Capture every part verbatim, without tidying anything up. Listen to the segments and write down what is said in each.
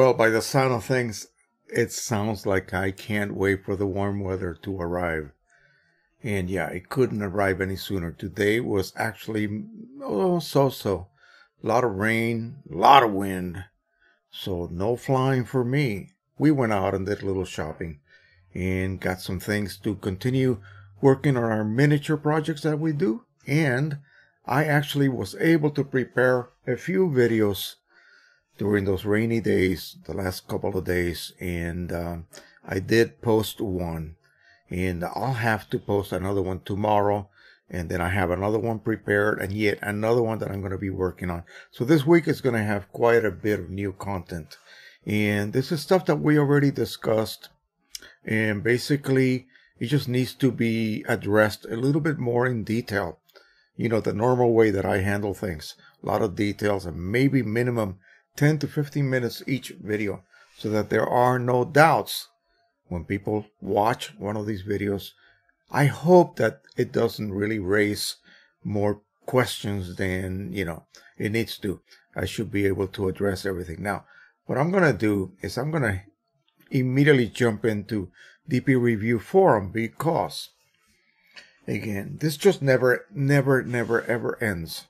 Well, by the sound of things, it sounds like I can't wait for the warm weather to arrive. And yeah, it couldn't arrive any sooner. Today was actually, oh, so-so. A lot of rain, a lot of wind. So no flying for me. We went out and did a little shopping and got some things to continue working on our miniature projects that we do. And I actually was able to prepare a few videos during those rainy days, the last couple of days, and uh, I did post one, and I'll have to post another one tomorrow, and then I have another one prepared, and yet another one that I'm going to be working on. So this week is going to have quite a bit of new content, and this is stuff that we already discussed, and basically it just needs to be addressed a little bit more in detail. You know, the normal way that I handle things, a lot of details, and maybe minimum ten to fifteen minutes each video, so that there are no doubts when people watch one of these videos. I hope that it doesn't really raise more questions than, you know, it needs to. I should be able to address everything. Now, what I'm going to do is I'm going to immediately jump into D P Review Forum, because, again, this just never, never, never, ever ends.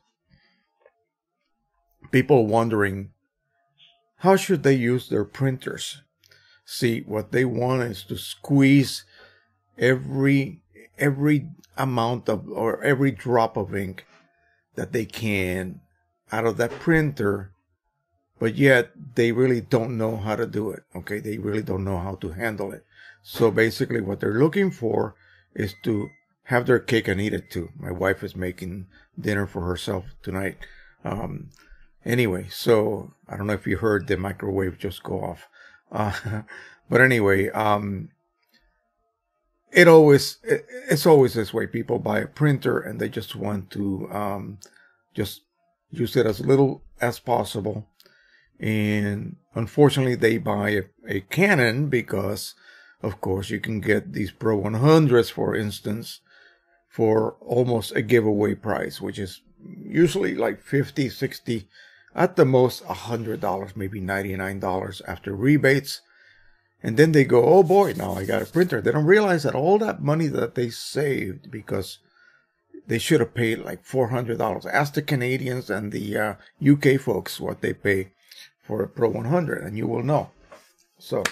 People wondering, how should they use their printers? See, what they want is to squeeze every every amount of, or every drop of ink that they can out of that printer, but yet they really don't know how to do it, okay? They really don't know how to handle it. So basically what they're looking for is to have their cake and eat it too. My wife is making dinner for herself tonight. Um, Anyway, so I don't know if you heard the microwave just go off. Uh, but anyway, um, it always it, it's always this way. People buy a printer and they just want to um, just use it as little as possible. And unfortunately, they buy a, a Canon because, of course, you can get these Pro one hundreds, for instance, for almost a giveaway price, which is usually like fifty, sixty, at the most a hundred dollars, maybe ninety-nine dollars after rebates. And then they go, oh boy, now I got a printer. They don't realize that all that money that they saved, because they should have paid like four hundred dollars. Ask the Canadians and the uh, U K folks what they pay for a Pro one hundred, and you will know. So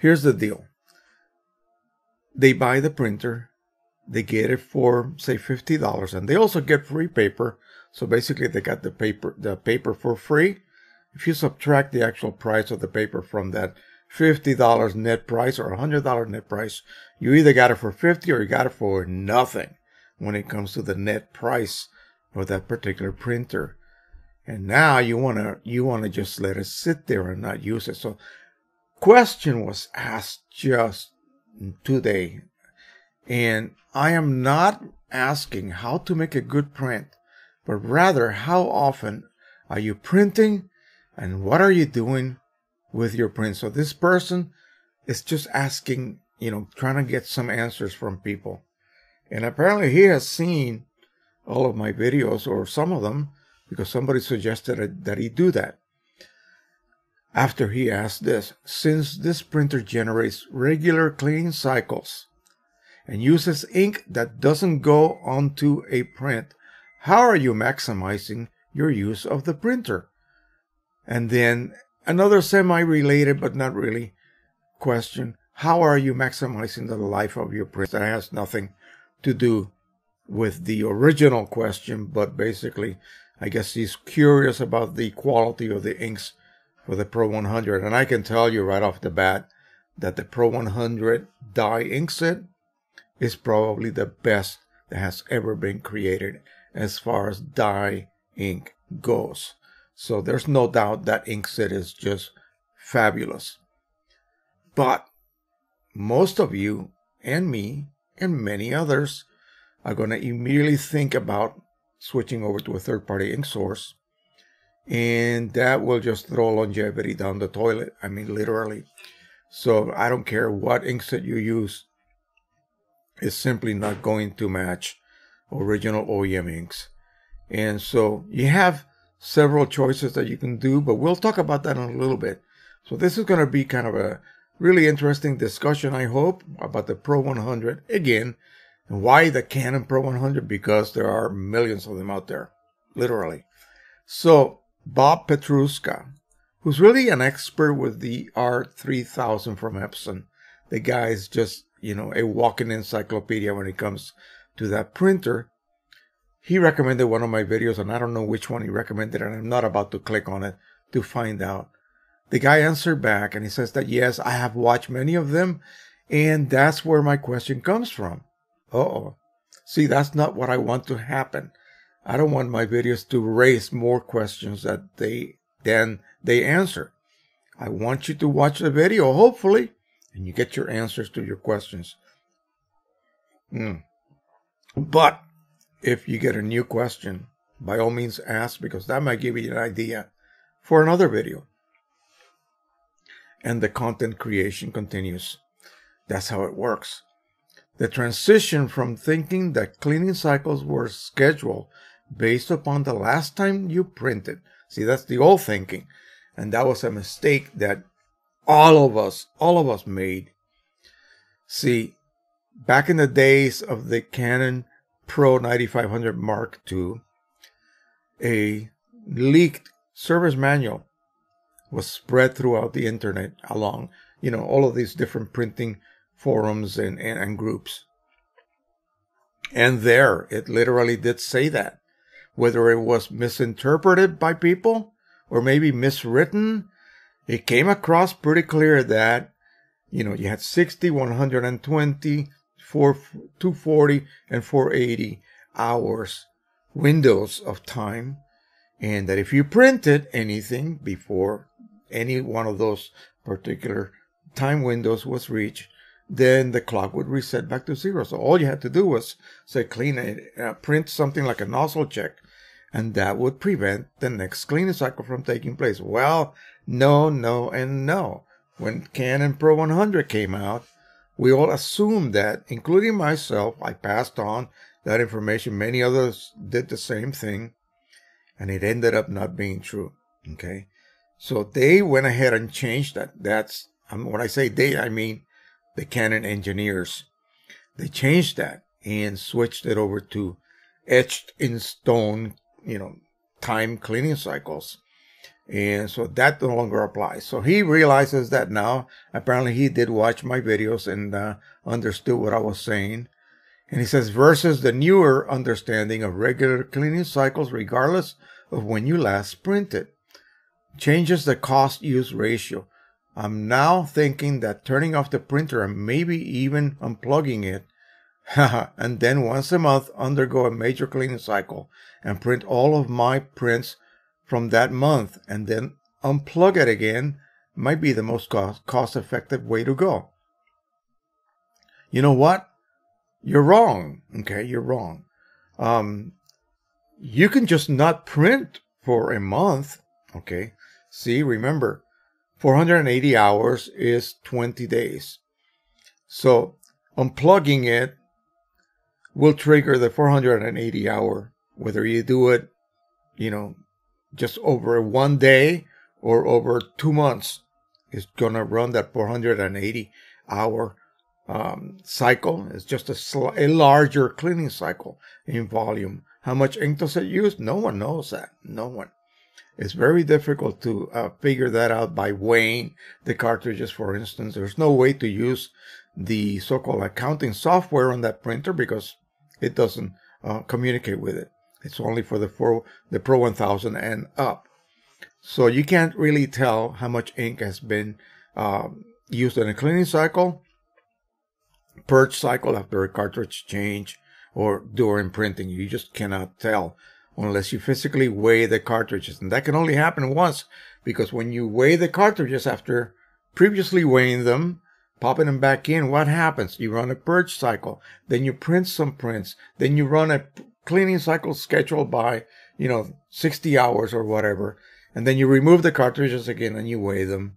here's the deal. They buy the printer. They get it for, say, fifty dollars, and they also get free paper. So basically they got the paper the paper for free. If you subtract the actual price of the paper from that fifty dollar net price or a hundred dollar net price, you either got it for fifty or you got it for nothing when it comes to the net price of that particular printer. And now you want to you want to just let it sit there and not use it. So question was asked just today, and I am not asking how to make a good print, but rather how often are you printing and what are you doing with your print. So this person is just asking, you know, trying to get some answers from people. And apparently he has seen all of my videos, or some of them, because somebody suggested that he do that. After he asked this, since this printer generates regular cleaning cycles and uses ink that doesn't go onto a print, how are you maximizing your use of the printer? And then another semi-related, but not really, question. How are you maximizing the life of your print? That has nothing to do with the original question, but basically, I guess he's curious about the quality of the inks for the Pro one hundred. And I can tell you right off the bat that the Pro one hundred dye ink set is probably the best that has ever been created as far as dye ink goes. So there's no doubt that ink set is just fabulous. But most of you and me and many others are going to immediately think about switching over to a third-party ink source, and that will just throw longevity down the toilet. I mean, literally. So I don't care what ink set you use, is simply not going to match original O E M inks. And so you have several choices that you can do, but we'll talk about that in a little bit. So this is going to be kind of a really interesting discussion, I hope, about the Pro one hundred again, and why the Canon Pro one hundred, because there are millions of them out there, literally. So Bob Petruska, who's really an expert with the R three thousand from Epson. The guy is just, you know, a walking encyclopedia when it comes to that printer. He recommended one of my videos, and I don't know which one he recommended, and I'm not about to click on it to find out. The guy answered back, and he says that, yes, I have watched many of them, and that's where my question comes from. Uh-oh. See, that's not what I want to happen. I don't want my videos to raise more questions that they than they answer. I want you to watch the video, hopefully, and you get your answers to your questions. Mm. But if you get a new question, by all means ask, because that might give you an idea for another video. And the content creation continues. That's how it works. The transition from thinking that cleaning cycles were scheduled based upon the last time you printed. See, that's the old thinking. And that was a mistake that all of us, all of us made. See, back in the days of the Canon Pro ninety-five hundred Mark two, a leaked service manual was spread throughout the internet along, you know, all of these different printing forums and, and, and groups. And there, it literally did say that. Whether it was misinterpreted by people or maybe miswritten, it came across pretty clear that, you know, you had sixty, one twenty, two forty, and four eighty hours windows of time, and that if you printed anything before any one of those particular time windows was reached, then the clock would reset back to zero. So all you had to do was say clean it, uh, print something like a nozzle check, and that would prevent the next cleaning cycle from taking place. Well, no, no, and no. When Canon Pro one hundred came out, we all assumed that, including myself, I passed on that information. Many others did the same thing, and it ended up not being true, okay? So they went ahead and changed that. That's, um, when I say they, I mean the Canon engineers. They changed that and switched it over to etched in stone, you know, time cleaning cycles. And so that no longer applies. So he realizes that now. Apparently he did watch my videos and uh, understood what I was saying. And he says, versus the newer understanding of regular cleaning cycles, regardless of when you last printed, changes the cost-use ratio. I'm now thinking that turning off the printer and maybe even unplugging it, and then once a month undergo a major cleaning cycle and print all of my prints from that month and then unplug it again might be the most cost, cost effective way to go. You know what? You're wrong. Okay, you're wrong. Um, you can just not print for a month. Okay, see, remember, four hundred eighty hours is twenty days. So unplugging it will trigger the four hundred eighty hour, whether you do it, you know, just over one day or over two months. It's going to run that four hundred eighty hour um, cycle. It's just a, a larger cleaning cycle in volume. How much ink does it use? No one knows that. No one. It's very difficult to uh, figure that out by weighing the cartridges, for instance. There's no way to use the so-called accounting software on that printer because it doesn't uh, communicate with it. It's only for the, for the Pro one thousand and up. So you can't really tell how much ink has been uh, used in a cleaning cycle, purge cycle after a cartridge change, or during printing. You just cannot tell unless you physically weigh the cartridges. And that can only happen once, because when you weigh the cartridges after previously weighing them, popping them back in, what happens? You run a purge cycle. Then you print some prints. Then you run a cleaning cycle scheduled by, you know, sixty hours or whatever, and then you remove the cartridges again and you weigh them.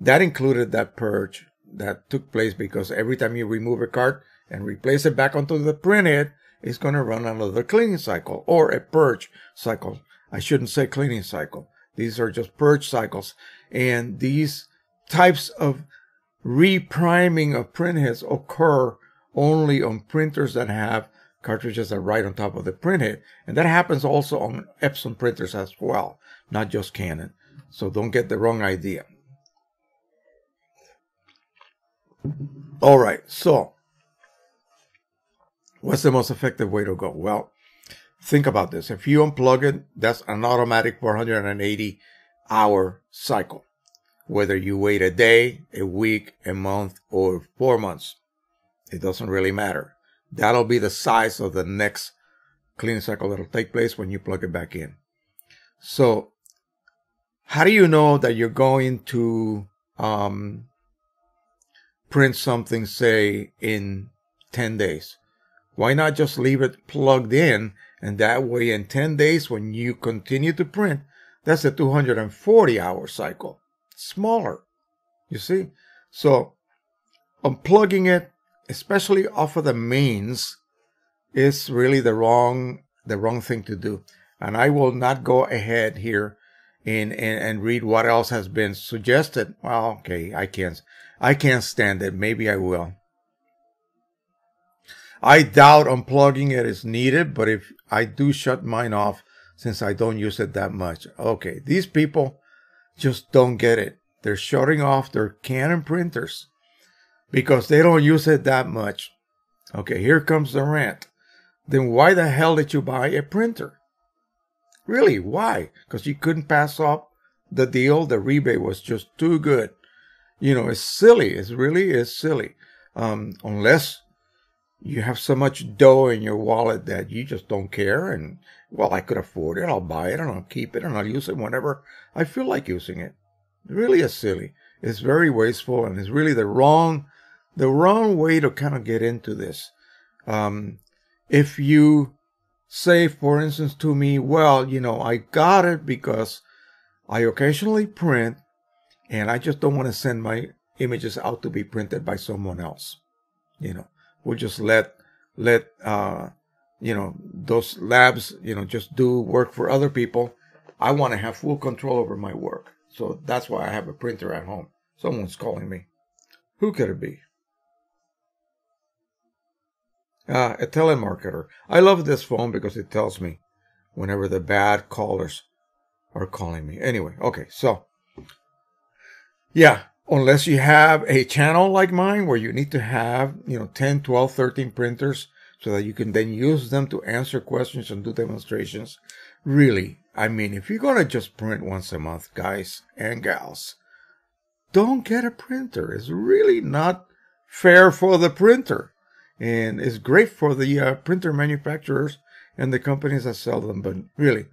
That included that purge that took place, because every time you remove a cart and replace it back onto the printhead, it's going to run another cleaning cycle or a purge cycle I shouldn't say cleaning cycle. These are just purge cycles. And these types of repriming of printheads occur only on printers that have cartridges that write on top of the printhead. And that happens also on Epson printers as well, not just Canon. So don't get the wrong idea. All right, so what's the most effective way to go? Well, think about this. If you unplug it, that's an automatic four hundred eighty hour cycle, whether you wait a day, a week, a month, or four months. It doesn't really matter. That'll be the size of the next cleaning cycle that'll take place when you plug it back in. So how do you know that you're going to um, print something, say, in ten days? Why not just leave it plugged in, and that way in ten days when you continue to print, that's a two hundred forty hour cycle. Smaller, you see? So unplugging it, especially off of the mains, is really the wrong the wrong thing to do. And I will not go ahead here and and, and read what else has been suggested. Well, okay, I can't I can't stand it. Maybe I will. I doubt unplugging it is needed, but if I do shut mine off since I don't use it that much. Okay, these people just don't get it. They're shutting off their Canon printers because they don't use it that much. Okay, here comes the rant. Then why the hell did you buy a printer? Really, why? Because you couldn't pass up the deal. The rebate was just too good. You know, it's silly. It's really is silly. Um, unless you have so much dough in your wallet that you just don't care. And, well, I could afford it. I'll buy it and I'll keep it and I'll use it whenever I feel like using it. It really is silly. It's very wasteful, and it's really the wrong, the wrong way to kind of get into this. Um, if you say, for instance, to me, well, you know, I got it because I occasionally print and I just don't want to send my images out to be printed by someone else, you know. We'll just let, let uh, you know, those labs, you know, just do work for other people. I want to have full control over my work. So that's why I have a printer at home. Someone's calling me. Who could it be? Uh, a telemarketer. I love this phone because it tells me whenever the bad callers are calling me. Anyway, okay, so, yeah. Unless you have a channel like mine where you need to have, you know, ten, twelve, thirteen printers so that you can then use them to answer questions and do demonstrations. Really, I mean, if you're going to just print once a month, guys and gals, don't get a printer. It's really not fair for the printer. And it's great for the uh, printer manufacturers and the companies that sell them. But really,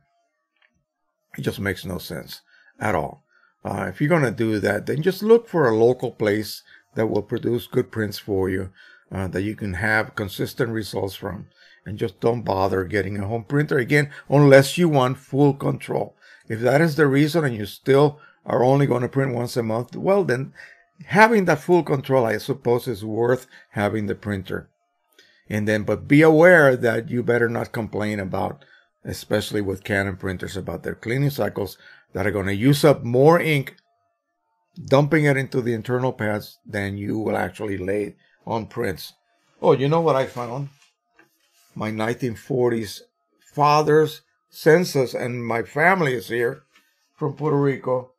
it just makes no sense at all. Uh, if you're going to do that, then just look for a local place that will produce good prints for you uh, that you can have consistent results from. And just don't bother getting a home printer again unless you want full control. If that is the reason and you still are only going to print once a month, well then having that full control, I suppose, is worth having the printer. And then, but be aware that you better not complain about, especially with Canon printers, about their cleaning cycles that are going to use up more ink dumping it into the internal pads than you will actually lay on prints. Oh, you know what I found? My nineteen forties father's census, and my family is here from Puerto Rico.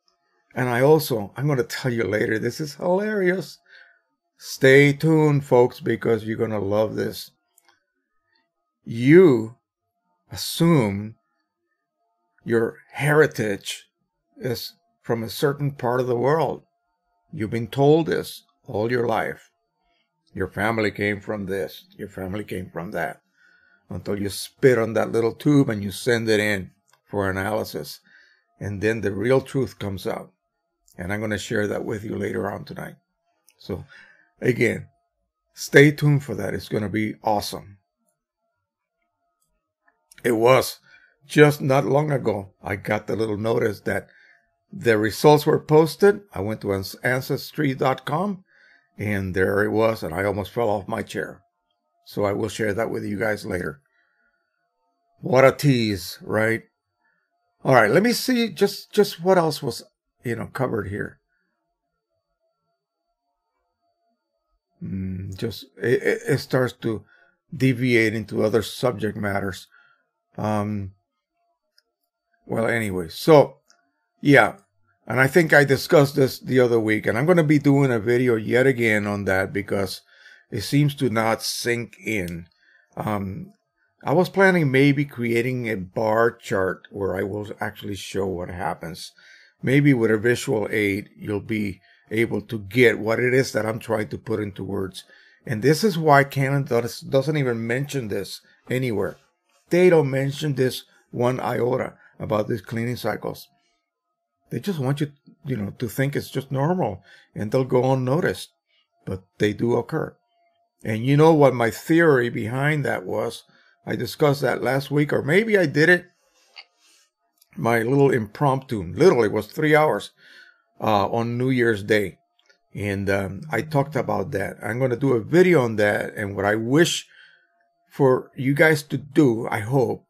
And I also, I'm going to tell you later, this is hilarious. Stay tuned, folks, because you're going to love this. You assume your heritage is from a certain part of the world. You've been told this all your life. Your family came from this. Your family came from that. Until you spit on that little tube and you send it in for analysis. And then the real truth comes out. And I'm going to share that with you later on tonight. So, again, stay tuned for that. It's going to be awesome. It was. Just not long ago, I got the little notice that the results were posted. I went to Ancestry dot com, and there it was, and I almost fell off my chair. So I will share that with you guys later. What a tease, right? All right, let me see just just what else was you know covered here. Mm, just it, it starts to deviate into other subject matters. Um, well, anyway, so yeah, and I think I discussed this the other week, and I'm going to be doing a video yet again on that because it seems to not sink in. Um, I was planning maybe creating a bar chart where I will actually show what happens. Maybe with a visual aid, you'll be able to get what it is that I'm trying to put into words. And this is why Canon does, doesn't even mention this anywhere. They don't mention this one iota about these cleaning cycles. They just want you, you know, to think it's just normal and they'll go unnoticed. But they do occur. And you know what my theory behind that was? I discussed that last week, or maybe I did it. My little impromptu, literally was three hours uh, on New Year's Day. And um, I talked about that. I'm going to do a video on that. And what I wish for you guys to do, I hope,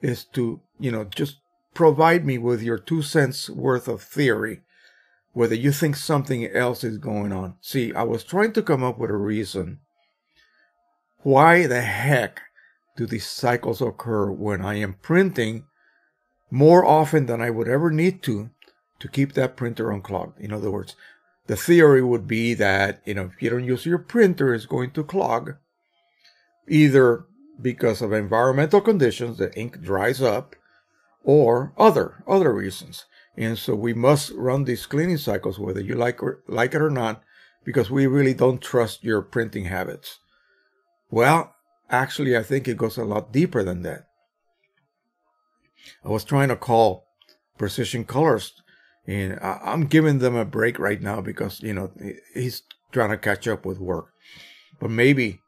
is to, you know, just provide me with your two cents worth of theory, whether you think something else is going on. See, I was trying to come up with a reason. Why the heck do these cycles occur when I am printing more often than I would ever need to to keep that printer unclogged? In other words, the theory would be that, you know, if you don't use your printer, it's going to clog, either because of environmental conditions, the ink dries up, or other other reasons. And so we must run these cleaning cycles, whether you like, or, like it or not, because we really don't trust your printing habits. Well, actually, I think it goes a lot deeper than that. I was trying to call Precision Colors, and I'm giving them a break right now because, you know, he's trying to catch up with work. But maybe,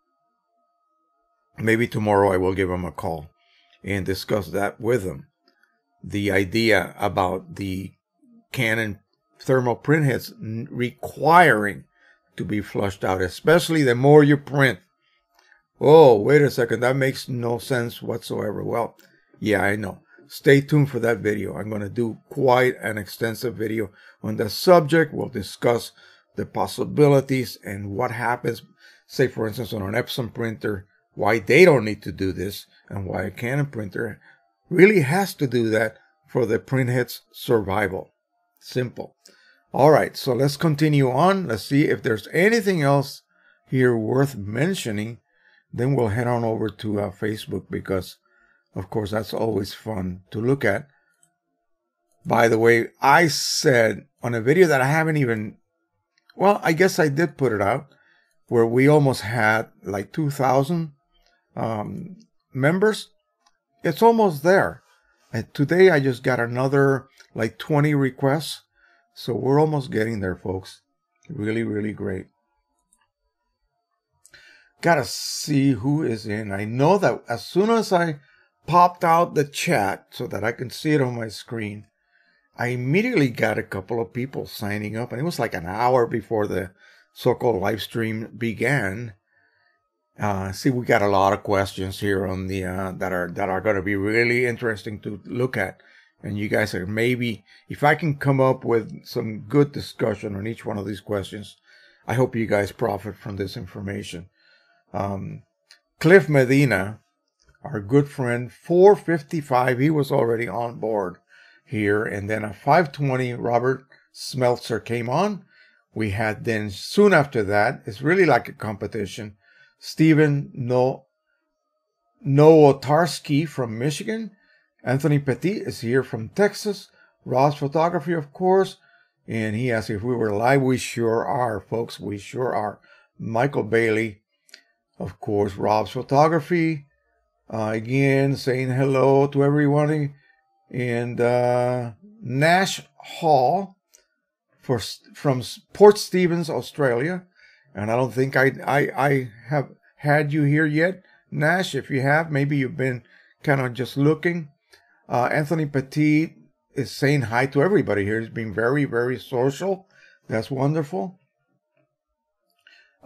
maybe tomorrow I will give him a call and discuss that with him. The idea about the Canon thermal printheads requiring to be flushed out, especially the more you print. Oh, wait a second, that makes no sense whatsoever. Well, yeah, I know. Stay tuned for that video. I'm going to do quite an extensive video on the subject. We'll discuss the possibilities and what happens, say, for instance, on an Epson printer, why they don't need to do this, and why a Canon printer really has to do that for the printhead's survival. Simple. All right, so let's continue on. Let's see if there's anything else here worth mentioning. Then we'll head on over to uh, Facebook because, of course, that's always fun to look at. By the way, I said on a video that I haven't even, well, I guess I did put it out, where we almost had like two thousand um, members. It's almost there. And today I just got another like twenty requests. So we're almost getting there, folks. Really, really great. Gotta see who is in. I know that as soon as I popped out the chat so that I can see it on my screen, I immediately got a couple of people signing up. And it was like an hour before the so-called live stream began. Uh, see, we got a lot of questions here on the uh, that are that are going to be really interesting to look at, and you guys are maybe if I can come up with some good discussion on each one of these questions, I hope you guys profit from this information. Um, Cliff Medina, our good friend, four fifty-five, he was already on board here, and then at five twenty, Robert Smeltzer came on. We had then soon after that, it's really like a competition. Stephen no Nowotarski from Michigan. Anthony Petit is here from Texas. Ross Photography, of course. And he asked if we were live. We sure are, folks. We sure are. Michael Bailey, of course. Rob's Photography. Uh, again, saying hello to everyone. And uh, Nash Hall for, from Port Stephens, Australia. And I don't think I, I I have had you here yet, Nash. If you have, maybe you've been kind of just looking. Uh, Anthony Petit is saying hi to everybody here. He's been very, very social. That's wonderful.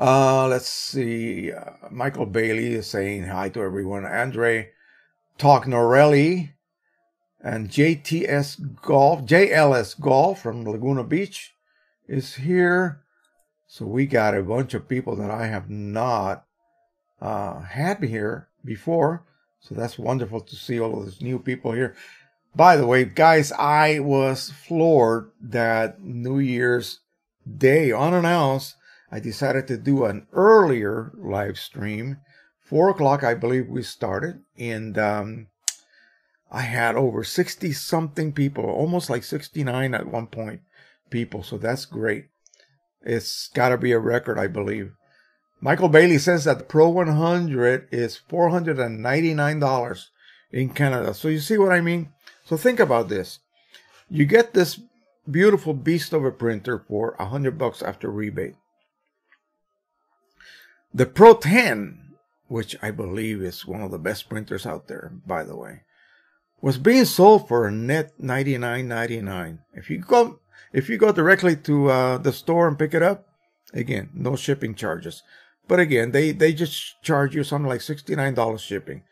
Uh, let's see. Uh, Michael Bailey is saying hi to everyone. Andre Tognorelli And J T S Golf, J L S Golf from Laguna Beach is here. So we got a bunch of people that I have not uh, had here before. So that's wonderful to see all of those new people here. By the way, guys, I was floored that New Year's Day, unannounced, I decided to do an earlier live stream. Four o'clock, I believe we started, and um, I had over sixty something people, almost like sixty-nine at one point people. So that's great. It's got to be a record, I believe. Michael Bailey says that the Pro one hundred is four hundred ninety-nine dollars in Canada. So you see what I mean? So think about this. You get this beautiful beast of a printer for a hundred bucks after rebate. The Pro ten, which I believe is one of the best printers out there, by the way, was being sold for a net ninety-nine ninety-nine. If you go, if you go directly to uh, the store and pick it up, again, no shipping charges. But again, they they just charge you something like sixty-nine dollars shipping.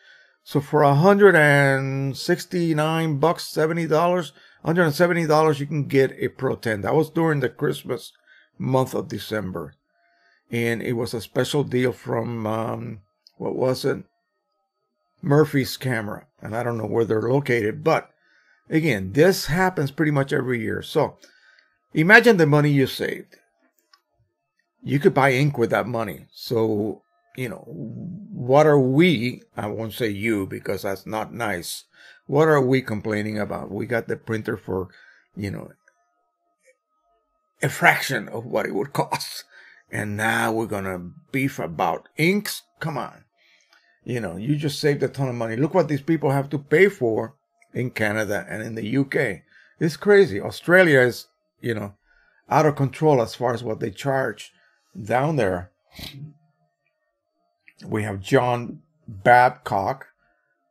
So for a hundred sixty-nine bucks, seventy dollars, a hundred seventy dollars, you can get a Pro ten. That was during the Christmas month of December. And it was a special deal from, um, what was it? Murphy's Camera. And I don't know where they're located. But, again, this happens pretty much every year. So, imagine the money you saved. You could buy ink with that money. So, you know, what are we, I won't say you because that's not nice. What are we complaining about? We got the printer for, you know, a fraction of what it would cost. And now we're going to beef about inks? Come on. You know, you just saved a ton of money. Look what these people have to pay for in Canada and in the U K. It's crazy. Australia is, you know, out of control as far as what they charge down there. We have John Babcock.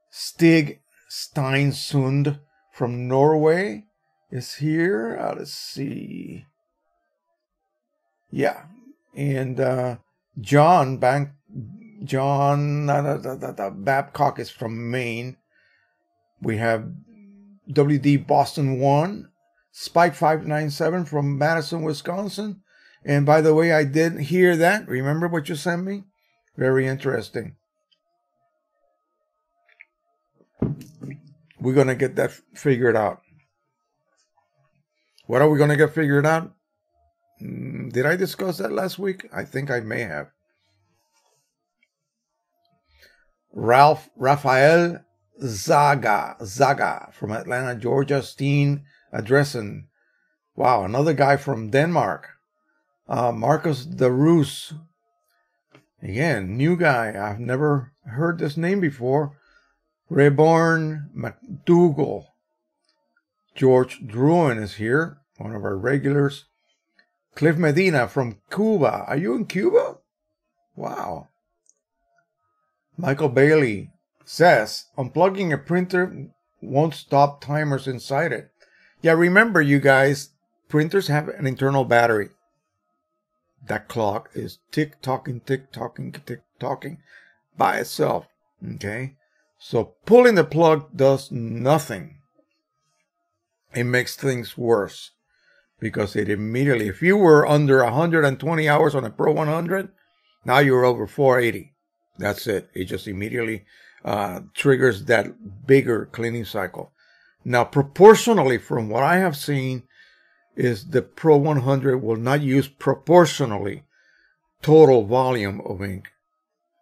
Stig Steinsund from Norway is here. Uh, let's see. Yeah. And uh, John Bank, John uh, da, da, da, Babcock is from Maine. We have W D Boston one, Spike five nine seven from Madison, Wisconsin. And by the way, I did hear that. Remember what you sent me? Very interesting. We're going to get that figured out. What are we going to get figured out? Did I discuss that last week? I think I may have. Ralph Raphael Zaga, Zaga from Atlanta, Georgia, Steen Adressen. Wow, another guy from Denmark. Uh, Marcus DeRoos. Again, new guy. I've never heard this name before. Reborn McDougall. George Druin is here, one of our regulars. Cliff Medina from Cuba. Are you in Cuba? Wow. Michael Bailey says, unplugging a printer won't stop timers inside it. Yeah, remember you guys, printers have an internal battery. That clock is tick-tocking, tick-tocking, tick-tocking by itself. Okay? So pulling the plug does nothing. It makes things worse. Because it immediately, if you were under a hundred twenty hours on a Pro one hundred, now you're over four eighty. That's it. It just immediately uh, triggers that bigger cleaning cycle. Now, proportionally, from what I have seen, is the Pro one hundred will not use proportionally total volume of ink.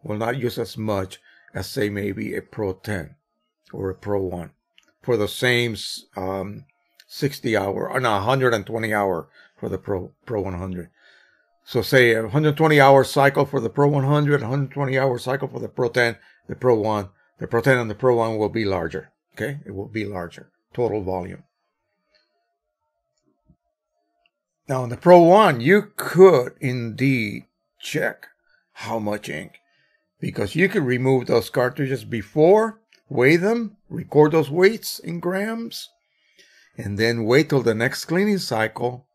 Will not use as much as, say, maybe a Pro ten or a Pro one for the same... Um, sixty hour, or no, a hundred twenty hour for the Pro, Pro one hundred. So say a one hundred twenty hour cycle for the Pro one hundred, one hundred twenty hour cycle for the Pro ten, the Pro one. The Pro ten and the Pro one will be larger, okay? It will be larger, total volume. Now, in the Pro one, you could indeed check how much ink, because you could remove those cartridges before, weigh them, record those weights in grams, and then wait till the next cleaning cycle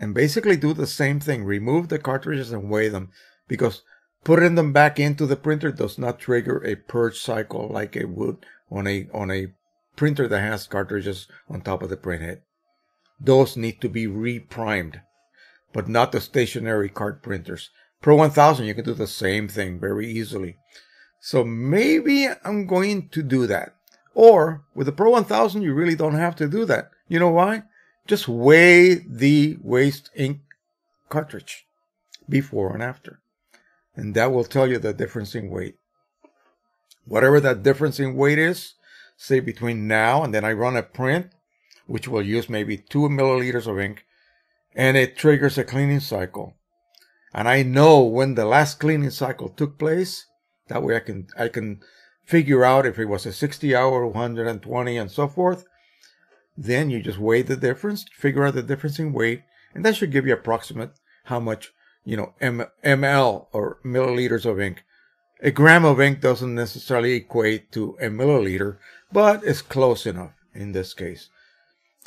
and basically do the same thing. Remove the cartridges and weigh them, because putting them back into the printer does not trigger a purge cycle like it would on a on a printer that has cartridges on top of the printhead. Those need to be reprimed, but not the stationary card printers. Pro one thousand, you can do the same thing very easily. So maybe I'm going to do that. Or with the Pro one thousand, you really don't have to do that. You know why? Just weigh the waste ink cartridge before and after. And that will tell you the difference in weight. Whatever that difference in weight is, say between now and then I run a print, which will use maybe two milliliters of ink, and it triggers a cleaning cycle. And I know when the last cleaning cycle took place. That way I can, I can figure out if it was a sixty hour, one hundred twenty, and so forth. Then you just weigh the difference, figure out the difference in weight, and that should give you approximate how much, you know, M L or milliliters of ink. A gram of ink doesn't necessarily equate to a milliliter, but it's close enough in this case.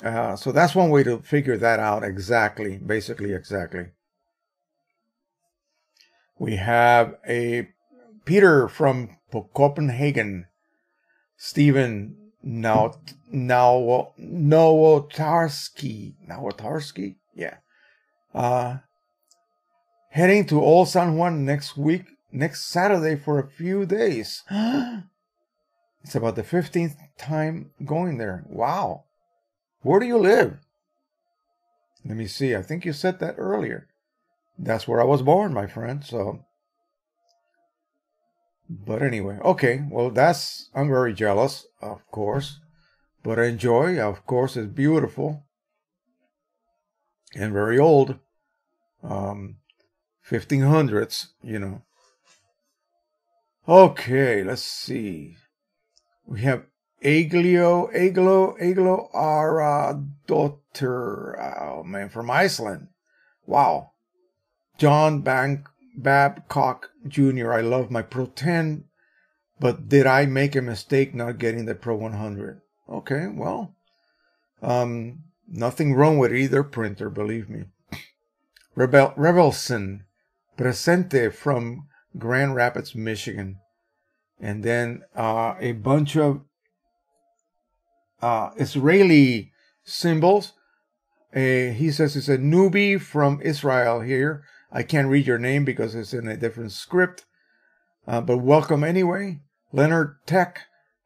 Uh, so that's one way to figure that out exactly, basically exactly. We have a Peter from Copenhagen, Stephen now now Nowotarski, Nowotarski, yeah. Uh, heading to Old San Juan next week, next Saturday for a few days. It's about the fifteenth time going there. Wow. Where do you live? Let me see. I think you said that earlier. That's where I was born, my friend. So, but anyway, okay. Well, that's, I'm very jealous, of course, but enjoy. Of course, it's beautiful and very old. Um, fifteen hundreds, you know. Okay, let's see. We have Eglio, Eglio, Eglio Aradotter, oh man, from Iceland. Wow. John Bank, Babcock Junior I love my Pro ten, but did I make a mistake not getting the Pro one hundred? Okay, well, um, nothing wrong with either printer, believe me. Rebel, Rebelson, Presente from Grand Rapids, Michigan. And then uh, a bunch of Uh, Israeli symbols. Uh, he says it's a newbie from Israel here. I can't read your name because it's in a different script. Uh, but welcome anyway. Leonard Tech.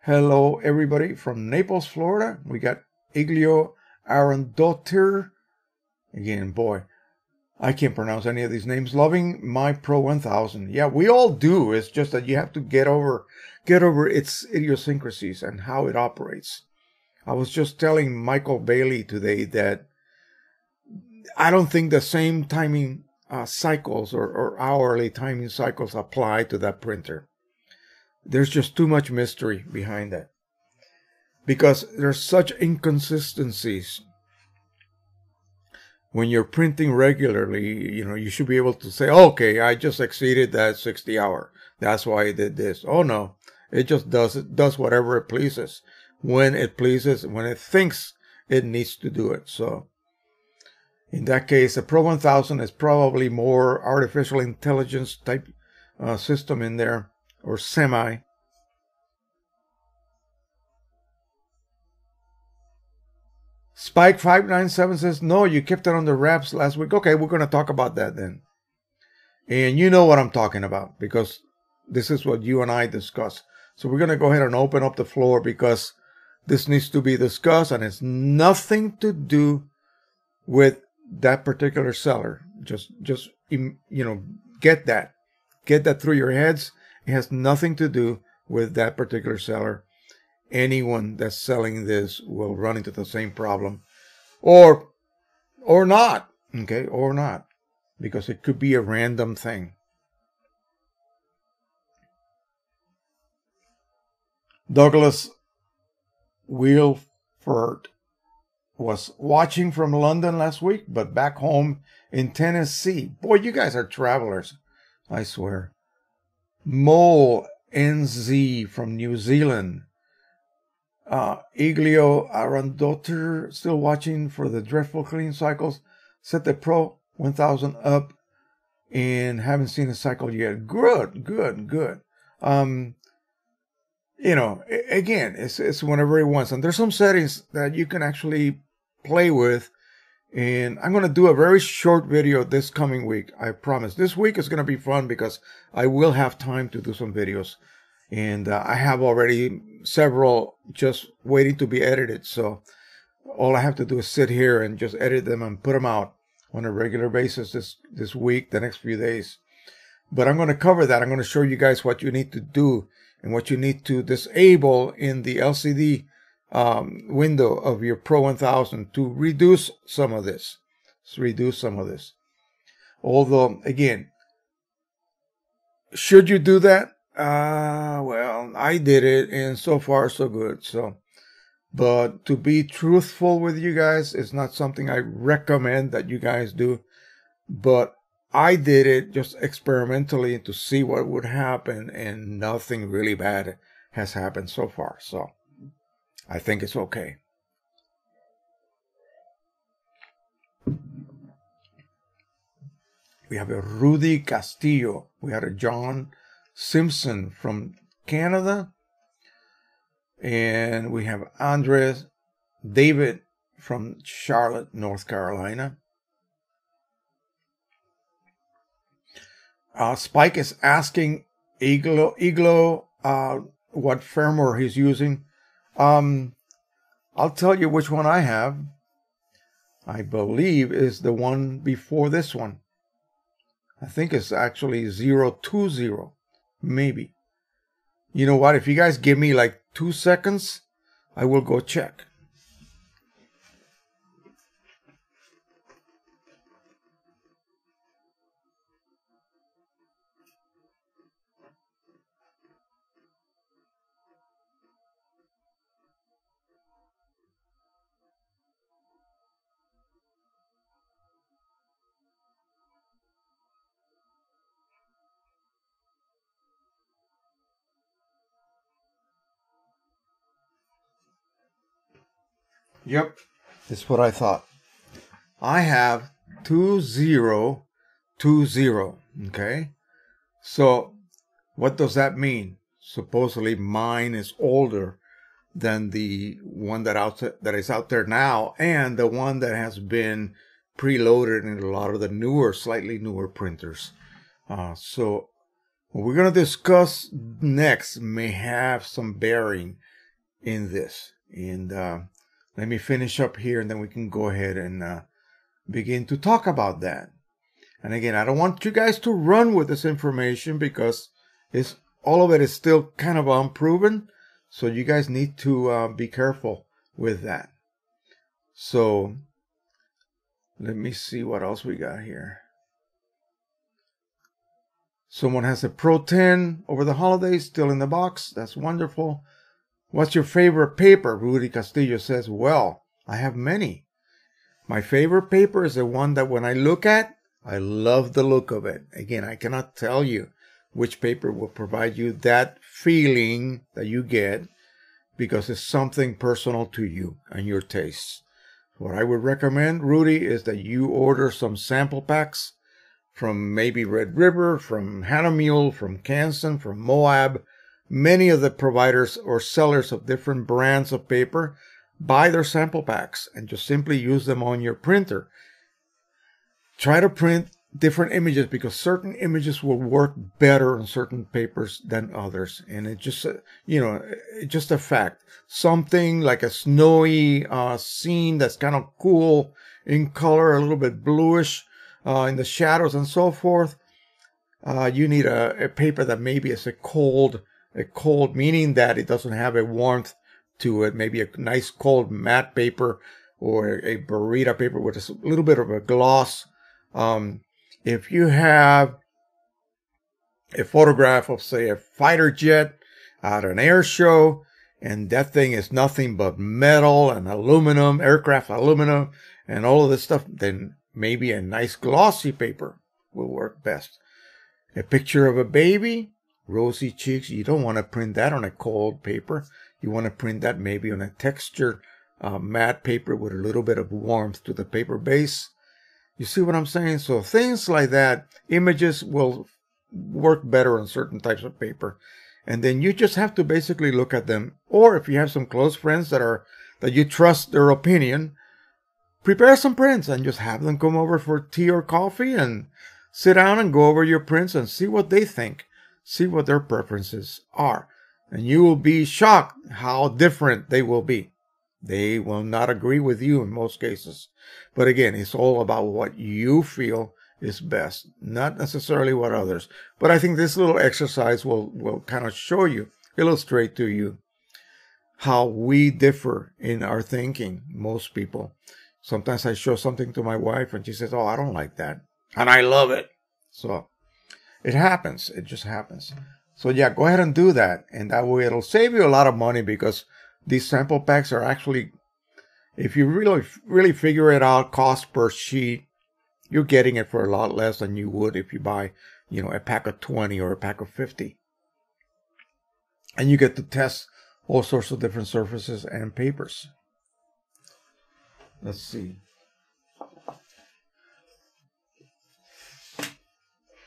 Hello, everybody from Naples, Florida. We got Eglio Aradotter. Again, boy, I can't pronounce any of these names. Loving my Pro one thousand. Yeah, we all do. It's just that you have to get over, get over its idiosyncrasies and how it operates. I was just telling Michael Bailey today that I don't think the same timing uh, cycles or, or hourly timing cycles apply to that printer. There's just too much mystery behind that because there's such inconsistencies. When you're printing regularly, you know, you should be able to say, okay, I just exceeded that sixty hour. That's why I did this. Oh no, it just does, it does whatever it pleases. When it pleases, when it thinks it needs to do it. So in that case, the Pro one thousand is probably more artificial intelligence type uh, system in there, or semi. Spike five nine seven says, no, you kept it on the wraps last week. Okay, we're going to talk about that then. And you know what I'm talking about because this is what you and I discuss. So we're going to go ahead and open up the floor because this needs to be discussed, and it's nothing to do with that particular seller. Just, just you know, get that. Get that through your heads. It has nothing to do with that particular seller. Anyone that's selling this will run into the same problem. Or, or not. Okay, or not. Because it could be a random thing. Douglas Wilford was watching from London last week, but back home in Tennessee. Boy, you guys are travelers, I swear. Mole N Z from New Zealand. Uh, Eglio Aradotter, still watching for the dreadful clean cycles. Set the Pro one thousand up and haven't seen a cycle yet. Good, good, good. Um... you know, again, it's it's whenever he wants. And there's some settings that you can actually play with. And I'm going to do a very short video this coming week. I promise. This week is going to be fun because I will have time to do some videos. And uh, I have already several just waiting to be edited. So all I have to do is sit here and just edit them and put them out on a regular basis this, this week, the next few days. But I'm going to cover that. I'm going to show you guys what you need to do and what you need to disable in the L C D um, window of your Pro one thousand to reduce some of this. Let's reduce some of this. Although, again, should you do that? Uh, well, I did it, and so far, so good. So, but to be truthful with you guys, it's not something I recommend that you guys do. But I did it just experimentally to see what would happen, and nothing really bad has happened so far. So I think it's okay. We have a Rudy Castillo. We had a John Simpson from Canada. And we have Andres David from Charlotte, North Carolina. Uh, Spike is asking Eglio, Eglio uh, what firmware he's using. Um, I'll tell you which one I have. I believe is the one before this one. I think it's actually zero two zero, maybe. You know what? If you guys give me like two seconds, I will go check. Yep, that's what I thought. I have two zero two zero, okay? So what does that mean? Supposedly mine is older than the one that out that is out there now and the one that has been preloaded in a lot of the newer, slightly newer printers. Uh, so what we're going to discuss next may have some bearing in this. And uh, let me finish up here, and then we can go ahead and uh, begin to talk about that. And again, I don't want you guys to run with this information because it's, all of it is still kind of unproven. So you guys need to uh, be careful with that. So let me see what else we got here. Someone has a Pro ten over the holidays, still in the box. That's wonderful. What's your favorite paper? Rudy Castillo says, well, I have many. My favorite paper is the one that when I look at, I love the look of it. Again, I cannot tell you which paper will provide you that feeling that you get because it's something personal to you and your tastes. What I would recommend, Rudy, is that you order some sample packs from maybe Red River, from Hahnemühle, from Canson, from Moab. Many of the providers or sellers of different brands of paper buy their sample packs and just simply use them on your printer. Try to print different images because certain images will work better on certain papers than others. And it just, you know, it's just a fact. Something like a snowy uh, scene that's kind of cool in color, a little bit bluish uh, in the shadows and so forth. Uh, you need a, a paper that maybe is a cold A cold, meaning that it doesn't have a warmth to it. Maybe a nice cold matte paper or a burrito paper with a little bit of a gloss. Um, if you have a photograph of, say, a fighter jet at an air show, and that thing is nothing but metal and aluminum, aircraft aluminum, and all of this stuff, then maybe a nice glossy paper will work best. A picture of a baby. Rosy cheeks, you don't want to print that on a cold paper. You want to print that maybe on a textured uh, matte paper with a little bit of warmth to the paper base. You see what I'm saying? So things like that, images will work better on certain types of paper. and then you just have to basically look at them. Or if you have some close friends that are that you trust their opinion, prepare some prints and just have them come over for tea or coffee and sit down and go over your prints and see what they think, see what their preferences are. And you will be shocked how different they will be. They will not agree with you in most cases. But again, it's all about what you feel is best, not necessarily what others. But I think this little exercise will, will kind of show you, illustrate to you how we differ in our thinking, most people. Sometimes I show something to my wife and she says, oh, I don't like that. And I love it. So it happens. It just happens. So yeah, go ahead and do that. And that way it'll save you a lot of money, because these sample packs are actually, if you really, really figure it out, cost per sheet, you're getting it for a lot less than you would if you buy, you know, a pack of twenty or a pack of fifty. And you get to test all sorts of different surfaces and papers. Let's see.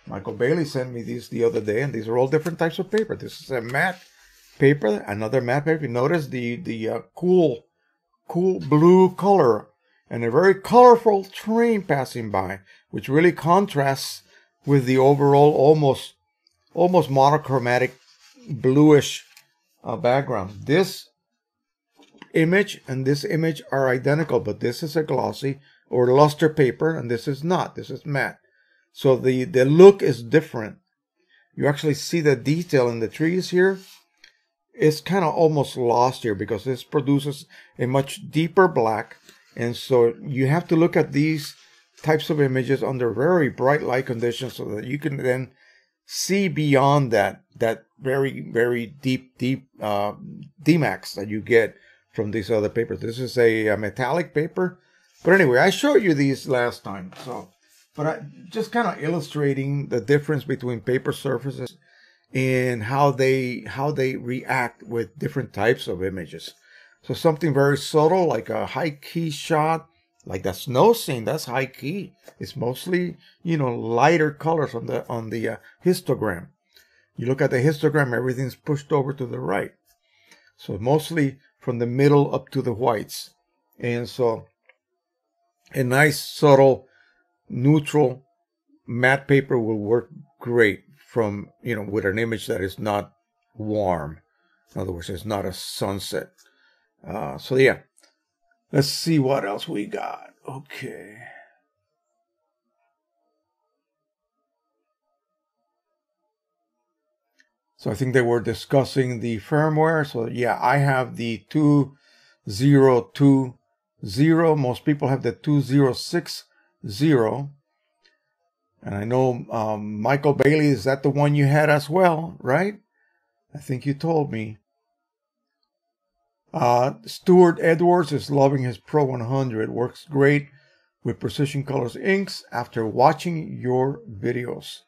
Michael Bailey sent me these the other day, and these are all different types of paper. This is a matte paper, another matte paper. You notice the, the uh, cool, cool blue color, and a very colorful train passing by, which really contrasts with the overall almost, almost monochromatic bluish uh, background. This image and this image are identical, but this is a glossy or luster paper, and this is not. This is matte. So the, the look is different. You actually see the detail in the trees here. It's kind of almost lost here because this produces a much deeper black. And so you have to look at these types of images under very bright light conditions so that you can then see beyond that, that very, very deep, deep uh, D MAX that you get from these other papers. This is a, a metallic paper. But anyway, I showed you these last time. So, but I, just kind of illustrating the difference between paper surfaces and how they, how they react with different types of images. So something very subtle, like a high key shot, like that snow scene, that's high key. It's mostly, you know, lighter colors on the, on the uh, histogram. You look at the histogram, everything's pushed over to the right. So mostly from the middle up to the whites. And so a nice, subtle, neutral matte paper will work great from, you know, with an image that is not warm. In other words, it's not a sunset. Uh, so yeah, let's see what else we got. Okay. So I think they were discussing the firmware. So yeah, I have the two zero two zero. Most people have the two zero six zero. And I know um, Michael Bailey, is that the one you had as well, right? I think you told me. Uh, Stuart Edwards is loving his Pro one hundred. Works great with Precision Colors inks after watching your videos.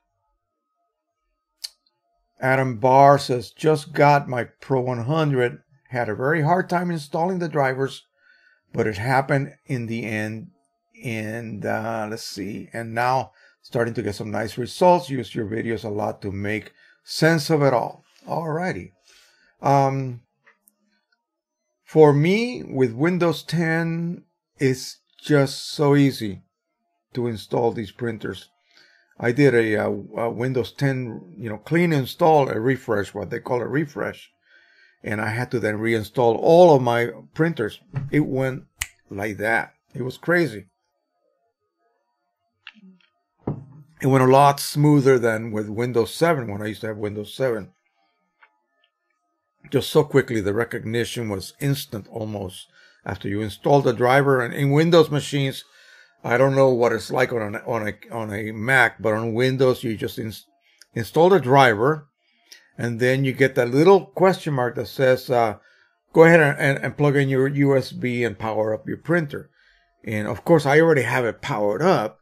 Adam Barr says, just got my Pro one hundred. Had a very hard time installing the drivers, but it happened in the end. And uh, let's see. And now starting to get some nice results. Use your videos a lot to make sense of it all. Alrighty. Um... For me, with Windows ten, it's just so easy to install these printers. I did a, a, a Windows ten, you know, clean install, a refresh, what they call a refresh. And I had to then reinstall all of my printers. It went like that. It was crazy. It went a lot smoother than with Windows seven, when I used to have Windows seven. Just so quickly, the recognition was instant almost after you installed the driver. And in Windows machines, I don't know what it's like on a, on a, on a Mac, but on Windows, you just ins install the driver, and then you get that little question mark that says, uh, go ahead and, and plug in your U S B and power up your printer. And of course, I already have it powered up.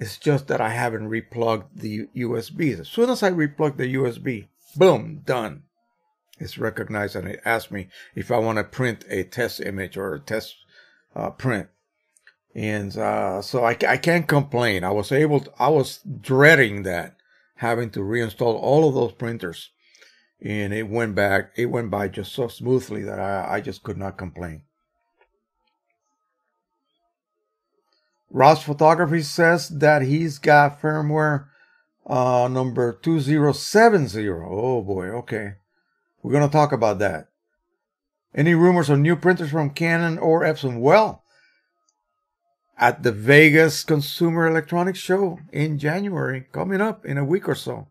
It's just that I haven't replugged the U S Bs. As soon as I replug the U S B, boom, done. It's recognized, and it asks me if I want to print a test image or a test uh, print. And uh, so I, I can't complain. I was able to, I was dreading that, having to reinstall all of those printers. and it went back, it went by just so smoothly that I, I just could not complain. Ross Photography says that he's got firmware uh, number two zero seven zero. Oh boy, okay. We're going to talk about that. Any rumors of new printers from Canon or Epson? Well, at the Vegas Consumer Electronics Show in January, coming up in a week or so,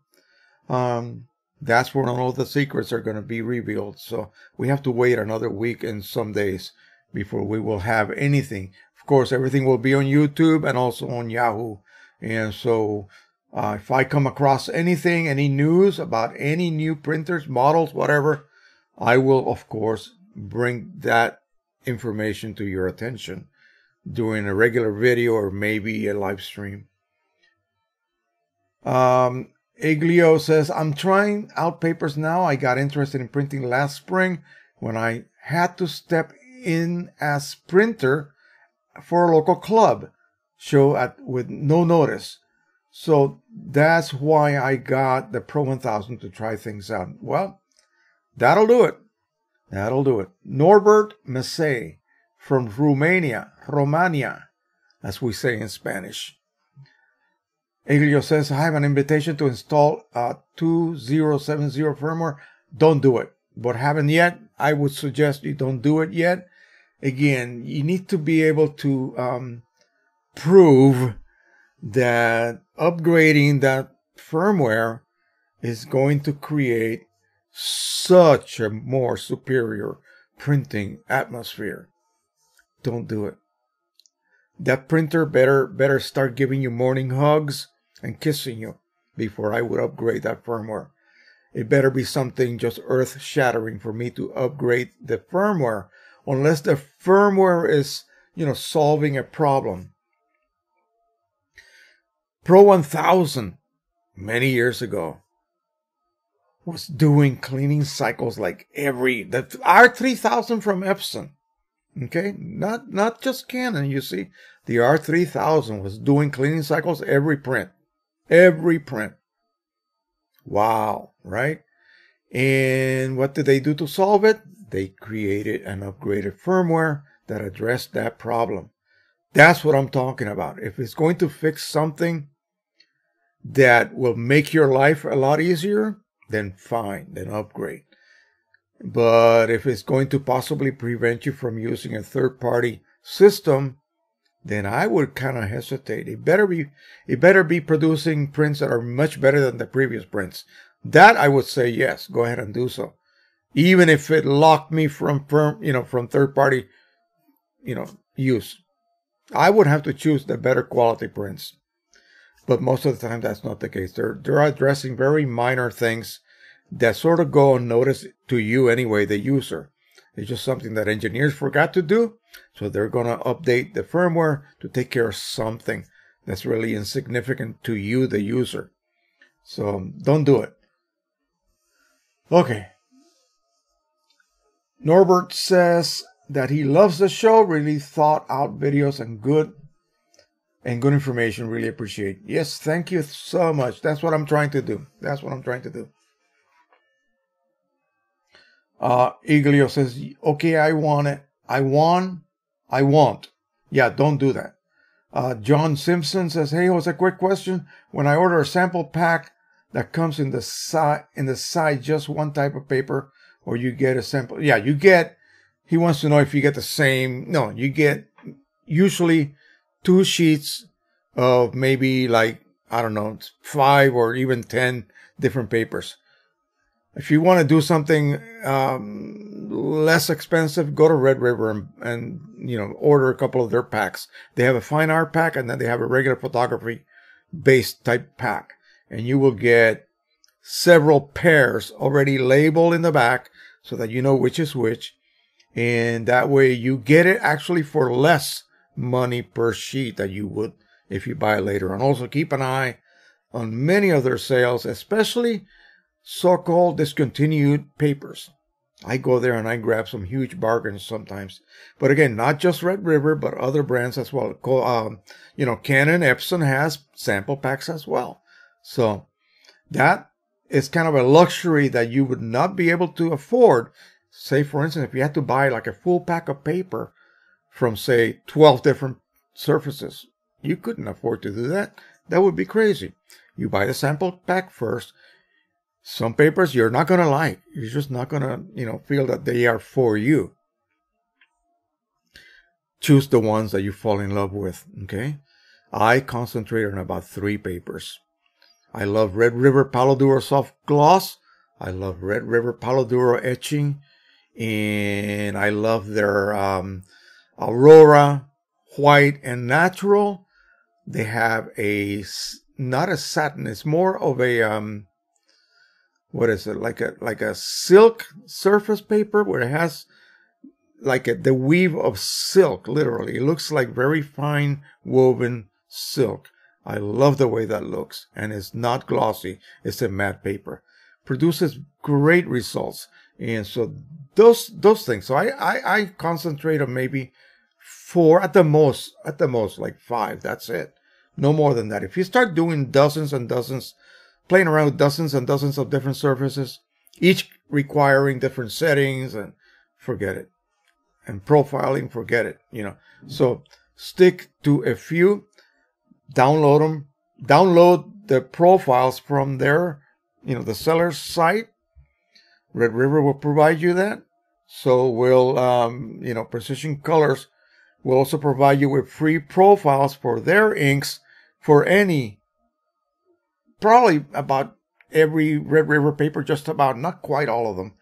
um, that's when all the secrets are going to be revealed. So we have to wait another week and some days before we will have anything. Of course, everything will be on YouTube and also on Yahoo. And so uh, if I come across anything, any news about any new printers, models, whatever, I will, of course, bring that information to your attention during a regular video or maybe a live stream. Um, Eglio says, I'm trying out papers now. I got interested in printing last spring when I had to step in as printer for a local club show at with no notice. So that's why I got the Pro one thousand to try things out. Well, that'll do it. That'll do it. Norbert Massey from Romania, Romania, as we say in Spanish. Eglio says, I have an invitation to install a two zero seven zero firmware. Don't do it. But haven't yet, I would suggest you don't do it yet. Again, you need to be able to um, prove that upgrading that firmware is going to create such a more superior printing atmosphere. Don't do it. That printer better better start giving you morning hugs and kissing you before I would upgrade that firmware. It better be something just earth-shattering for me to upgrade the firmware, unless the firmware is, you know, solving a problem. Pro one thousand, many years ago, was doing cleaning cycles like every, the R three thousand from Epson. Okay, not not just Canon, you see. The R three thousand was doing cleaning cycles every print. Every print. Wow, right? And what did they do to solve it? They created an upgraded firmware that addressed that problem. That's what I'm talking about. If it's going to fix something that will make your life a lot easier, then fine, then upgrade. But if it's going to possibly prevent you from using a third-party system, then I would kind of hesitate. It better be, it better be producing prints that are much better than the previous prints. That I would say yes, go ahead and do so, even if it locked me from firm, you know, from third-party, you know, use. I would have to choose the better quality prints. But most of the time, that's not the case. They're, they're addressing very minor things that sort of go unnoticed to you anyway, the user. It's just something that engineers forgot to do. So they're going to update the firmware to take care of something that's really insignificant to you, the user. So don't do it. Okay. Norbert says that he loves the show, really thought out videos and good and good information, really appreciate. Yes, thank you so much. That's what I'm trying to do. That's what I'm trying to do. Uh, Eglio says, okay, I want it. I want, I want. Yeah, don't do that. Uh, John Simpson says, hey, Jose, a quick question. When I order a sample pack that comes in the side, in the side, just one type of paper, or you get a sample. Yeah, you get, he wants to know if you get the same. No, you get usually two sheets of maybe like, I don't know, five or even ten different papers. If you want to do something um, less expensive, go to Red River and, and, you know, order a couple of their packs. They have a fine art pack, and then they have a regular photography-based type pack. And you will get several pairs already labeled in the back so that you know which is which. And that way you get it actually for less money per sheet that you would if you buy it later. And also keep an eye on many of their sales, especially so-called discontinued papers. I go there and I grab some huge bargains sometimes. But again, not just Red River, but other brands as well. Um, you know, Canon, Epson has sample packs as well. So that it's kind of a luxury that you would not be able to afford. Say, for instance, if you had to buy like a full pack of paper from, say, twelve different surfaces, you couldn't afford to do that. That would be crazy. You buy the sample pack first. Some papers you're not going to like. You're just not going to, you know, feel that they are for you. Choose the ones that you fall in love with, okay? I concentrate on about three papers. I love Red River Palo Duro Soft Gloss. I love Red River Palo Duro Etching. And I love their um, Aurora White and Natural. They have a, not a satin, it's more of a, um, what is it, like a like a silk surface paper where it has like a, the weave of silk, literally. It looks like very fine woven silk. I love the way that looks, and it's not glossy. It's a matte paper. Produces great results. And so those those things. So I, I, I concentrate on maybe four, at the most, at the most, like five. That's it. No more than that. If you start doing dozens and dozens, playing around with dozens and dozens of different surfaces, each requiring different settings, and forget it. And profiling, forget it, you know. So stick to a few. Download them, download the profiles from their, you know, the seller's site. Red River will provide you that. So will, um, you know, Precision Colors will also provide you with free profiles for their inks for any, probably about every Red River paper, just about, not quite all of them,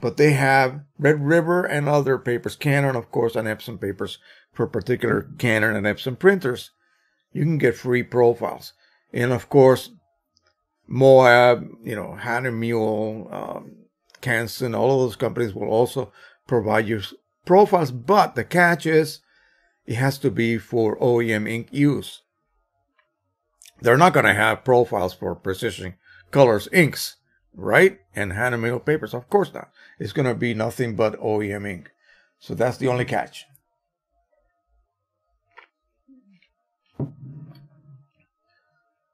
but they have Red River and other papers, Canon, of course, and Epson papers for particular Canon and Epson printers. You can get free profiles. And of course, Moab, you know, Hahnemühle, um, Canson, all of those companies will also provide you profiles. But the catch is, it has to be for O E M ink use. They're not going to have profiles for Precision Colors inks, right? And Hahnemühle papers, of course not. It's going to be nothing but O E M ink. So that's the only catch.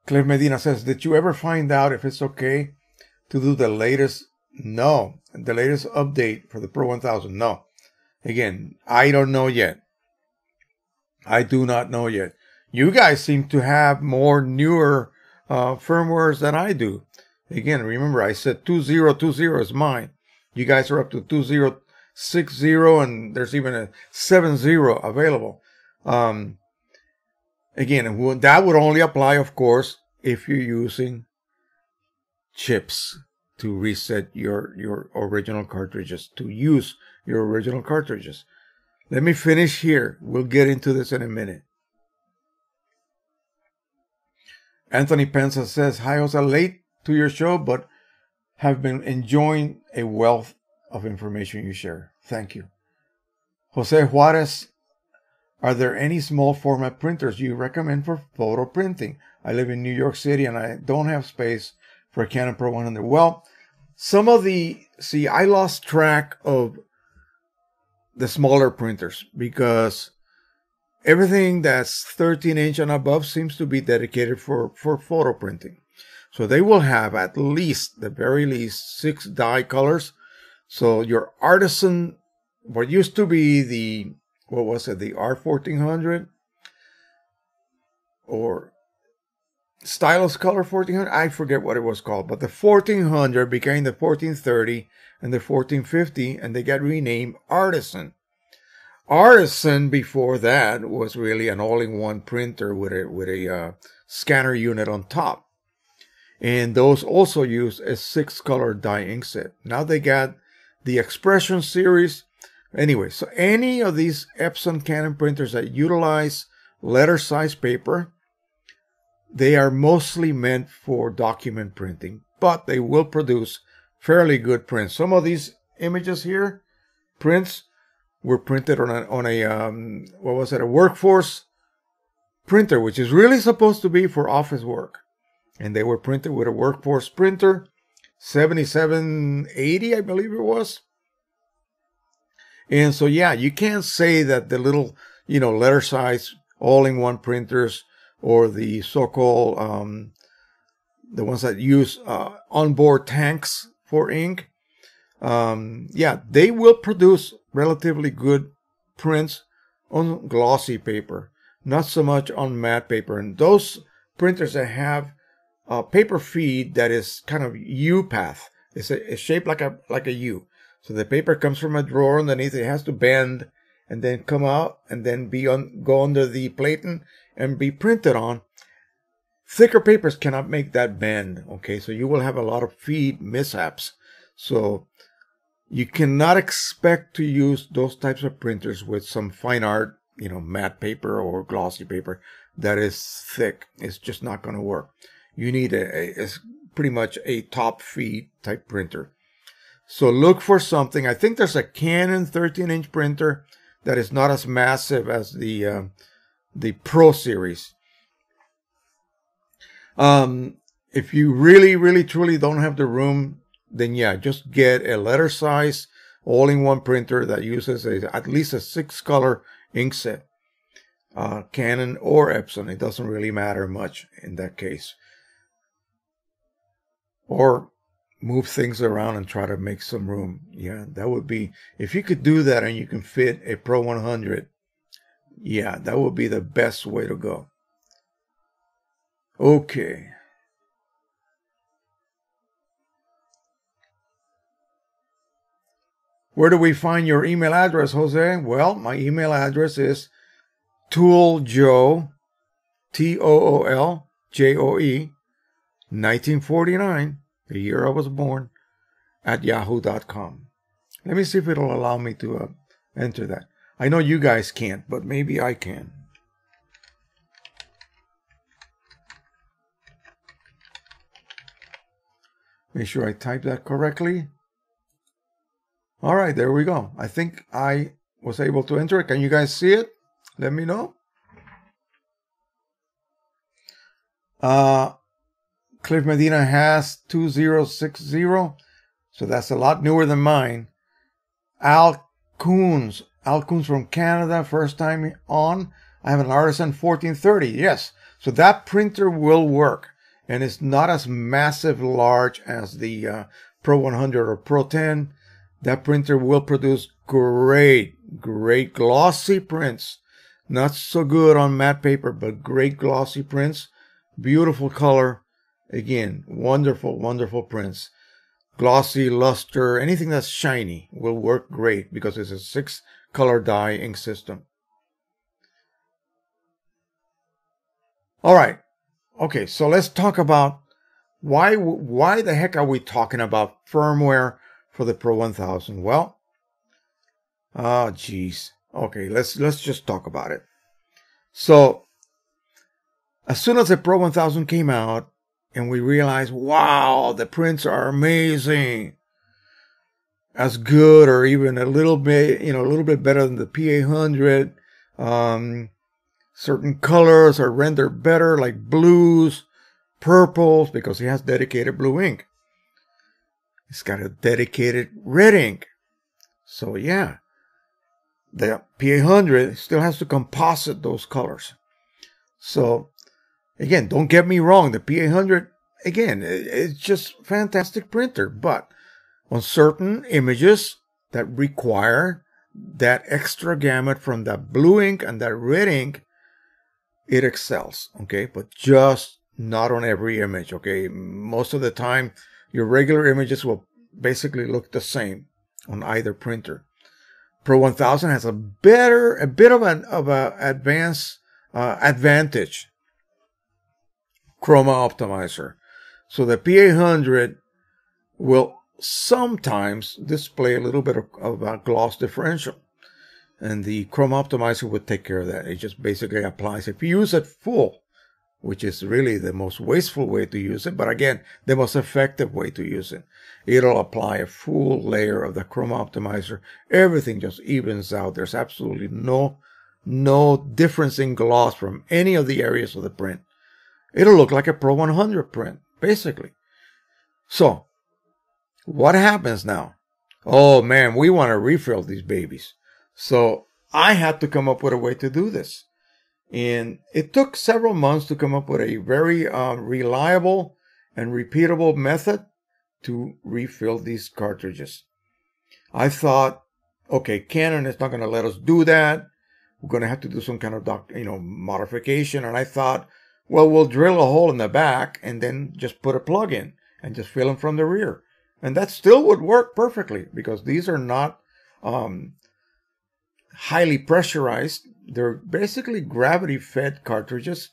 Cliff Medina says, did you ever find out if it's okay to do the latest? No. The latest update for the Pro one thousand? No. Again, I don't know yet. I do not know yet. You guys seem to have more newer uh, firmwares than I do. Again, remember I said two thousand twenty is mine. You guys are up to two thousand sixty, and there's even a seventy available. Um, again, that would only apply, of course, if you're using chips to reset your, your original cartridges, to use your original cartridges. Let me finish here. We'll get into this in a minute. Anthony Penza says, hi, I was late to your show, but have been enjoying a wealth of information you share. Thank you. Jose Juarez, are there any small format printers you recommend for photo printing? I live in New York City and I don't have space for a Canon Pro one hundred. Well, some of the, see, I lost track of the smaller printers because everything that's thirteen inch and above seems to be dedicated for, for photo printing. So they will have at least, the very least, six dye colors. So your Artisan, what used to be the, what was it, the R fourteen hundred or Stylus Color fourteen hundred? I forget what it was called, but the fourteen hundred became the fourteen thirty and the fourteen fifty, and they got renamed Artisan. Artisan before that was really an all-in-one printer with a, with a uh, scanner unit on top. And those also used a six-color dye ink set. Now they got the Expression series. Anyway, so any of these Epson Canon printers that utilize letter size paper, they are mostly meant for document printing, but they will produce fairly good prints. Some of these images here, prints, were printed on a, on a um, what was it, a Workforce printer, which is really supposed to be for office work. And they were printed with a Workforce printer, seventy-seven eighty, I believe it was. And so, yeah, you can't say that the little, you know, letter size all-in-one printers or the so-called um, the ones that use uh, onboard tanks for ink, um, yeah, they will produce relatively good prints on glossy paper, not so much on matte paper. And those printers that have a paper feed that is kind of U-path, it's, a, it's shaped like a like a U. So the paper comes from a drawer underneath. It has to bend and then come out and then be on, go under the platen and be printed on. Thicker papers cannot make that bend, okay? So you will have a lot of feed mishaps. So you cannot expect to use those types of printers with some fine art, you know, matte paper or glossy paper that is thick. It's just not going to work. You need a, a, a pretty much a top feed type printer. So look for something. I think there's a Canon thirteen inch printer that is not as massive as the uh, the Pro series. Um, if you really, really, truly don't have the room, then yeah, just get a letter size all-in-one printer that uses a, at least a six-color ink set. Uh, Canon or Epson, it doesn't really matter much in that case. Or move things around and try to make some room. Yeah, that would be, if you could do that and you can fit a Pro one hundred, yeah, that would be the best way to go. Okay. Where do we find your email address, Jose? Well, my email address is tooljoe, T O O L, J O E, nineteen forty-nine, the year I was born, at yahoo dot com. Let me see if it'll allow me to uh, enter that. I know you guys can't, but maybe I can. Make sure I type that correctly. All right, there we go. I think I was able to enter it. Can you guys see it? Let me know. Uh, Cliff Medina has two zero six zero, so that's a lot newer than mine. Al Coons, Al Coons from Canada, first time on. I have an Artisan fourteen thirty, yes. So that printer will work, and it's not as massive large as the uh, Pro one hundred or Pro ten. That printer will produce great, great glossy prints. Not so good on matte paper, but great glossy prints. Beautiful color. Again, wonderful, wonderful prints. Glossy, luster, anything that's shiny will work great because it's a six-color dye ink system. All right. Okay, so let's talk about why, why the heck are we talking about firmware for the Pro one thousand? Well, ah, oh, geez. Okay, let's, let's just talk about it. So, as soon as the Pro one thousand came out, and we realize, wow, the prints are amazing. As good or even a little bit, you know, a little bit better than the P eight hundred. Um, certain colors are rendered better, like blues, purples, because it has dedicated blue ink. It's got a dedicated red ink. So, yeah, the P eight hundred still has to composite those colors. So, again, don't get me wrong, the P eight hundred, again, it's just a fantastic printer, but on certain images that require that extra gamut from that blue ink and that red ink, it excels, okay? But just not on every image, okay? Most of the time, your regular images will basically look the same on either printer. Pro one thousand has a better, a bit of an of a advanced uh, advantage. Chroma optimizer. So the P eight hundred will sometimes display a little bit of, of a gloss differential. And the Chroma optimizer would take care of that. It just basically applies. If you use it full, which is really the most wasteful way to use it, but again, the most effective way to use it, it'll apply a full layer of the Chroma optimizer. Everything just evens out. There's absolutely no, no difference in gloss from any of the areas of the print. It'll look like a Pro one hundred print, basically. So, what happens now? Oh, man, we want to refill these babies. So, I had to come up with a way to do this. And it took several months to come up with a very uh, reliable and repeatable method to refill these cartridges. I thought, okay, Canon is not going to let us do that. We're going to have to do some kind of doc, you know, modification. And I thought, well, we'll drill a hole in the back and then just put a plug in and just fill them from the rear. And that still would work perfectly because these are not um, highly pressurized. They're basically gravity-fed cartridges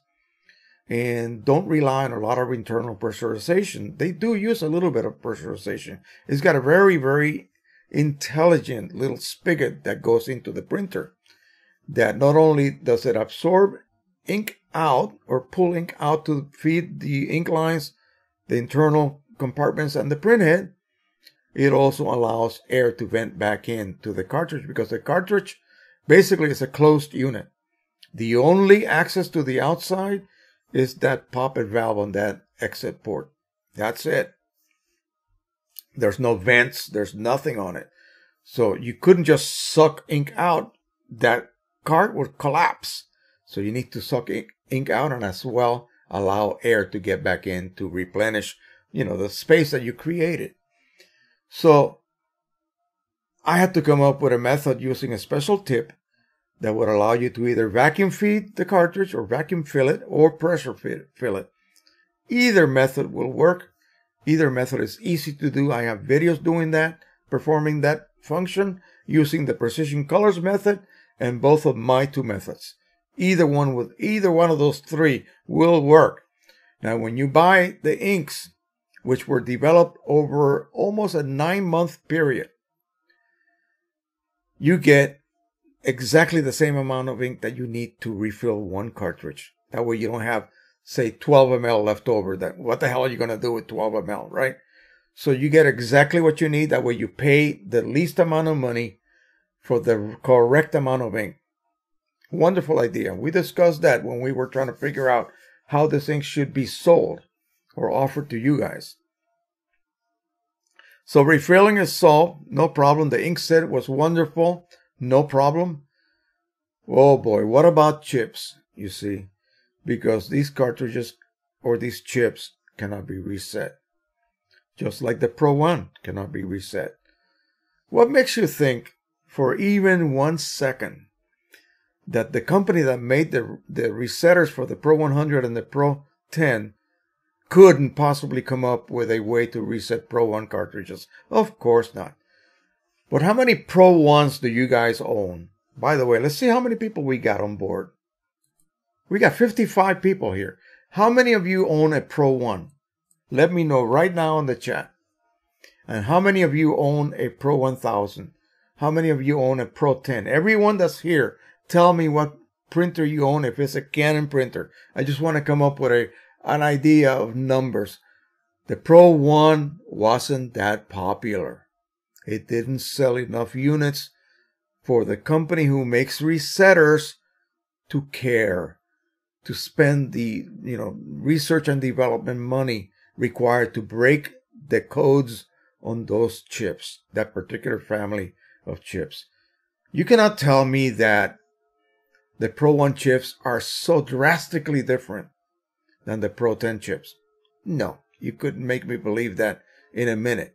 and don't rely on a lot of internal pressurization. They do use a little bit of pressurization. It's got a very, very intelligent little spigot that goes into the printer that not only does it absorb ink out or pull ink out to feed the ink lines, the internal compartments, and the printhead, it also allows air to vent back in to the cartridge because the cartridge basically is a closed unit. The only access to the outside is that poppet valve on that exit port. That's it. There's no vents. There's nothing on it. So you couldn't just suck ink out. That cart would collapse. So you need to suck ink out and as well allow air to get back in to replenish, you know, the space that you created. So I had to come up with a method using a special tip that would allow you to either vacuum feed the cartridge or vacuum fill it or pressure fill it. Either method will work. Either method is easy to do. I have videos doing that, performing that function using the Precision Colors method and both of my two methods. Either one with either one of those three will work. Now, when you buy the inks, which were developed over almost a nine-month period, you get exactly the same amount of ink that you need to refill one cartridge. That way you don't have, say, twelve milliliters left over. That, what the hell are you going to do with twelve milliliters, right? So you get exactly what you need. That way you pay the least amount of money for the correct amount of ink. Wonderful idea. We discussed that when we were trying to figure out how this ink should be sold or offered to you guys. So refilling is solved. No problem. The ink set was wonderful. No problem. Oh boy, what about chips, you see? Because these cartridges or these chips cannot be reset. Just like the Pro one cannot be reset. What makes you think for even one second that the company that made the, the resetters for the Pro one hundred and the Pro ten couldn't possibly come up with a way to reset Pro one cartridges? Of course not. But how many Pro ones do you guys own? By the way, let's see how many people we got on board. We got fifty-five people here. How many of you own a Pro one? Let me know right now in the chat. And how many of you own a Pro one thousand? How many of you own a Pro ten? Everyone that's here, tell me what printer you own, if it's a Canon printer. I just want to come up with a, an idea of numbers. The Pro one wasn't that popular. It didn't sell enough units for the company who makes resetters to care, to spend the, you know, research and development money required to break the codes on those chips, that particular family of chips. You cannot tell me that the Pro one chips are so drastically different than the Pro ten chips. No, you couldn't make me believe that in a minute.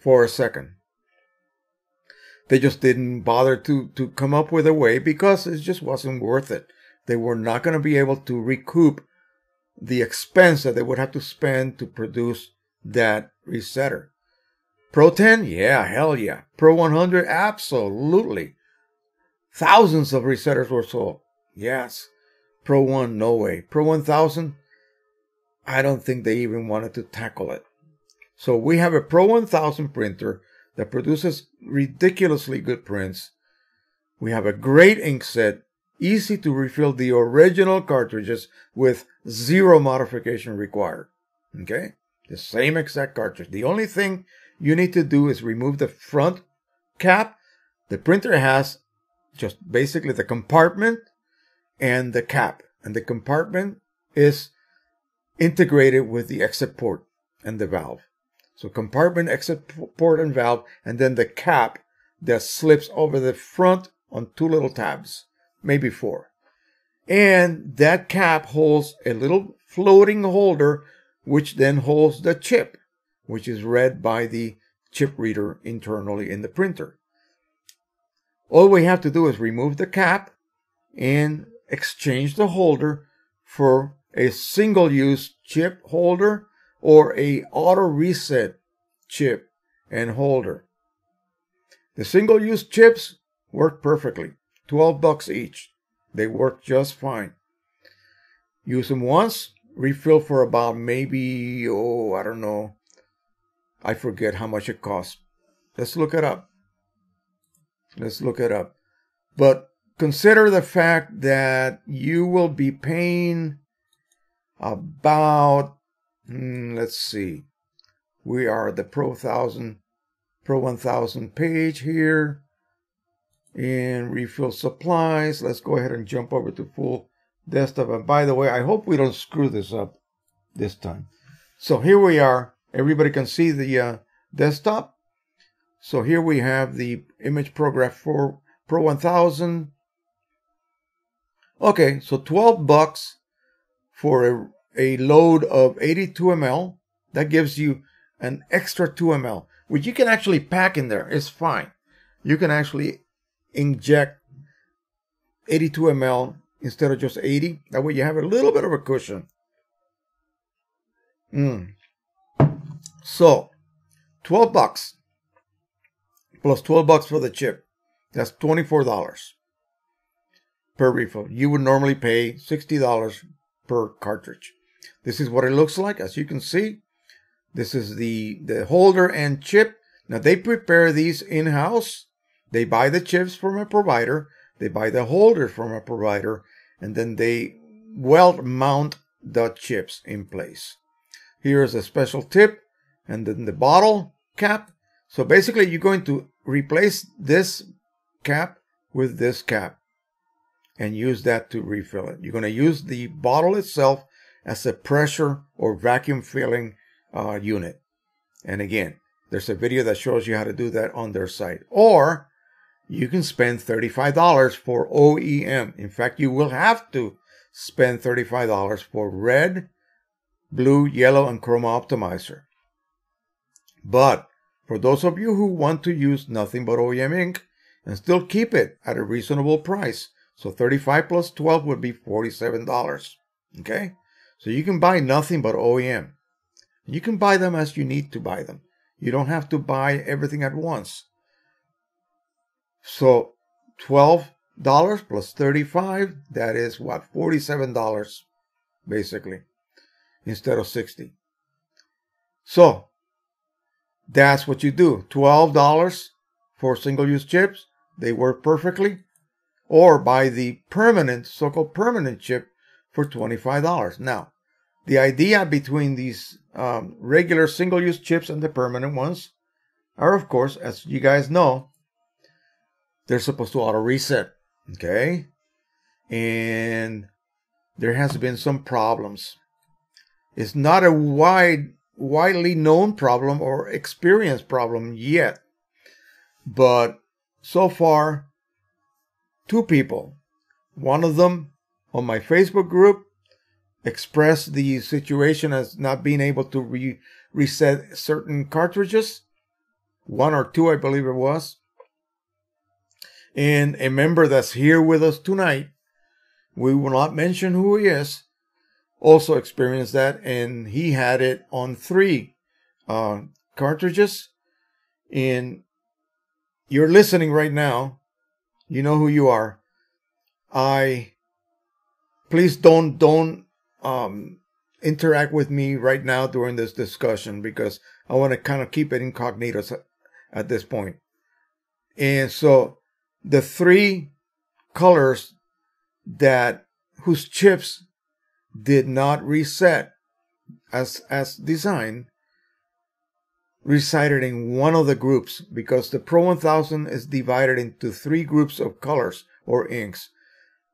For a second. They just didn't bother to, to come up with a way because it just wasn't worth it. They were not going to be able to recoup the expense that they would have to spend to produce that resetter. Pro ten? Yeah, hell yeah. Pro one hundred? Absolutely. Thousands of resetters were sold. Yes. Pro one? No way. Pro one thousand? I don't think they even wanted to tackle it. So we have a Pro one thousand printer that produces ridiculously good prints. We have a great ink set, easy to refill the original cartridges with zero modification required. Okay? The same exact cartridge. The only thing you need to do is remove the front cap. The printer has just basically the compartment and the cap. And the compartment is integrated with the exit port and the valve. So compartment, exit port, and valve, and then the cap that slips over the front on two little tabs, maybe four. And that cap holds a little floating holder which then holds the chip, which is read by the chip reader internally in the printer. All we have to do is remove the cap and exchange the holder for a single-use chip holder or a auto-reset chip and holder. The single-use chips work perfectly, twelve bucks each. They work just fine. Use them once, refill for about maybe, oh, I don't know. I forget how much it costs. Let's look it up. Let's look it up. But consider the fact that you will be paying about, hmm, let's see. We are the Pro one thousand, Pro one thousand page here. And refill supplies. Let's go ahead and jump over to full desktop. And by the way, I hope we don't screw this up this time. So here we are. Everybody can see the uh, desktop. So here we have the image program for Pro one thousand. Okay, so twelve bucks for a, a load of eighty-two M L. That gives you an extra two M L, which you can actually pack in there. It's fine. You can actually inject eighty-two M L instead of just eighty. That way you have a little bit of a cushion. Mm. So, twelve bucks plus twelve bucks for the chip. That's twenty-four dollars per refill. You would normally pay sixty dollars per cartridge. This is what it looks like. As you can see, this is the, the holder and chip. Now, they prepare these in-house. They buy the chips from a provider. They buy the holders from a provider. And then they weld mount the chips in place. Here's a special tip. And then the bottle cap. So basically, you're going to replace this cap with this cap and use that to refill it. You're going to use the bottle itself as a pressure or vacuum filling uh, unit. And again, there's a video that shows you how to do that on their site. Or you can spend thirty-five dollars for O E M. In fact, you will have to spend thirty-five dollars for red, blue, yellow, and chroma optimizer. But for those of you who want to use nothing but O E M ink and still keep it at a reasonable price, so thirty-five plus twelve would be forty-seven dollars. Okay? So you can buy nothing but O E M. You can buy them as you need to buy them. You don't have to buy everything at once. So twelve dollars plus thirty-five, that is what? forty-seven dollars, basically, instead of sixty. So that's what you do. twelve dollars for single-use chips. They work perfectly. Or buy the permanent, so-called permanent chip for twenty-five dollars. Now, the idea between these um, regular single-use chips and the permanent ones are, of course, as you guys know, they're supposed to auto-reset, okay? And there has been some problems. It's not a wide, widely known problem or experienced problem yet. But so far, two people, one of them on my Facebook group, expressed the situation as not being able to re reset certain cartridges, one or two, I believe it was. And a member that's here with us tonight, we will not mention who he is, also experienced that, and he had it on three uh, cartridges. And you're listening right now. You know who you are. I, please don't, don't um, interact with me right now during this discussion, because I want to kind of keep it incognito at this point. And so the three colors that, whose chips did not reset as, as designed, resided in one of the groups, because the Pro one thousand is divided into three groups of colors or inks.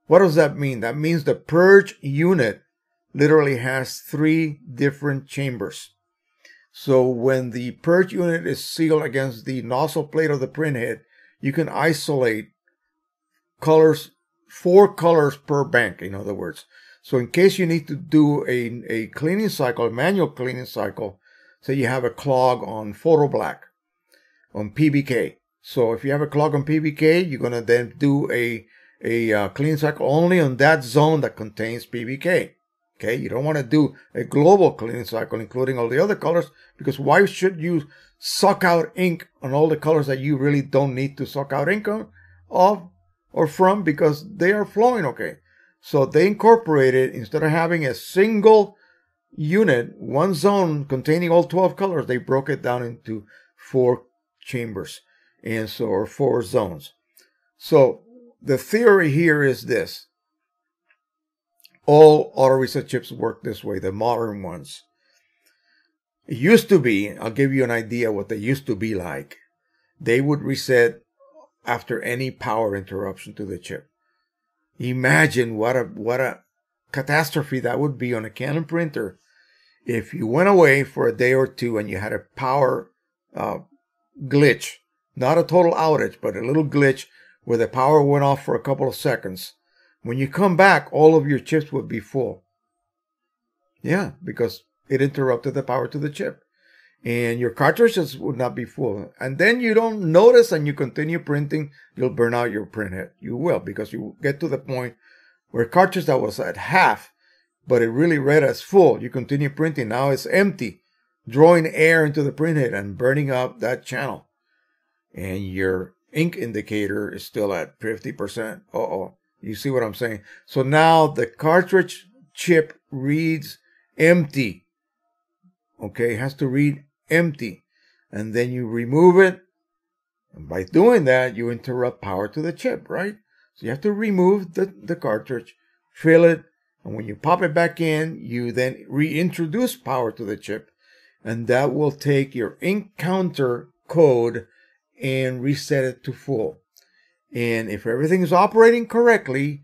What does that mean? That means the purge unit literally has three different chambers. So when the purge unit is sealed against the nozzle plate of the printhead, you can isolate colors, four colors per bank, in other words. So in case you need to do a, a cleaning cycle, a manual cleaning cycle, say you have a clog on Photo Black, on P B K. So if you have a clog on P B K, you're going to then do a, a uh, cleaning cycle only on that zone that contains P B K. Okay, you don't want to do a global cleaning cycle, including all the other colors, because why should you suck out ink on all the colors that you really don't need to suck out ink on, of or from, because they are flowing okay. So they incorporated, instead of having a single unit, one zone containing all twelve colors, they broke it down into four chambers, and so, or four zones. So the theory here is this. All autoreset chips work this way, the modern ones. It used to be, I'll give you an idea what they used to be like. They would reset after any power interruption to the chip. Imagine what a, what a catastrophe that would be on a Canon printer if you went away for a day or two and you had a power uh, glitch. Not a total outage, but a little glitch where the power went off for a couple of seconds. When you come back, all of your chips would be full. Yeah, because it interrupted the power to the chip. And your cartridges would not be full. And then you don't notice and you continue printing, you'll burn out your printhead. You will, because you get to the point where cartridge that was at half, but it really read as full. You continue printing, now it's empty, drawing air into the printhead and burning up that channel. And your ink indicator is still at fifty percent. Uh-oh. You see what I'm saying? So now the cartridge chip reads empty. Okay, it has to read empty. And then you remove it. And by doing that, you interrupt power to the chip, right? So you have to remove the, the cartridge, fill it. And when you pop it back in, you then reintroduce power to the chip. And that will take your ink counter code and reset it to full. And if everything is operating correctly,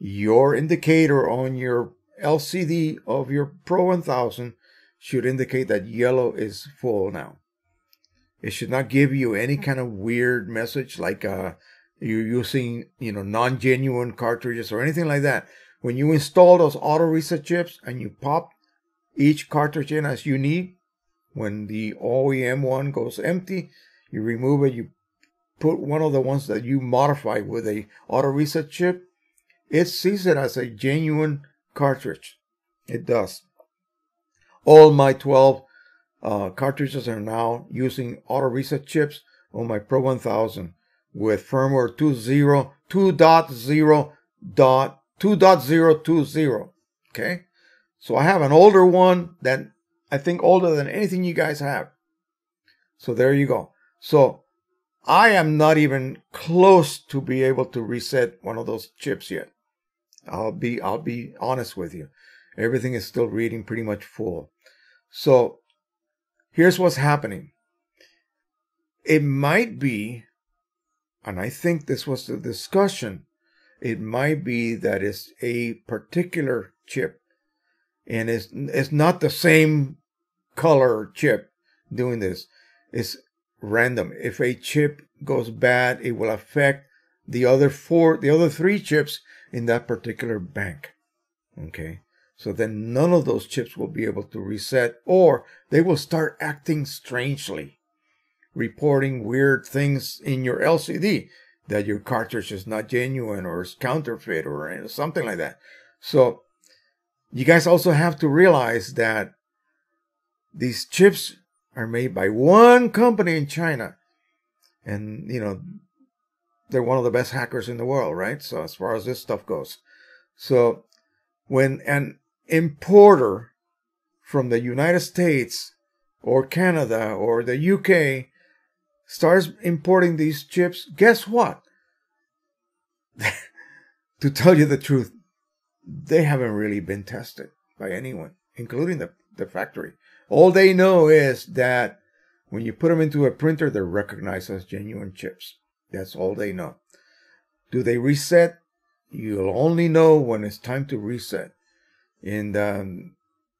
your indicator on your L C D of your Pro one thousand should indicate that yellow is full now. It should not give you any kind of weird message like uh, you're using, you know, non-genuine cartridges or anything like that. When you install those auto reset chips and you pop each cartridge in as you need, when the O E M one goes empty, you remove it, you put one of the ones that you modify with a auto reset chip, it sees it as a genuine cartridge. It does. All my twelve uh, cartridges are now using auto reset chips on my Pro one thousand with firmware two point zero point two point zero point two point zero point two point zero. Okay, so I have an older one that I think older than anything you guys have. So there you go. So I am not even close to be able to reset one of those chips yet. I'll be, I'll be honest with you. Everything is still reading pretty much full. So here's what's happening. It might be, and I think this was the discussion, it might be that it's a particular chip and it's, it's not the same color chip doing this. It's random. If a chip goes bad, it will affect the other four, the other three chips in that particular bank. Okay. So then none of those chips will be able to reset, or they will start acting strangely, reporting weird things in your L C D that your cartridge is not genuine or is counterfeit or something like that. So you guys also have to realize that these chips are made by one company in China. And, you know, they're one of the best hackers in the world, right? So as far as this stuff goes. So when an importer from the United States or Canada or the U K starts importing these chips, guess what? To tell you the truth, they haven't really been tested by anyone, including the, the factory. All they know is that when you put them into a printer, they're recognized as genuine chips. That's all they know. Do they reset? You'll only know when it's time to reset. And um,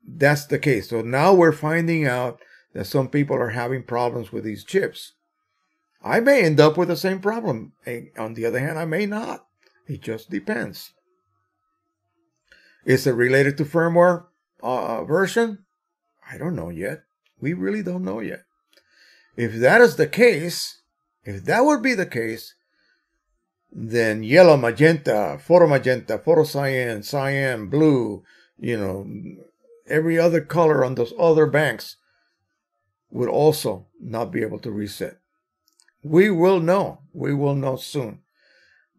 that's the case. So now we're finding out that some people are having problems with these chips. I may end up with the same problem. On the other hand, I may not. It just depends. Is it related to firmware uh, version? I don't know yet. We really don't know yet. If that is the case, if that would be the case, then yellow, magenta, photo magenta, photo cyan, cyan, blue, you know, every other color on those other banks would also not be able to reset. We will know. We will know soon.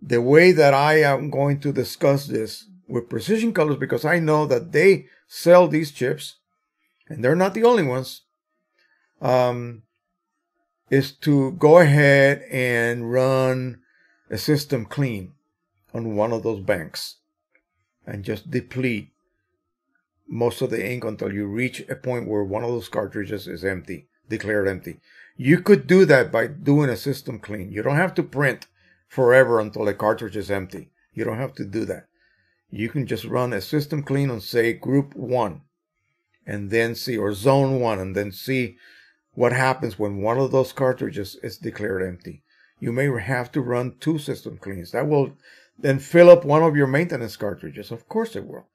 The way that I am going to discuss this with Precision Colors, because I know that they sell these chips, and they're not the only ones, um, is to go ahead and run a system clean on one of those banks and just deplete most of the ink until you reach a point where one of those cartridges is empty, declared empty. You could do that by doing a system clean. You don't have to print forever until a cartridge is empty. You don't have to do that. You can just run a system clean on, say, group one, and then see, or zone one, and then see what happens when one of those cartridges is declared empty. You may have to run two system cleans. That will then fill up one of your maintenance cartridges. Of course it will.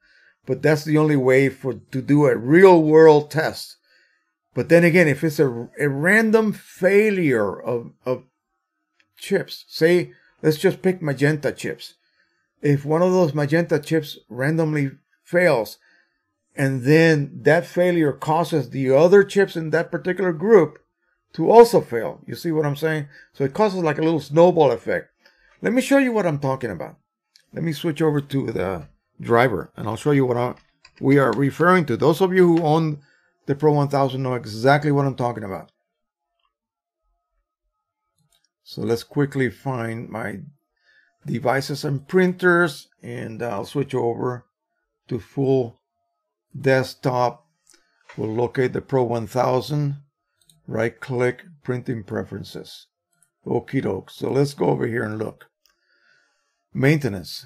But that's the only way for to do a real-world test. But then again, if it's a, a random failure of, of chips, say, let's just pick magenta chips. If one of those magenta chips randomly fails, and then that failure causes the other chips in that particular group to also fail. You see what I'm saying? So it causes like a little snowball effect. Let me show you what I'm talking about. Let me switch over to the driver, and I'll show you what I, we are referring to. Those of you who own the Pro one thousand know exactly what I'm talking about. So let's quickly find my devices and printers, and I'll switch over to full desktop. We'll locate the Pro one thousand. Right click, printing preferences. Okie doke. So let's go over here and look. Maintenance,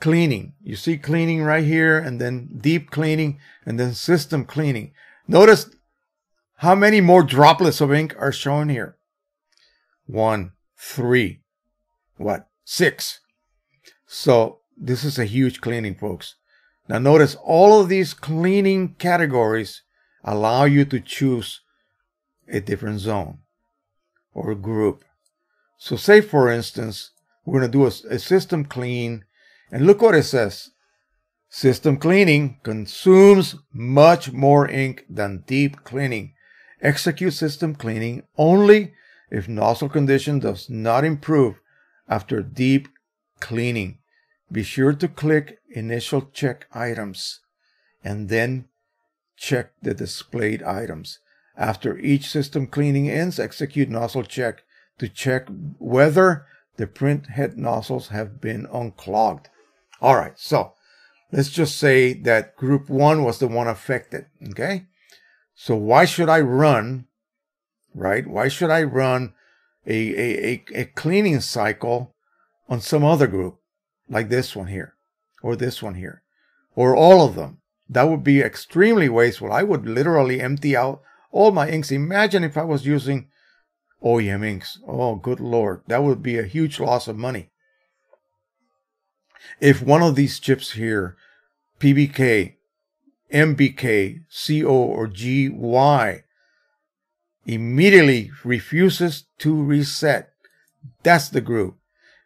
cleaning. You see cleaning right here, and then deep cleaning, and then system cleaning. Notice how many more droplets of ink are shown here. One, three, what? Six. So this is a huge cleaning, folks. Now notice all of these cleaning categories allow you to choose a different zone or group. So say, for instance, we're going to do a, a system clean, and look what it says. System cleaning consumes much more ink than deep cleaning. Execute system cleaning only if nozzle condition does not improve after deep cleaning. Be sure to click Initial Check Items and then check the displayed items. After each system cleaning ends, execute nozzle check to check whether the print head nozzles have been unclogged. All right, so let's just say that group one was the one affected, okay? So why should I run, right? Why should I run a, a, a, a cleaning cycle on some other group, like this one here, or this one here, or all of them? That would be extremely wasteful. I would literally empty out all my inks. Imagine if I was using O E M inks. Oh, good Lord. That would be a huge loss of money. If one of these chips here, P B K, M B K, C O, or G Y, immediately refuses to reset, that's the group.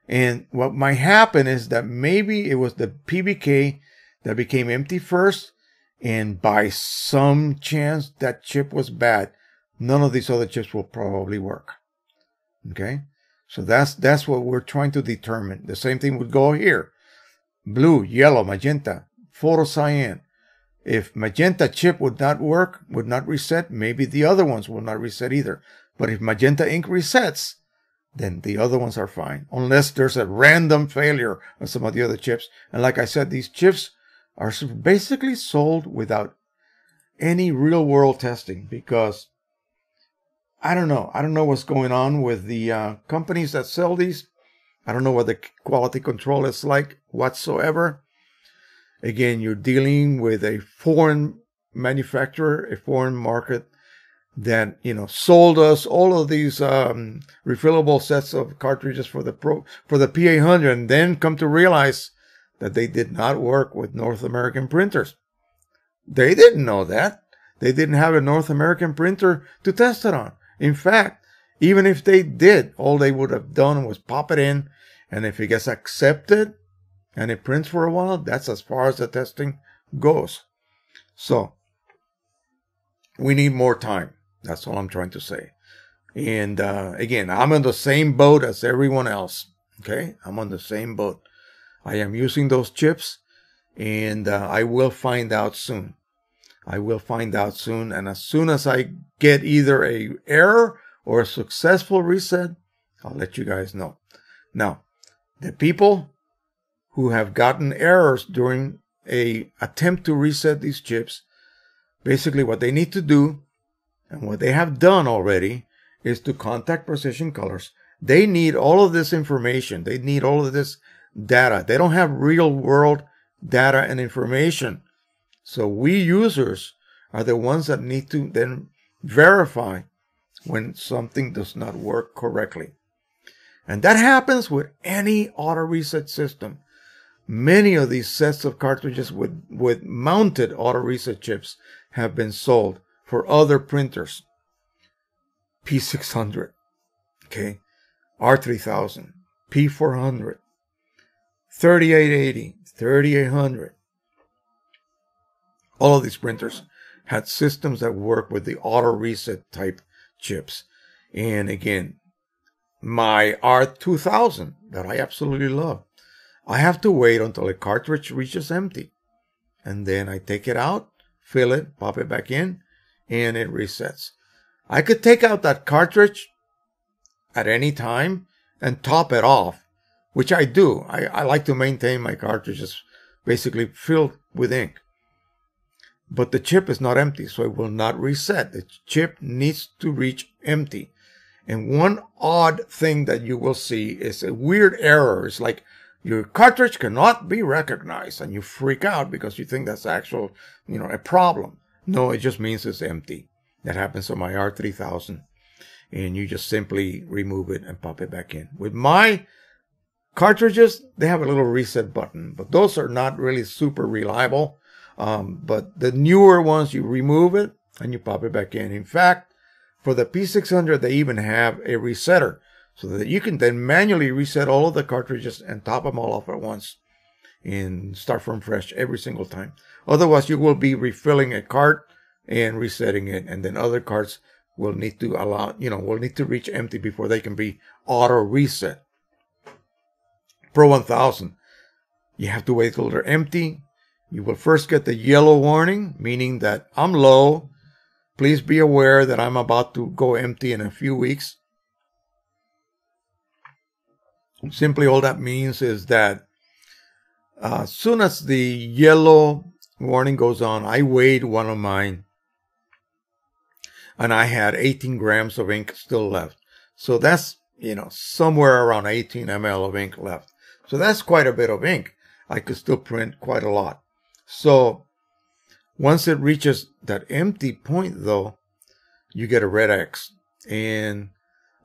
And what might happen is that maybe it was the P B K that became empty first, and by some chance that chip was bad. None of these other chips will probably work. Okay, so that's that's what we're trying to determine. The same thing would go here. Blue, yellow, magenta, photocyan. If magenta chip would not work, would not reset, maybe the other ones will not reset either. But if magenta ink resets, then the other ones are fine, unless there's a random failure on some of the other chips. And like I said, these chips are basically sold without any real world testing, because I don't know. I don't know what's going on with the uh, companies that sell these. I don't know what the quality control is like whatsoever. Again, you're dealing with a foreign manufacturer, a foreign market that, you know, sold us all of these um, refillable sets of cartridges for the Pro, for the P eight hundred, and then come to realize that they did not work with North American printers. They didn't know that. They didn't have a North American printer to test it on. In fact, even if they did, all they would have done was pop it in, and if it gets accepted and it prints for a while, that's as far as the testing goes. So we need more time. That's all I'm trying to say. And uh, again, I'm on the same boat as everyone else. Okay, I'm on the same boat. I am using those chips, and uh, I will find out soon. I will find out soon, and as soon as I get either a error or a successful reset, I'll let you guys know. Now, the people who have gotten errors during a attempt to reset these chips, basically what they need to do, and what they have done already, is to contact Precision Colors. They need all of this information. They need all of this data. They don't have real-world data and information. So we users are the ones that need to then verify when something does not work correctly. And that happens with any auto reset system. Many of these sets of cartridges with, with mounted auto reset chips have been sold for other printers. P six hundred, okay, R three thousand, P four hundred, thirty-eight eighty, thirty-eight hundred. All of these printers had systems that work with the auto reset type chips. And again, my R two thousand that I absolutely love, I have to wait until a cartridge reaches empty, and then I take it out, fill it, pop it back in, and it resets. I could take out that cartridge at any time and top it off, which I do. I, I like to maintain my cartridges basically filled with ink. But the chip is not empty, so it will not reset. The chip needs to reach empty. And one odd thing that you will see is a weird error. It's like your cartridge cannot be recognized, and you freak out because you think that's actual, you know, a problem. No, it just means it's empty. That happens on my R three thousand, and you just simply remove it and pop it back in. With my cartridges, they have a little reset button, but those are not really super reliable. Um, but the newer ones, you remove it and you pop it back in. In fact, for the P six hundred, they even have a resetter so that you can then manually reset all of the cartridges and top them all off at once and start from fresh every single time. Otherwise, you will be refilling a cart and resetting it, and then other carts will need to allow, you know, will need to reach empty before they can be auto reset. Pro one thousand, you have to wait till they're empty. You will first get the yellow warning, meaning that I'm low. Please be aware that I'm about to go empty in a few weeks. Simply all that means is that uh, as soon as the yellow warning goes on, I weighed one of mine, and I had eighteen grams of ink still left. So that's, you know, somewhere around eighteen milliliters of ink left. So that's quite a bit of ink. I could still print quite a lot. So once it reaches that empty point, though, you get a red X. And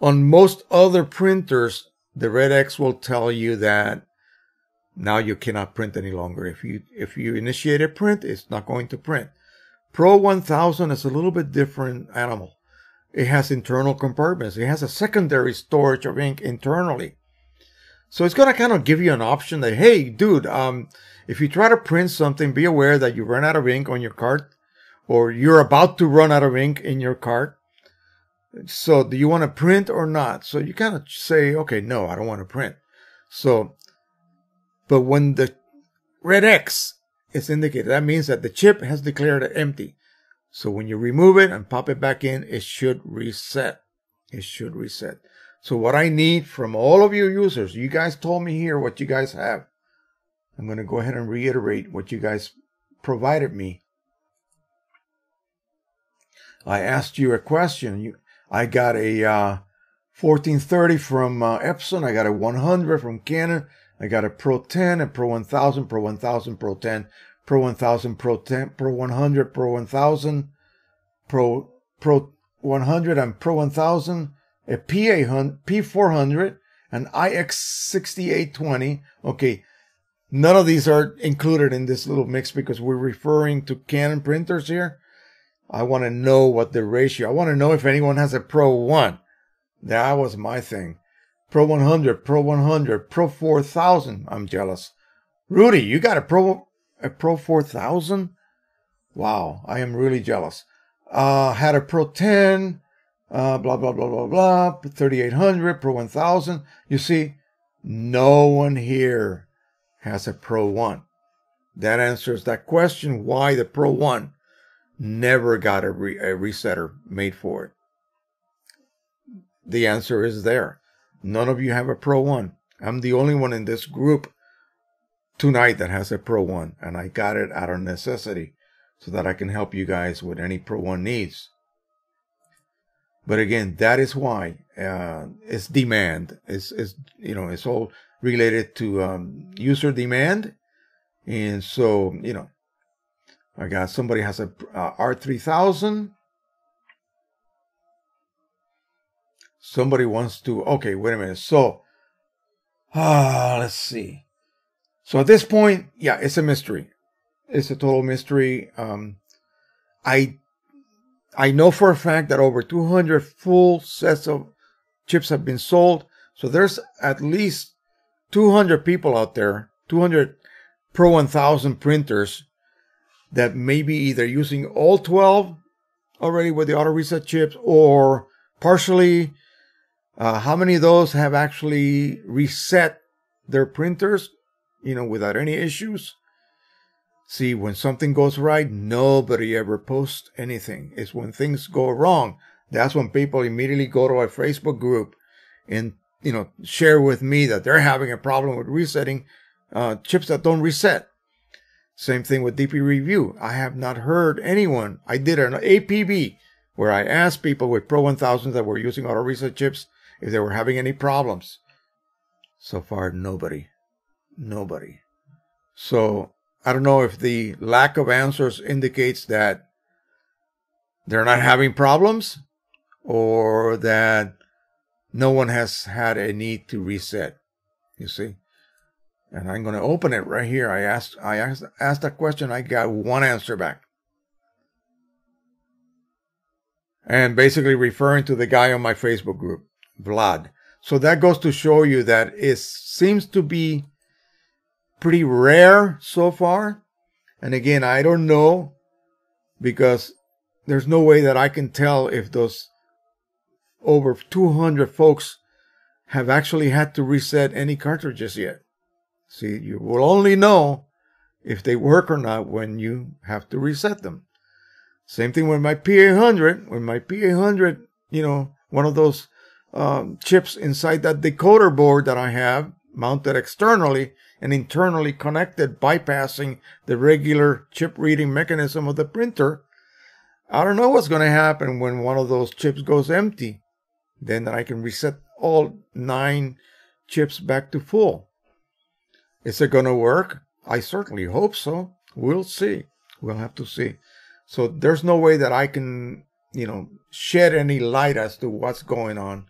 on most other printers, the red X will tell you that now you cannot print any longer. If you if you initiate a print, it's not going to print. Pro one thousand is a little bit different animal. It has internal compartments. It has a secondary storage of ink internally. So it's going to kind of give you an option that, hey, dude, um, if you try to print something, be aware that you run out of ink on your cart, or you're about to run out of ink in your cart. So do you want to print or not? So you kind of say, okay, no, I don't want to print. So, but when the red X is indicated, that means that the chip has declared it empty. So when you remove it and pop it back in, it should reset. It should reset. So what I need from all of you users, you guys told me here what you guys have. I'm going to go ahead and reiterate what you guys provided me. I asked you a question. You, I got a uh, fourteen thirty from uh, Epson. I got a one hundred from Canon. I got a Pro ten, a Pro one thousand, Pro one thousand, Pro ten, Pro one thousand, Pro ten, Pro one hundred, Pro one thousand, Pro, Pro one hundred, and Pro one thousand. A P eight hundred, P four hundred, an I X sixty-eight twenty. Okay, None of these are included in this little mix because we're referring to Canon printers here. I want to know what the ratio. I want to know if anyone has a Pro one. That was my thing. Pro one hundred, Pro one hundred, Pro four thousand. I'm jealous. Rudy, you got a Pro a Pro four thousand? Wow, I am really jealous. Uh, had a Pro ten, uh, blah, blah, blah, blah, blah, thirty-eight hundred, Pro one thousand. You see, no one here has a Pro one. That answers that question, why the Pro one never got a, re a resetter made for it. The answer is there. None of you have a Pro one. I'm the only one in this group tonight that has a Pro one, and I got it out of necessity so that I can help you guys with any Pro one needs. But again, that is why uh, it's demand. It's, it's, you know, it's all related to um, user demand. And so, you know, I got somebody has a uh, R three thousand. Somebody wants to, okay, wait a minute. So, ah, uh, let's see. So at this point, yeah, it's a mystery. It's a total mystery. Um, I I know for a fact that over two hundred full sets of chips have been sold. So there's at least two hundred people out there, two hundred Pro one thousand printers that may be either using all twelve already with the auto reset chips or partially. Uh, how many of those have actually reset their printers, you know, without any issues? See, when something goes right, nobody ever posts anything. It's when things go wrong. That's when people immediately go to a Facebook group and, you know, share with me that they're having a problem with resetting uh, chips that don't reset. Same thing with D P Review. I have not heard anyone. I did an A P B where I asked people with Pro one thousand that were using auto reset chips if they were having any problems. So far, nobody. Nobody. So I don't know if the lack of answers indicates that they're not having problems or that no one has had a need to reset, you see. And I'm going to open it right here. I asked, I asked, asked that question. I got one answer back. And basically referring to the guy on my Facebook group, Vlad. So that goes to show you that it seems to be pretty rare so far. And again, I don't know because there's no way that I can tell if those over two hundred folks have actually had to reset any cartridges yet. See, you will only know if they work or not when you have to reset them. Same thing with my P eight hundred. With my P eight hundred, you know, one of those um, chips inside that decoder board that I have mounted externally and internally connected, bypassing the regular chip reading mechanism of the printer. I don't know what's going to happen when one of those chips goes empty. Then I can reset all nine chips back to full. Is it going to work? I certainly hope so. We'll see. We'll have to see. So there's no way that I can, you know, shed any light as to what's going on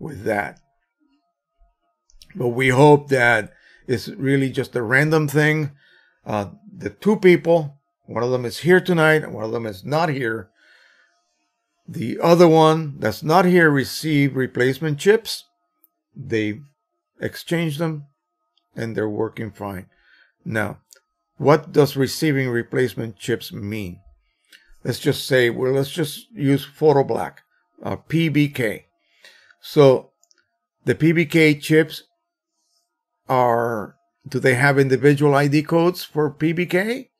with that. But we hope that it's really just a random thing. Uh, the two people, one of them is here tonight, and one of them is not here. The other one that's not here received replacement chips. They exchanged them, and they're working fine. Now, what does receiving replacement chips mean? Let's just say, well, let's just use PhotoBlack, uh, P B K. So the P B K chips are, do they have individual I D codes for P B K?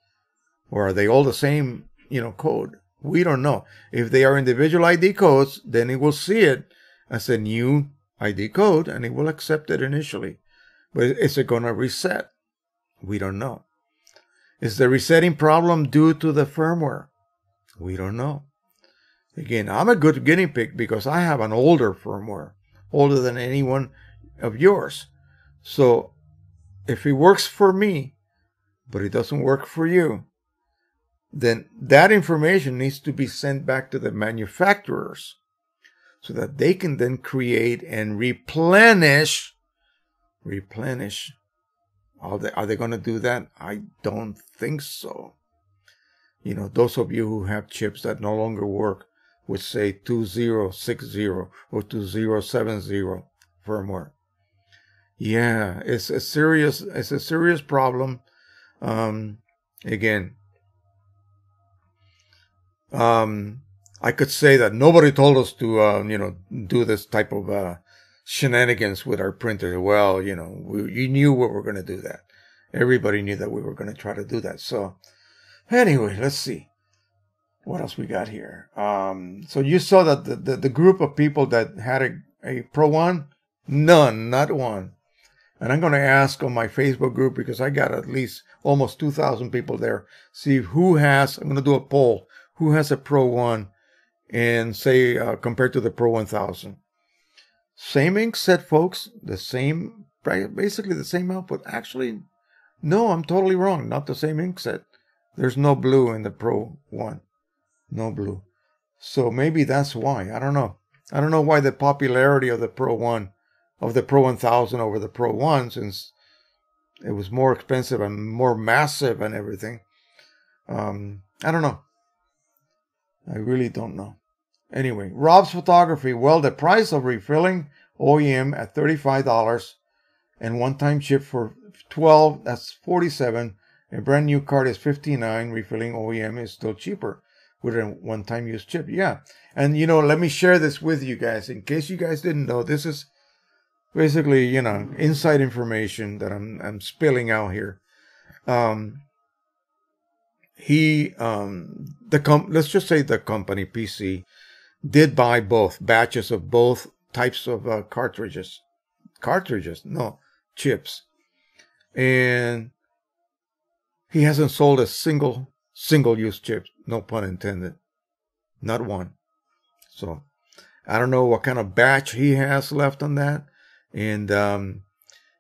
Or are they all the same, you know, code? We don't know. If they are individual I D codes, then it will see it as a new I D code and it will accept it initially. But is it going to reset? We don't know. Is the resetting problem due to the firmware? We don't know. Again, I'm a good guinea pig because I have an older firmware, older than any one of yours. So if it works for me, but it doesn't work for you, then that information needs to be sent back to the manufacturers so that they can then create and replenish, replenish Are they, are they going to do that? I don't think so. You know, those of you who have chips that no longer work with, say, two zero six zero or two zero seven zero firmware. Yeah, it's a serious, it's a serious problem. Um, again, um, I could say that nobody told us to, uh, you know, do this type of uh, shenanigans with our printer. Well, you know, we, you knew we were going to do that. Everybody knew that we were going to try to do that. So, anyway, let's see what else we got here. Um, so you saw that the, the the group of people that had a a Pro one, none, not one. And I'm going to ask on my Facebook group, because I got at least almost two thousand people there, see who has, I'm going to do a poll, who has a Pro one and say uh, compared to the Pro one thousand. Same ink set, folks, the same, basically the same output. Actually, no, I'm totally wrong, not the same ink set. There's no blue in the Pro one, no blue. So maybe that's why, I don't know. I don't know why the popularity of the Pro one, of the Pro one thousand over the Pro one, since it was more expensive and more massive and everything. Um, I don't know. I really don't know. Anyway, Rob's Photography. Well, the price of refilling O E M at thirty-five dollars and one-time chip for twelve dollars, that's forty-seven dollars. A brand new card is fifty-nine dollars. Refilling O E M is still cheaper with a one-time use chip. Yeah. And, you know, let me share this with you guys. In case you guys didn't know, this is basically, you know, inside information that I'm, I'm spilling out here. Um, he, um, the com let's just say the company, P C, did buy both batches of both types of uh, cartridges. Cartridges? No, chips. And he hasn't sold a single, single-use chip, no pun intended. Not one. So, I don't know what kind of batch he has left on that. And um,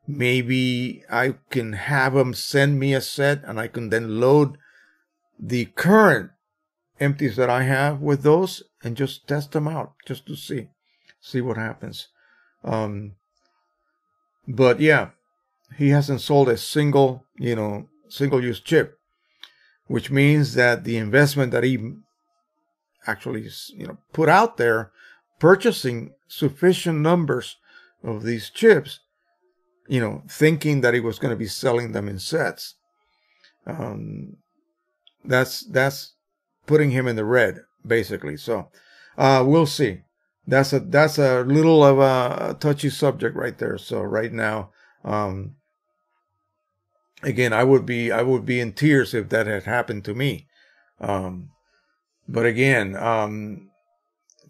maybe I can have them send me a set, and I can then load the current empties that I have with those and just test them out, just to see, see what happens. Um, but yeah, he hasn't sold a single, you know, single-use chip, which means that the investment that he actually, you know, put out there, purchasing sufficient numbers of these chips, you know, thinking that he was going to be selling them in sets, um, that's that's putting him in the red, basically. So uh, we'll see. That's a that's a little of a touchy subject right there. So right now, um, again, I would be I would be in tears if that had happened to me. Um, but again, um,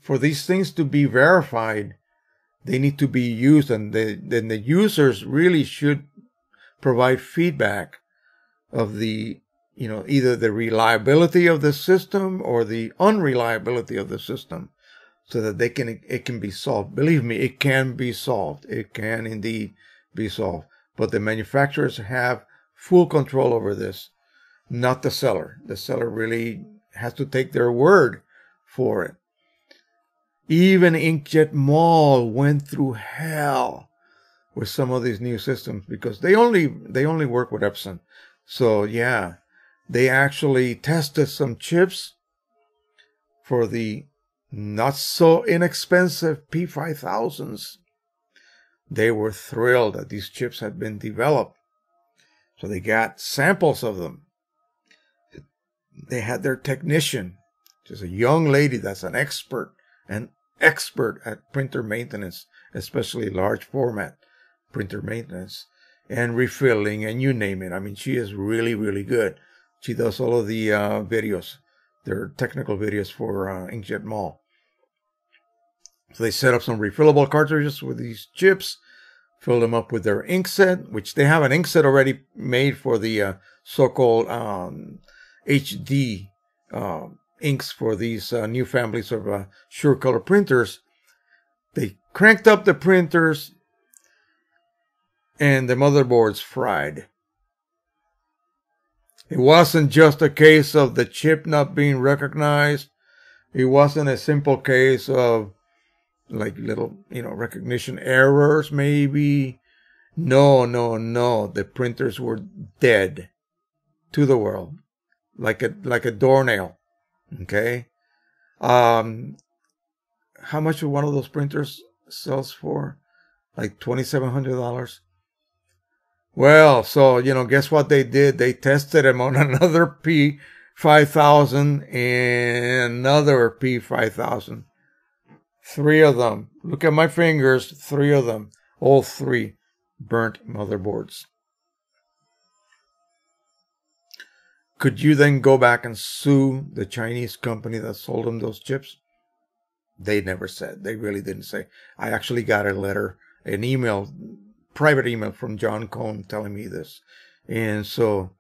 for these things to be verified, they need to be used, and then the users really should provide feedback of the, you know, either the reliability of the system or the unreliability of the system, so that they can, it can be solved. Believe me, it can be solved. It can indeed be solved. But the manufacturers have full control over this, not the seller. The seller really has to take their word for it. Even Inkjet Mall went through hell with some of these new systems, because they only they only work with Epson. So yeah, they actually tested some chips for the not so inexpensive P five thousands. They were thrilled that these chips had been developed, so they got samples of them. They had their technician, just a young lady that's an expert. An expert at printer maintenance, especially large format printer maintenance and refilling, and you name it. I mean, she is really, really good. She does all of the uh, videos, their technical videos for uh, Inkjet Mall. So they set up some refillable cartridges with these chips, fill them up with their ink set, which they have an ink set already made for the uh, so-called um, H D uh, inks for these uh, new families of uh, Sure Color printers. They cranked up the printers and the motherboards fried. It wasn't just a case of the chip not being recognized. It wasn't a simple case of like little, you know, recognition errors maybe. No, no, no, the printers were dead to the world, like a like a doornail. Okay, um, how much would one of those printers sells for? Like twenty-seven hundred dollars. Well, so, you know, guess what they did? They tested them on another P five thousand and another P five thousand. Three of them. Look at my fingers. Three of them. All three burnt motherboards. Could you then go back and sue the Chinese company that sold them those chips? They never said. They really didn't say. I actually got a letter, an email, private email from John Cohn telling me this. And so,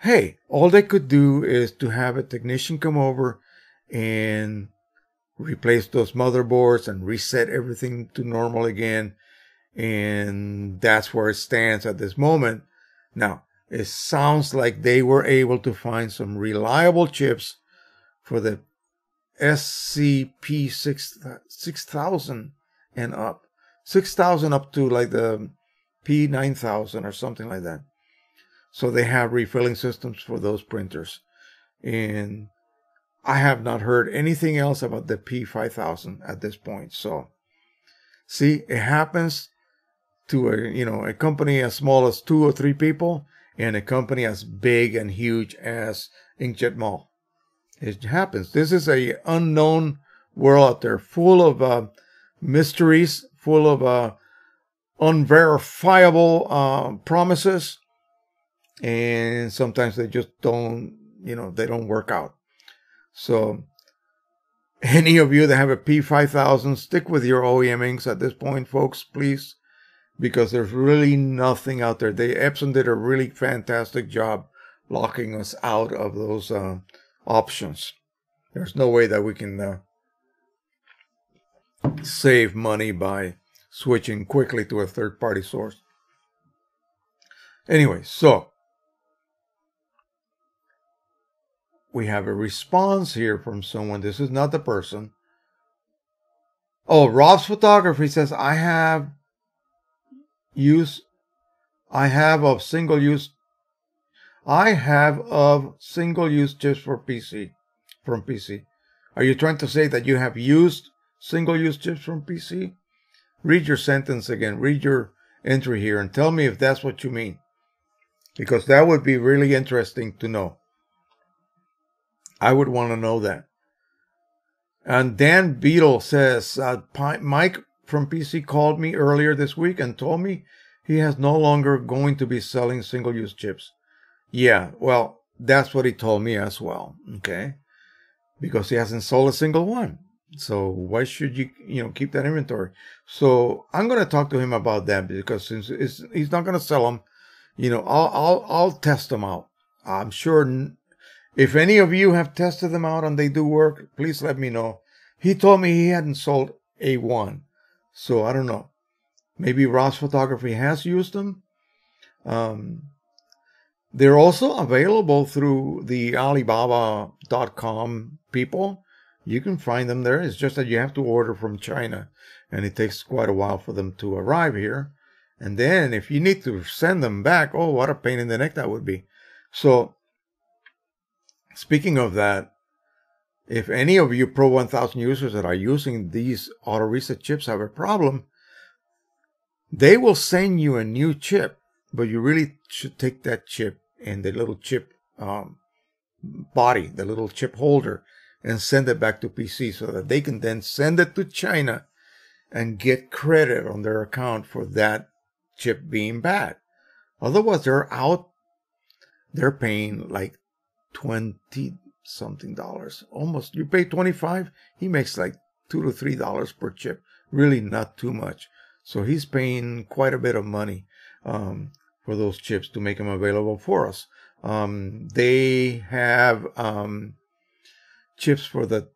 hey, all they could do is to have a technician come over and replace those motherboards and reset everything to normal again. And that's where it stands at this moment. Now, it sounds like they were able to find some reliable chips for the S C P six thousand and up. six thousand up to like the P nine thousand or something like that. So they have refilling systems for those printers. And I have not heard anything else about the P five thousand at this point. So see, it happens to a, you know, a company as small as two or three people and a company as big and huge as Inkjet Mall. It happens. This is a unknown world out there, full of uh, mysteries, full of uh, unverifiable uh, promises, and sometimes they just don't, you know, they don't work out. So, any of you that have a P five thousand, stick with your O E M inks at this point, folks, please, because there's really nothing out there. They Epson did a really fantastic job locking us out of those Uh, options. There's no way that we can uh, save money by switching quickly to a third-party source. Anyway, so we have a response here from someone. This is not the person. Oh, Rob's Photography says, I have use, I have of single-use I have of single-use chips for P C, from P C. Are you trying to say that you have used single-use chips from P C? Read your sentence again. Read your entry here and tell me if that's what you mean. Because that would be really interesting to know. I would want to know that. And Dan Beadle says, uh, Mike from P C called me earlier this week and told me he has no longer going to be selling single-use chips. Yeah, well, that's what he told me as well, okay? Because he hasn't sold a single one. So why should you, you know, keep that inventory? So I'm going to talk to him about that because since it's, he's not going to sell them, you know, I'll, I'll, I'll test them out. I'm sure if any of you have tested them out and they do work, please let me know. He told me he hadn't sold a one. So I don't know. Maybe Ross Photography has used them. Um... They're also available through the Alibaba dot com people. You can find them there. It's just that you have to order from China, and it takes quite a while for them to arrive here. And then if you need to send them back, oh, what a pain in the neck that would be. So, speaking of that, if any of you Pro one thousand users that are using these auto reset chips have a problem, they will send you a new chip. But you really should take that chip and the little chip um, body, the little chip holder, and send it back to P C so that they can then send it to China and get credit on their account for that chip being bad. Otherwise, they're out, they're paying like twenty something dollars. Almost, you pay twenty-five, he makes like two to three dollars per chip. Really not too much. So he's paying quite a bit of money um for those chips to make them available for us. Um they have um chips for the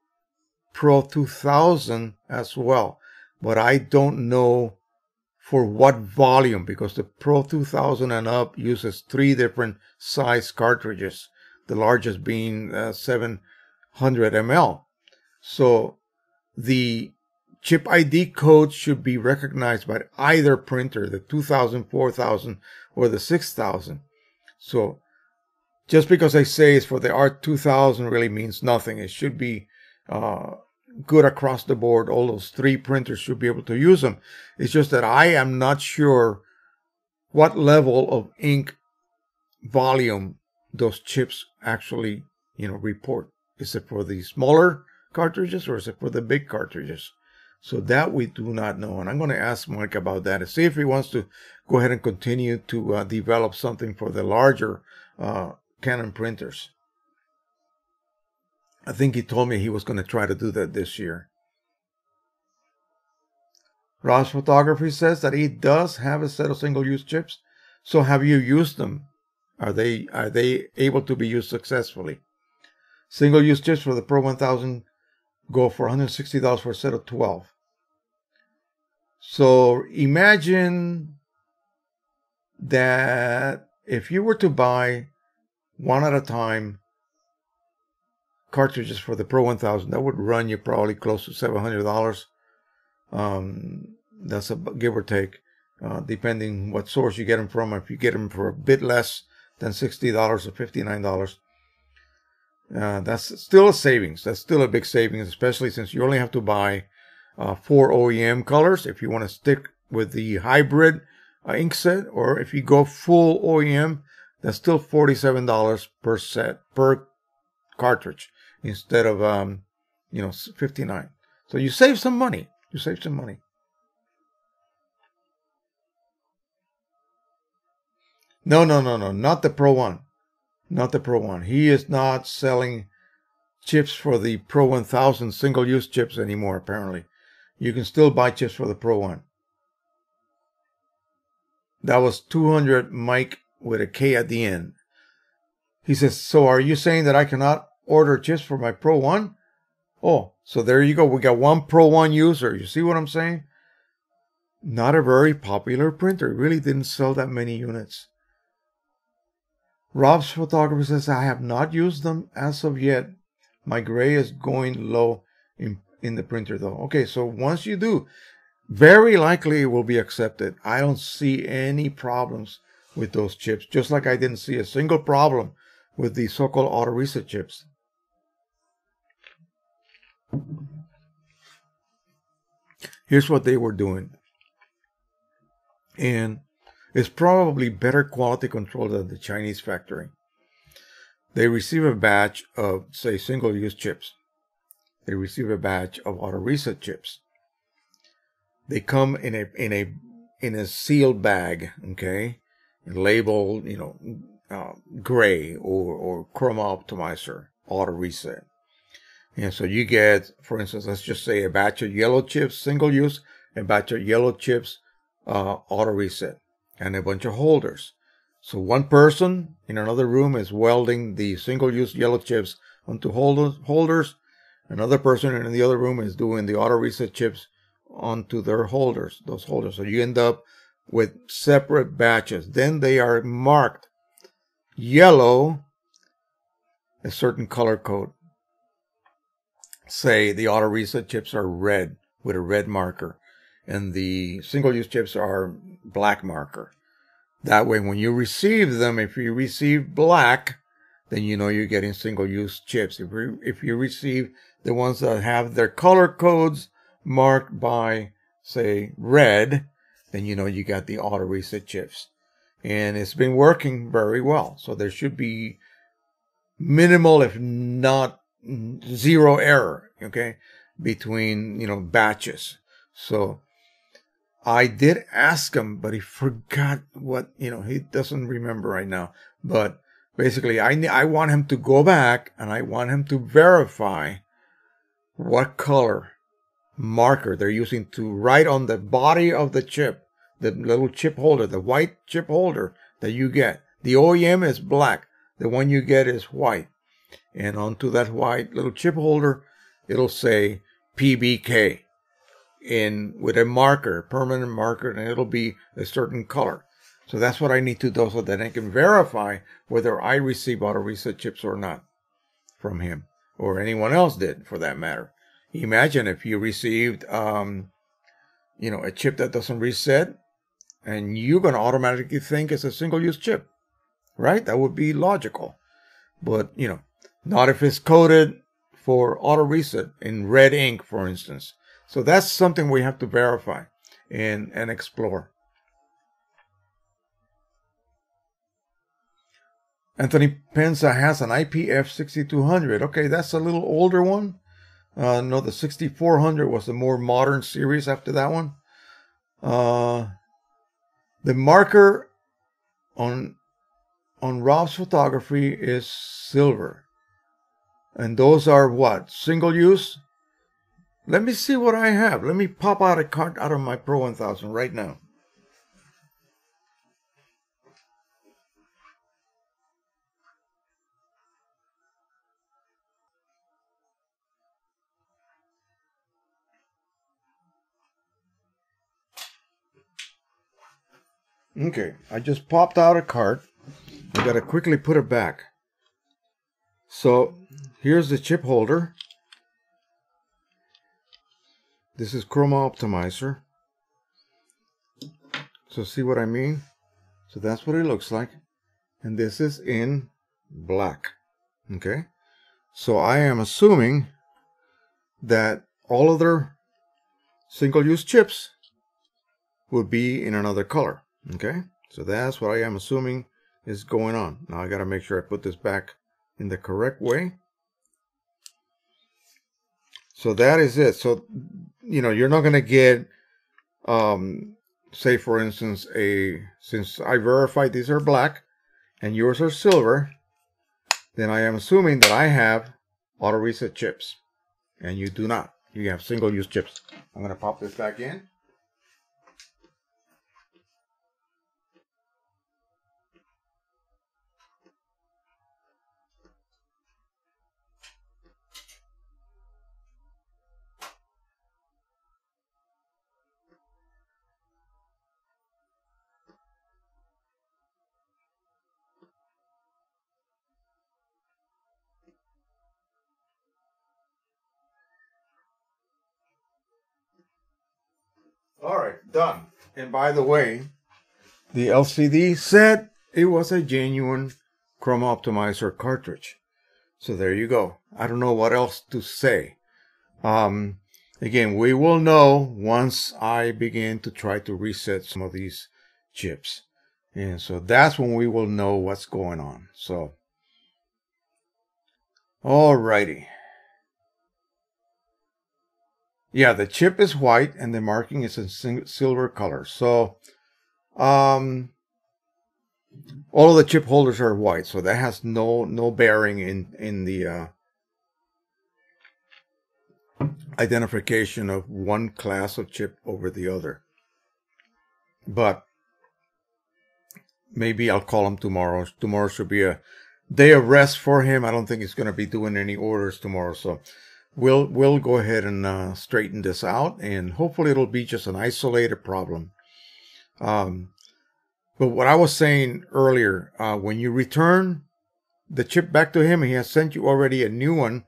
Pro two thousand as well, but I don't know for what volume, because the Pro two thousand and up uses three different size cartridges, the largest being uh, seven hundred milliliters. So the Chip I D codes should be recognized by either printer, the two thousand, four thousand, or the six thousand. So just because I say it's for the R two thousand really means nothing. It should be uh, good across the board. All those three printers should be able to use them. It's just that I am not sure what level of ink volume those chips actually, you know, report. Is it for the smaller cartridges or is it for the big cartridges? So that we do not know. And I'm going to ask Mike about that and see if he wants to go ahead and continue to uh, develop something for the larger uh, Canon printers. I think he told me he was going to try to do that this year. Ross Photography says that he does have a set of single-use chips. So have you used them? Are they, are they able to be used successfully? Single-use chips for the Pro one thousand go for one hundred sixty dollars for a set of twelve. So imagine that if you were to buy one at a time cartridges for the Pro one thousand, that would run you probably close to seven hundred dollars. Um, that's a give or take, uh, depending what source you get them from. If you get them for a bit less than sixty dollars or fifty-nine dollars, uh, that's still a savings. That's still a big savings, especially since you only have to buy uh, four O E M colors if you want to stick with the hybrid uh, ink set, or if you go full O E M, that's still forty-seven dollars per set, per cartridge, instead of um, you know, fifty-nine dollars. So you save some money. You save some money. No, no, no, no, not the Pro one. Not the Pro one. He is not selling chips for the Pro one thousand single-use chips anymore, apparently. You can still buy chips for the Pro one. That was two hundred Mike with a K at the end. He says, so are you saying that I cannot order chips for my Pro one? Oh, so there you go. We got one Pro one user. You see what I'm saying? Not a very popular printer. It really didn't sell that many units. Rob's Photography says, I have not used them as of yet. My gray is going low in, in the printer though. Okay, so once you do, very likely it will be accepted. I don't see any problems with those chips, just like I didn't see a single problem with the so-called auto reset chips. Here's what they were doing. And it's probably better quality control than the Chinese factory. They receive a batch of, say, single-use chips. They receive a batch of auto reset chips. They come in a in a in a sealed bag, okay, labeled, you know, uh, gray or or chroma optimizer auto reset. And so you get, for instance, let's just say a batch of yellow chips, single-use, a batch of yellow chips, uh, auto reset, and a bunch of holders. So one person in another room is welding the single-use yellow chips onto holders. Another person in the other room is doing the auto reset chips onto their holders, those holders. So you end up with separate batches. Then they are marked yellow, a certain color code. Say the auto reset chips are red with a red marker, and the single-use chips are black marker. That way, when you receive them, if you receive black, then you know you're getting single-use chips. If you, if you receive the ones that have their color codes marked by, say, red, then you know you got the auto reset chips. And it's been working very well. So there should be minimal, if not zero error, okay, between, you know, batches. So I did ask him, but he forgot what, you know, he doesn't remember right now. But basically, I, I want him to go back and I want him to verify what color marker they're using to write on the body of the chip, the little chip holder, the white chip holder that you get. The O E M is black. The one you get is white. And onto that white little chip holder, it'll say P B K in with a marker, permanent marker, and it'll be a certain color. So that's what I need to do so that I can verify whether I receive auto reset chips or not from him, or anyone else did for that matter. Imagine if you received, um, you know, a chip that doesn't reset, and you're going to automatically think it's a single-use chip, right? That would be logical. But, you know, not if it's coded for auto-reset in red ink, for instance. So that's something we have to verify and, and explore. Anthony Penza has an I P F sixty-two hundred. Okay, that's a little older one. Uh, no, the sixty-four hundred was the more modern series after that one. Uh, the marker on, on Rob's Photography is silver. And those are what? Single use? Let me see what I have. Let me pop out a card out of my Pro one thousand right now. Okay, I just popped out a card. I gotta quickly put it back. So here's the chip holder. This is Chroma Optimizer. So see what I mean? So that's what it looks like. And this is in black. Okay? So I am assuming that all other single-use chips would be in another color. Okay? So that's what I am assuming is going on. Now I gotta make sure I put this back in the correct way. So that is it. So, you know, you're not going to get, um, say, for instance, a, since I verified these are black and yours are silver, then I am assuming that I have auto reset chips and you do not. You have single use chips. I'm going to pop this back in. All right, done. And by the way, the L C D said it was a genuine Chroma Optimizer cartridge. So there you go. I don't know what else to say. Um, again, we will know once I begin to try to reset some of these chips. And so that's when we will know what's going on. So, all righty. Yeah, the chip is white and the marking is in silver color. So, um, all of the chip holders are white, so that has no no bearing in in the uh, identification of one class of chip over the other. But maybe I'll call him tomorrow. Tomorrow should be a day of rest for him. I don't think he's going to be doing any orders tomorrow, so. We'll, we'll go ahead and uh, straighten this out, and hopefully it'll be just an isolated problem. Um, but what I was saying earlier, uh, when you return the chip back to him, he has sent you already a new one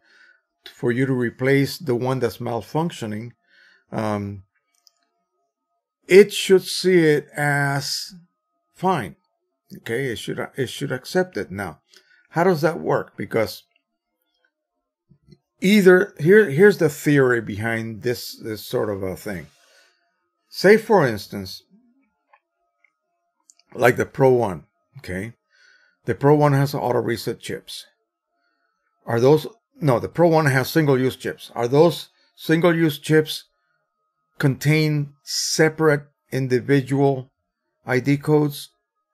for you to replace the one that's malfunctioning. Um, it should see it as fine. Okay, it should, it should accept it. Now, how does that work? Because Either, here, here's the theory behind this, this sort of a thing. Say, for instance, like the Pro one, okay? The Pro one has auto-reset chips. Are those... No, the Pro one has single-use chips. Are those single-use chips contain separate individual I D codes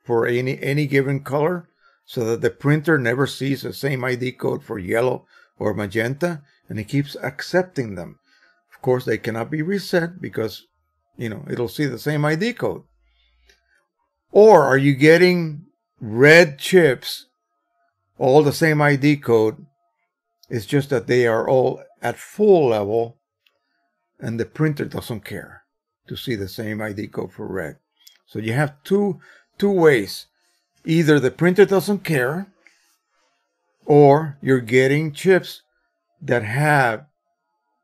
for any, any given color so that the printer never sees the same I D code for yellow or magenta, and it keeps accepting them? Of course, they cannot be reset because, you know, it'll see the same I D code. Or are you getting red chips, all the same I D code? It's just that they are all at full level, and the printer doesn't care to see the same I D code for red. So you have two, two ways. Either the printer doesn't care, or you're getting chips that have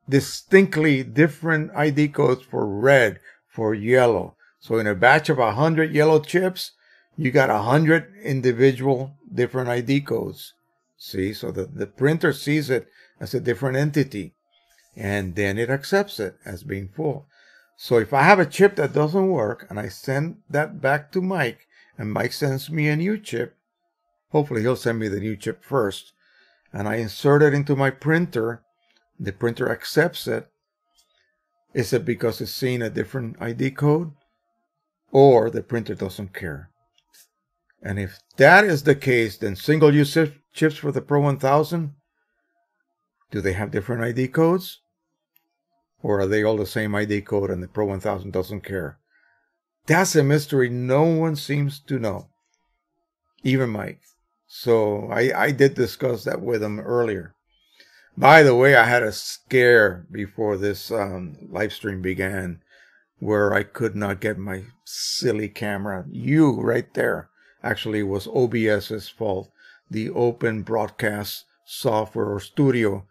distinctly different I D codes for red, for yellow. So in a batch of one hundred yellow chips, you got one hundred individual different I D codes. See, so the, the printer sees it as a different entity, and then it accepts it as being full. So if I have a chip that doesn't work and I send that back to Mike, and Mike sends me a new chip, hopefully he'll send me the new chip first, and I insert it into my printer, the printer accepts it. Is it because it's seeing a different I D code? Or the printer doesn't care? And if that is the case, then single-use chips for the Pro one thousand, do they have different I D codes? Or are they all the same I D code and the Pro one thousand doesn't care? That's a mystery no one seems to know, even Mike. So I, I did discuss that with him earlier. By the way, I had a scare before this um, live stream began where I could not get my silly camera. You right there actually was OBS's fault. The Open Broadcast Software or Studio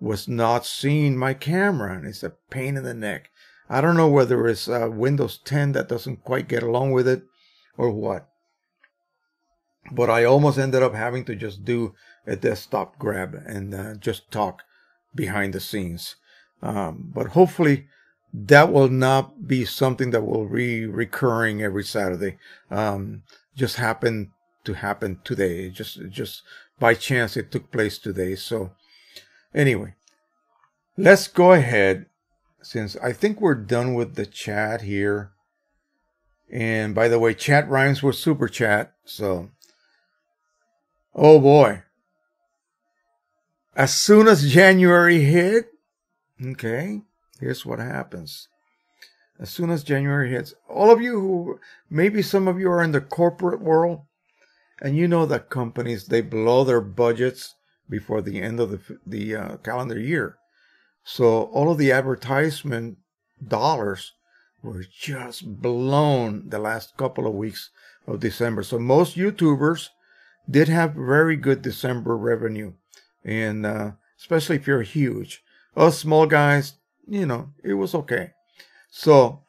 was not seeing my camera, and it's a pain in the neck. I don't know whether it's uh, Windows ten that doesn't quite get along with it or what. But I almost ended up having to just do a desktop grab and uh, just talk behind the scenes. Um, but hopefully that will not be something that will be recurring every Saturday. Um, just happened to happen today. It just, it just by chance it took place today. So anyway, let's go ahead, since I think we're done with the chat here. And by the way, chat rhymes with super chat. So, oh boy. As soon as January hit, okay, here's what happens. As soon as January hits, all of you who, maybe some of you are in the corporate world, and you know that companies, they blow their budgets before the end of the, the uh, calendar year. So all of the advertisement dollars were just blown the last couple of weeks of December. So most YouTubers did have very good December revenue. And uh, especially if you're huge. Us small guys, you know, it was okay. So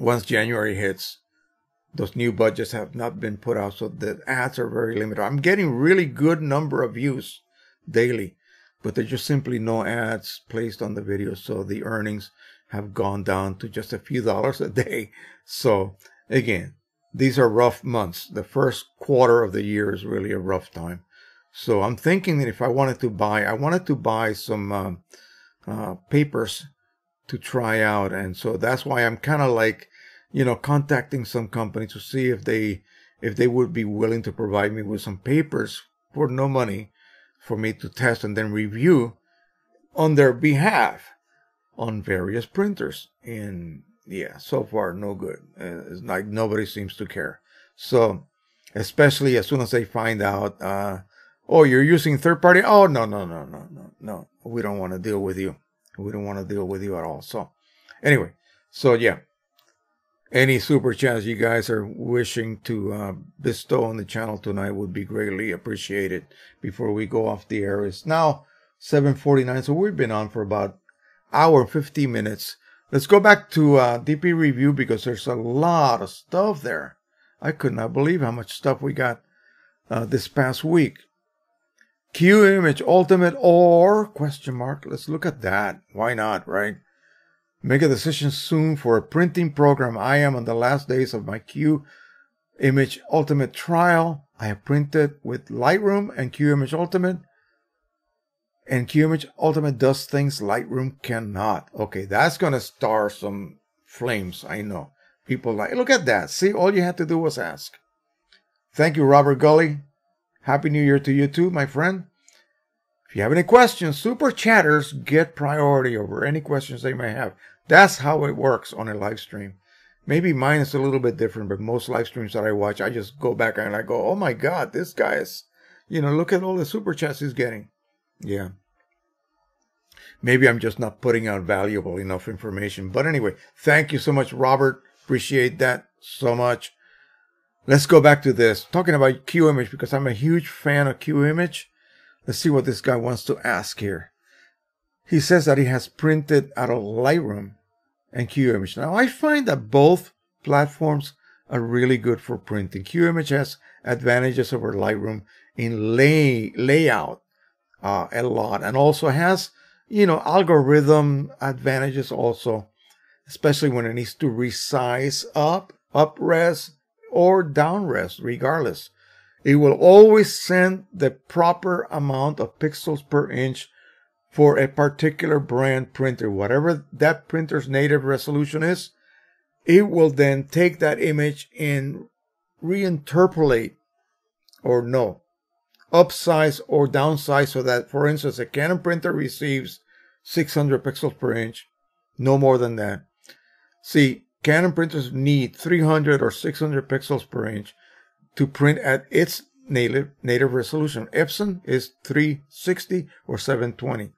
once January hits, those new budgets have not been put out. So the ads are very limited. I'm getting really good number of views daily, but there's just simply no ads placed on the video. So the earnings have gone down to just a few dollars a day. So again, these are rough months. The first quarter of the year is really a rough time. So I'm thinking that if I wanted to buy, I wanted to buy some um, uh, papers to try out. And so that's why I'm kind of like, you know, contacting some company to see if they, if they would be willing to provide me with some papers for no money for me to test and then review on their behalf on various printers. And yeah, so far, no good. Uh, it's like nobody seems to care. So especially as soon as they find out, uh, oh, you're using third party? Oh, no, no, no, no, no, no. We don't want to deal with you. We don't want to deal with you at all. So anyway, so yeah, any super chats you guys are wishing to uh, bestow on the channel tonight would be greatly appreciated before we go off the air. It's now seven forty-nine, so we've been on for about an hour and fifty minutes. Let's go back to uh, D P Review because there's a lot of stuff there. I could not believe how much stuff we got uh, this past week. QImage Ultimate or question mark. Let's look at that. Why not, right? Make a decision soon for a printing program. I am on the last days of my QImage Ultimate trial. I have printed with Lightroom and QImage Ultimate. And QImage Ultimate does things Lightroom cannot. Okay, that's going to star some flames, I know. People like, look at that. See, all you had to do was ask. Thank you, Robert Gully. Happy New Year to you too, my friend. If you have any questions, super chatters get priority over any questions they may have. That's how it works on a live stream. Maybe mine is a little bit different, but most live streams that I watch, I just go back and I go, oh my God, this guy is, you know, look at all the super chats he's getting. Yeah. Maybe I'm just not putting out valuable enough information. But anyway, thank you so much, Robert. Appreciate that so much. Let's go back to this. Talking about QImage because I'm a huge fan of QImage. Let's see what this guy wants to ask here. he says that he has printed out of Lightroom and QImage. Now, I find that both platforms are really good for printing. QImage has advantages over Lightroom in lay, layout uh, a lot, and also has, you know, algorithm advantages also, especially when it needs to resize up, upres, or downres, regardless. It will always send the proper amount of pixels per inch for a particular brand printer. Whatever that printer's native resolution is, it will then take that image and reinterpolate, or no, upsize or downsize, so that, for instance, a Canon printer receives six hundred pixels per inch, no more than that. See, Canon printers need three hundred or six hundred pixels per inch to print at its native native resolution. Epson is three sixty or seven twenty.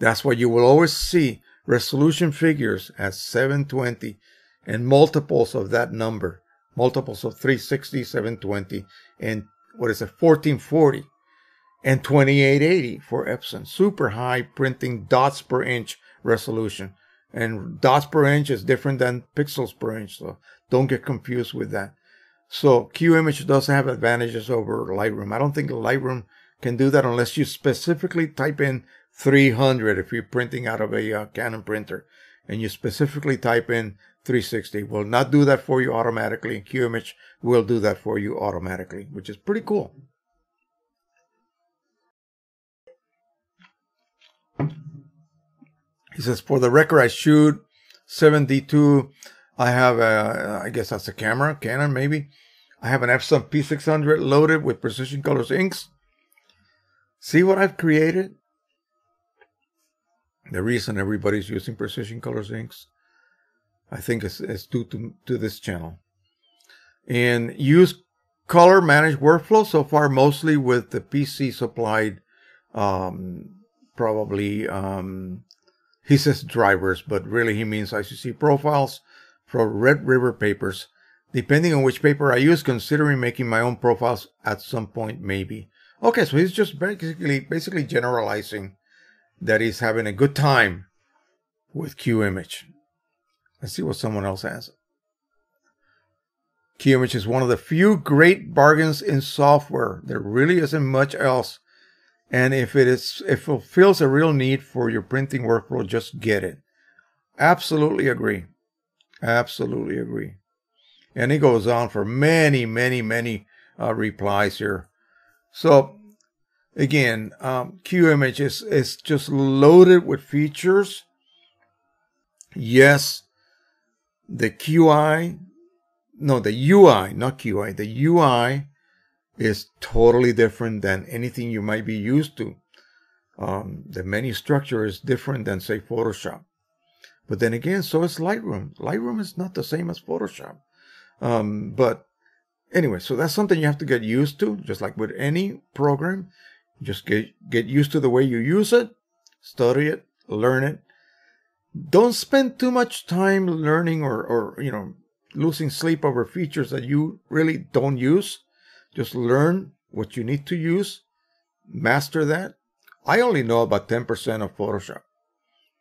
That's why you will always see resolution figures as seven twenty and multiples of that number, multiples of three sixty, seven twenty, and what is it, fourteen forty and twenty-eight eighty for Epson. Super high printing dots per inch resolution. And dots per inch is different than pixels per inch, so don't get confused with that. So QImage does have advantages over Lightroom. I don't think Lightroom can do that unless you specifically type in three hundred if you're printing out of a uh, Canon printer, and you specifically type in three sixty. It will not do that for you automatically. QImage will do that for you automatically, which is pretty cool. He says, for the record, I shoot seven D two. I have a, I guess that's a camera, Canon maybe. I have an Epson P six hundred loaded with Precision Colors inks. See what I've created? The reason everybody's using Precision Colors inks, I think, is, is due to, to this channel. And use color managed workflow so far, mostly with the P C supplied, um, probably, um, he says drivers, but really he means I C C profiles for Red River papers, depending on which paper I use, considering making my own profiles at some point, maybe. Okay, so he's just basically, basically generalizing that he's having a good time with QImage. Let's see what someone else has. QImage is one of the few great bargains in software. There really isn't much else. And if it is, if it fulfills a real need for your printing workflow, just get it. Absolutely agree. Absolutely agree. And it goes on for many, many, many uh, replies here. So again, um, QImage is, is just loaded with features. Yes, the Q I, no, the U I, not Q I, the U I is totally different than anything you might be used to. Um, the menu structure is different than, say, Photoshop. But then again, so is Lightroom. Lightroom is not the same as Photoshop. Um, but anyway, so that's something you have to get used to, just like with any program. Just get, get used to the way you use it, study it, learn it. Don't spend too much time learning or, or you know, losing sleep over features that you really don't use. Just learn what you need to use, master that. I only know about ten percent of Photoshop,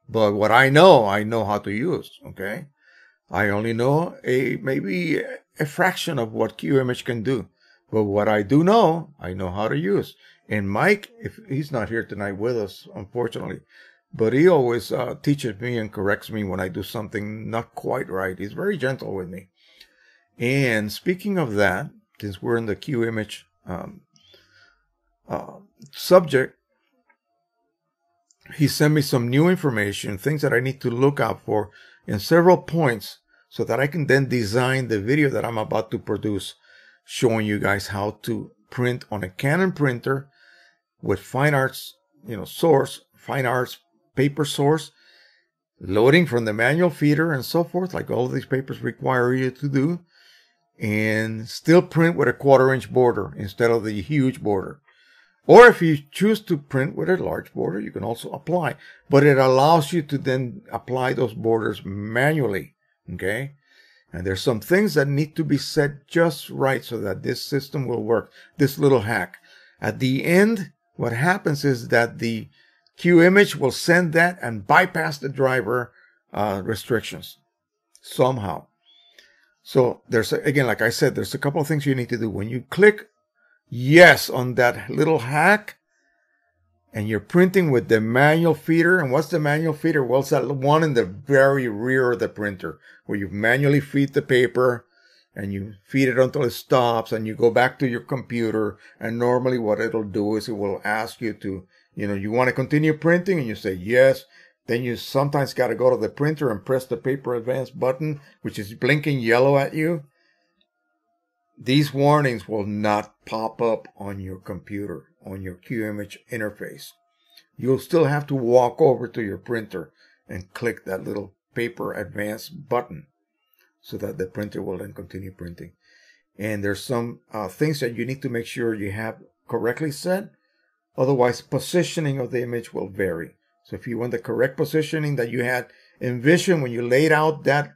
but what I know, I know how to use, okay? I only know a maybe a fraction of what QImage can do, but what I do know, I know how to use. And Mike, if he's not here tonight with us, unfortunately, but he always uh, teaches me and corrects me when I do something not quite right. He's very gentle with me. And speaking of that, since we're in the QImage um, uh, subject, he sent me some new information, things that I need to look out for in several points so that I can then design the video that I'm about to produce, showing you guys how to print on a Canon printer with fine arts, you know, source, fine arts paper source, loading from the manual feeder and so forth, like all of these papers require you to do, and still print with a quarter inch border instead of the huge border. Or if you choose to print with a large border, you can also apply, but it allows you to then apply those borders manually, okay? And there's some things that need to be set just right so that this system will work, this little hack. At the end, what happens is that the QImage will send that and bypass the driver uh, restrictions somehow. So there's, a, again, like I said, there's a couple of things you need to do. When you click yes on that little hack and you're printing with the manual feeder, and what's the manual feeder? Well, it's that one in the very rear of the printer where you manually feed the paper and you feed it until it stops and you go back to your computer. And normally what it'll do is it will ask you to, you know, you want to continue printing and you say yes. Then you sometimes got to go to the printer and press the paper advance button, which is blinking yellow at you. These warnings will not pop up on your computer, on your QImage interface. You'll still have to walk over to your printer and click that little paper advance button so that the printer will then continue printing. And there's some uh, things that you need to make sure you have correctly set. Otherwise, positioning of the image will vary. So if you want the correct positioning that you had envisioned when you laid out that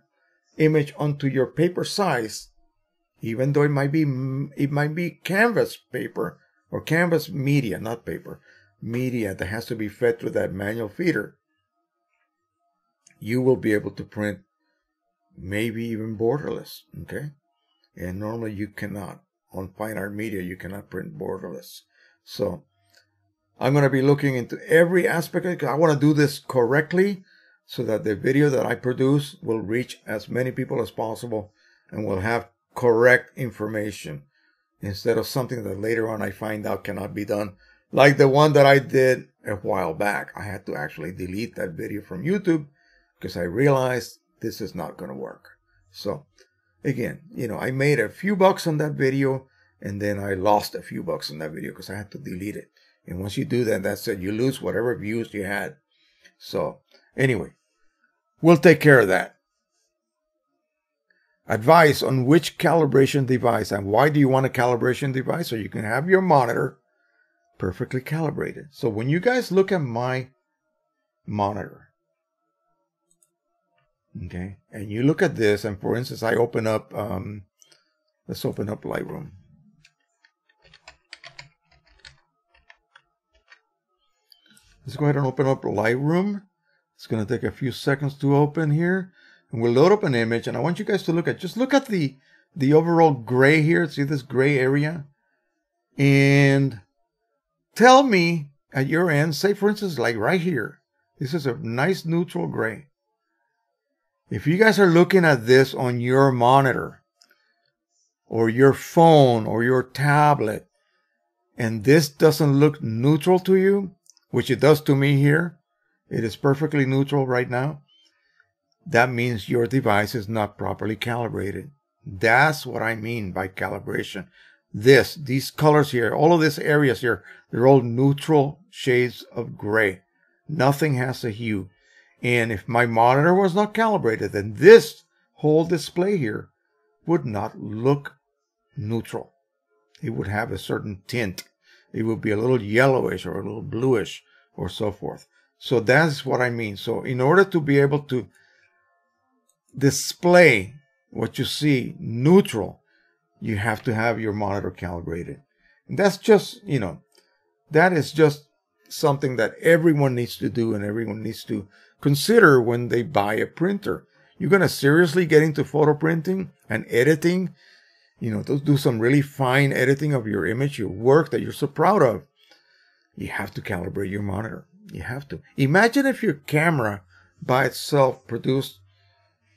image onto your paper size, even though it might be it might be canvas paper or canvas media, not paper, media that has to be fed through that manual feeder, you will be able to print maybe even borderless, okay? And normally you cannot. On fine art media, you cannot print borderless. So I'm going to be looking into every aspect of it because I want to do this correctly so that the video that I produce will reach as many people as possible and will have correct information instead of something that later on I find out cannot be done. Like the one that I did a while back. I had to actually delete that video from YouTube because I realized this is not going to work. So again, you know, I made a few bucks on that video and then I lost a few bucks on that video because I had to delete it. And once you do that, that's it. You lose whatever views you had. So anyway, we'll take care of that. Advice on which calibration device, and why do you want a calibration device? So you can have your monitor perfectly calibrated. So when you guys look at my monitor, okay, and you look at this, and for instance, I open up, um, let's open up Lightroom. Let's go ahead and open up Lightroom. It's going to take a few seconds to open here. And we'll load up an image. And I want you guys to look at, just look at the, the overall gray here. See this gray area? And tell me at your end, say for instance, like right here, this is a nice neutral gray. If you guys are looking at this on your monitor or your phone or your tablet, and this doesn't look neutral to you, which it does to me here, it is perfectly neutral right now, that means your device is not properly calibrated. That's what I mean by calibration. This, these colors here, all of these areas here, they're all neutral shades of gray. Nothing has a hue. And if my monitor was not calibrated, then this whole display here would not look neutral. It would have a certain tint. It would be a little yellowish or a little bluish or so forth. So that's what I mean. So in order to be able to display what you see neutral, you have to have your monitor calibrated. And that's just, you know, that is just something that everyone needs to do and everyone needs to consider when they buy a printer. You're going to seriously get into photo printing and editing, you know, to do some really fine editing of your image, your work that you're so proud of, you have to calibrate your monitor. You have to. Imagine if your camera by itself produced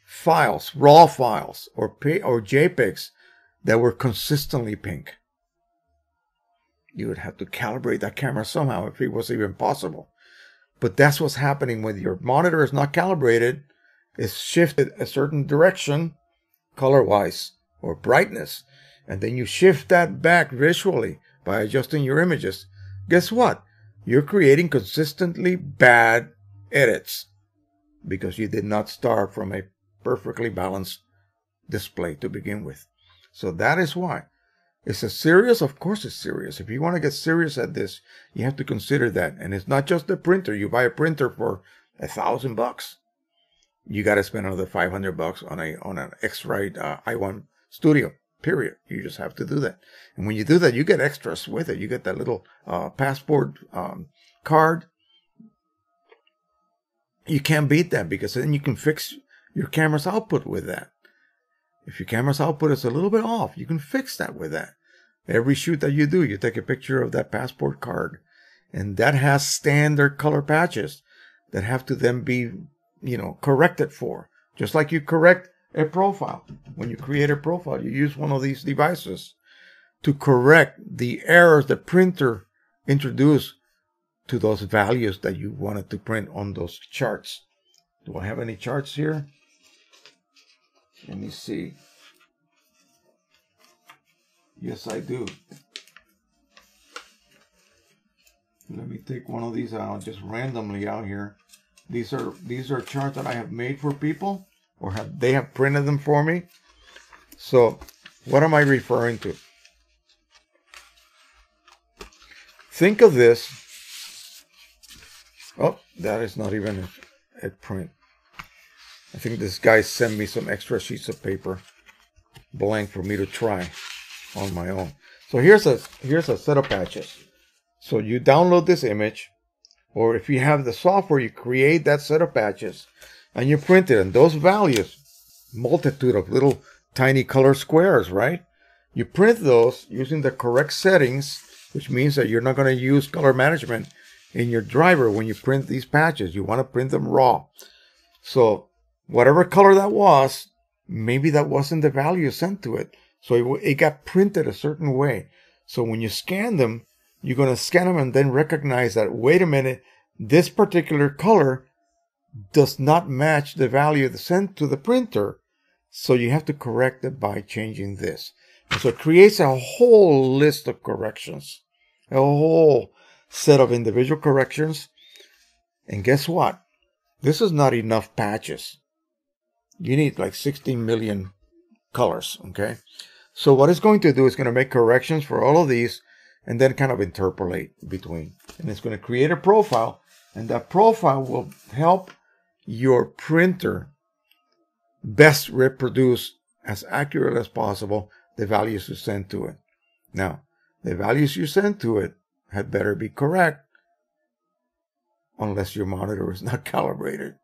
files, raw files, or P or JPEGs that were consistently pink. You would have to calibrate that camera somehow if it was even possible. But that's what's happening when your monitor is not calibrated. It's shifted a certain direction color-wise, or brightness, and then you shift that back visually by adjusting your images, guess what? You're creating consistently bad edits because you did not start from a perfectly balanced display to begin with. So that is why. Is it serious? Of course it's serious. If you want to get serious at this, you have to consider that. And it's not just the printer. You buy a printer for a thousand bucks. You got to spend another five hundred bucks on a on an X-Rite uh, i one Studio, period. You just have to do that. And when you do that, you get extras with it. You get that little uh, passport um, card you can't beat that, because then you can fix your camera's output with that. If your camera's output is a little bit off, you can fix that with that. Every shoot that you do, you take a picture of that passport card, and that has standard color patches that have to then be, you know, corrected for. Just like you correct a profile. When you create a profile, you use one of these devices to correct the errors the printer introduced to those values that you wanted to print on those charts. Do I have any charts here? Let me see. Yes, I do. Let me take one of these out, just randomly out here. These are these are charts that I have made for people, or have they have printed them for me. So, what am I referring to? Think of this. Oh, that is not even a, a print. I think this guy sent me some extra sheets of paper, blank, for me to try on my own. So here's a here's a set of patches. So you download this image, or if you have the software, you create that set of patches, and you print it. And those values, multitude of little tiny color squares, right? You print those using the correct settings, which means that you're not going to use color management in your driver when you print these patches. You want to print them raw. So whatever color that was, maybe that wasn't the value sent to it. So it, it got printed a certain way. So when you scan them, you're going to scan them and then recognize that, wait a minute, this particular color does not match the value that's sent to the printer. So you have to correct it by changing this. And so it creates a whole list of corrections, a whole set of individual corrections. And guess what? This is not enough patches. You need like sixteen million colors, okay? So what it's going to do is going to make corrections for all of these and then kind of interpolate between. And it's going to create a profile, and that profile will help your printer best reproduce as accurate as possible the values you send to it. Now, the values you send to it had better be correct, unless your monitor is not calibrated.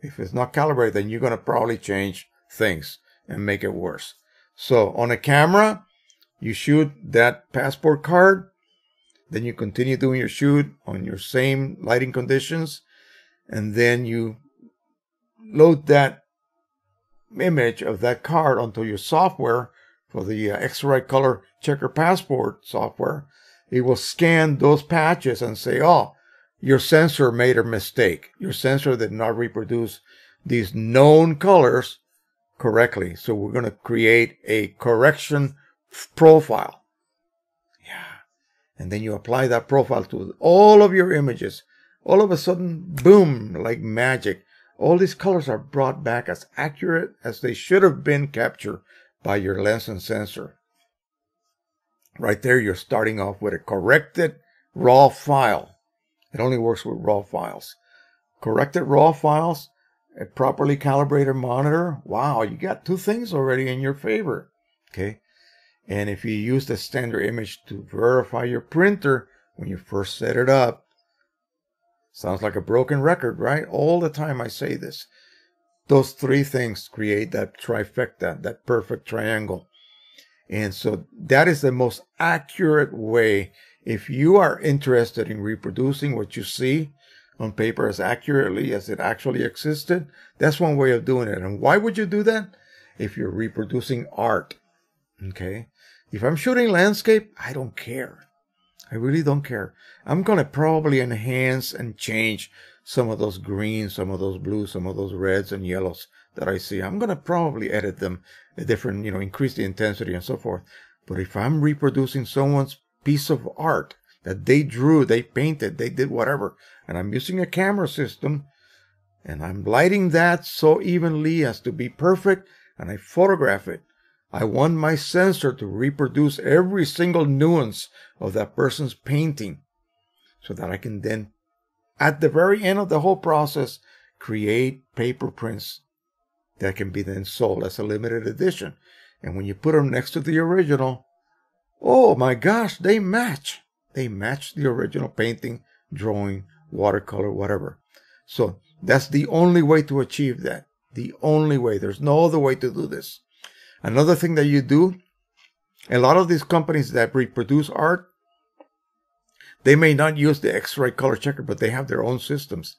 If it's not calibrated, then you're going to probably change things and make it worse. So on a camera, you shoot that passport card, then you continue doing your shoot on your same lighting conditions, and then you load that image of that card onto your software for the uh, X-Rite Color Checker Passport software. It will scan those patches and say, oh, your sensor made a mistake. Your sensor did not reproduce these known colors correctly. So we're going to create a correction profile. Yeah. And then you apply that profile to all of your images. All of a sudden, boom, like magic, all these colors are brought back as accurate as they should have been captured by your lens and sensor. Right there, you're starting off with a corrected raw file. It only works with raw files. Corrected raw files, a properly calibrated monitor. Wow, you got two things already in your favor. Okay. And if you use the standard image to verify your printer when you first set it up, sounds like a broken record, right? All the time I say this. Those three things create that trifecta, that perfect triangle. And so that is the most accurate way. If you are interested in reproducing what you see on paper as accurately as it actually existed, that's one way of doing it. And why would you do that? If you're reproducing art, okay? If I'm shooting landscape, I don't care. I really don't care. I'm going to probably enhance and change some of those greens, some of those blues, some of those reds and yellows that I see. I'm going to probably edit them a different, you know, increase the intensity and so forth. But if I'm reproducing someone's piece of art that they drew, they painted, they did whatever, and I'm using a camera system, and I'm lighting that so evenly as to be perfect, and I photograph it, I want my sensor to reproduce every single nuance of that person's painting so that I can then, at the very end of the whole process, create paper prints that can be then sold as a limited edition. And when you put them next to the original, oh my gosh, they match. They match the original painting, drawing, watercolor, whatever. So That's the only way to achieve that. The only way. There's no other way to do this. Another thing that you do, a lot of these companies that reproduce art, they may not use the X-Rite color checker, but they have their own systems.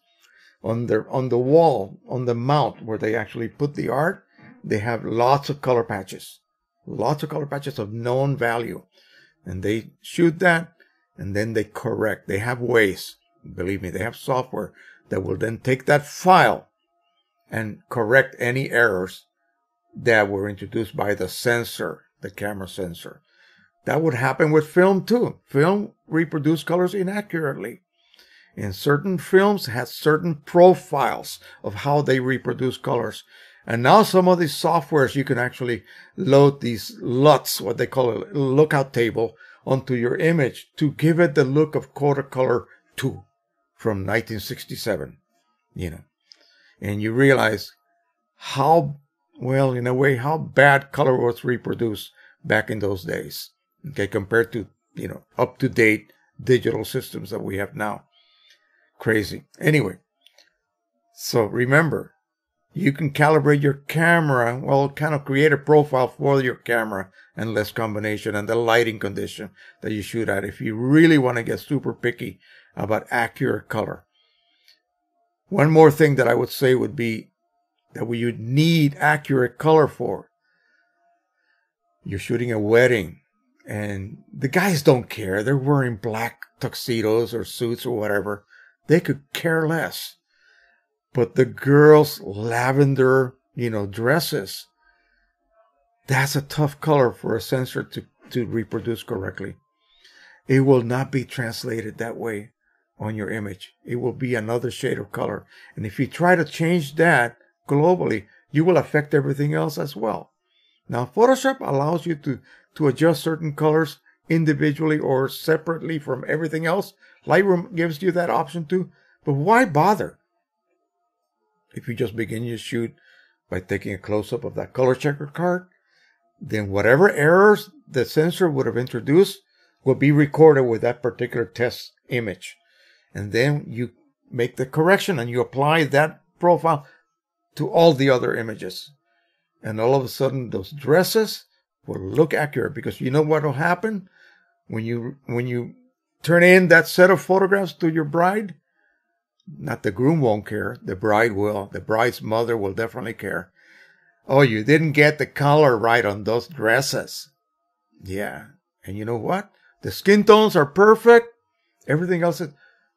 On their, on the wall, on the mount where they actually put the art, they have lots of color patches. Lots of color patches of known value. And they shoot that, and then they correct. They have ways. Believe me, they have software that will then take that file and correct any errors that were introduced by the sensor, the camera sensor. That would happen with film too. Film reproduced colors inaccurately. And certain films had certain profiles of how they reproduce colors. And now some of these softwares, you can actually load these L U Ts, what they call a lookout table, onto your image to give it the look of Kodacolor two from nineteen sixty-seven, you know. And you realize how, well, in a way, how bad color was reproduced back in those days, okay, compared to, you know, up-to-date digital systems that we have now. Crazy. Anyway, so remember, you can calibrate your camera, well, kind of create a profile for your camera and lens combination and the lighting condition that you shoot at if you really want to get super picky about accurate color. One more thing that I would say would be that we would need accurate color for. You're shooting a wedding, and the guys don't care. They're wearing black tuxedos or suits or whatever. They could care less. But the girls' lavender, you know, dresses, that's a tough color for a sensor to, to reproduce correctly. It will not be translated that way on your image. It will be another shade of color. And if you try to change that globally, you will affect everything else as well. Now, Photoshop allows you to, to adjust certain colors individually or separately from everything else. Lightroom gives you that option too, but why bother? If you just begin your shoot by taking a close-up of that color checker card, then whatever errors the sensor would have introduced will be recorded with that particular test image. And then you make the correction and you apply that profile to all the other images. And all of a sudden, those dresses will look accurate, because you know what will happen when you, when you turn in that set of photographs to your bride. Not the groom won't care. The bride will. The bride's mother will definitely care. Oh, you didn't get the color right on those dresses. Yeah. And you know what? The skin tones are perfect. Everything else is,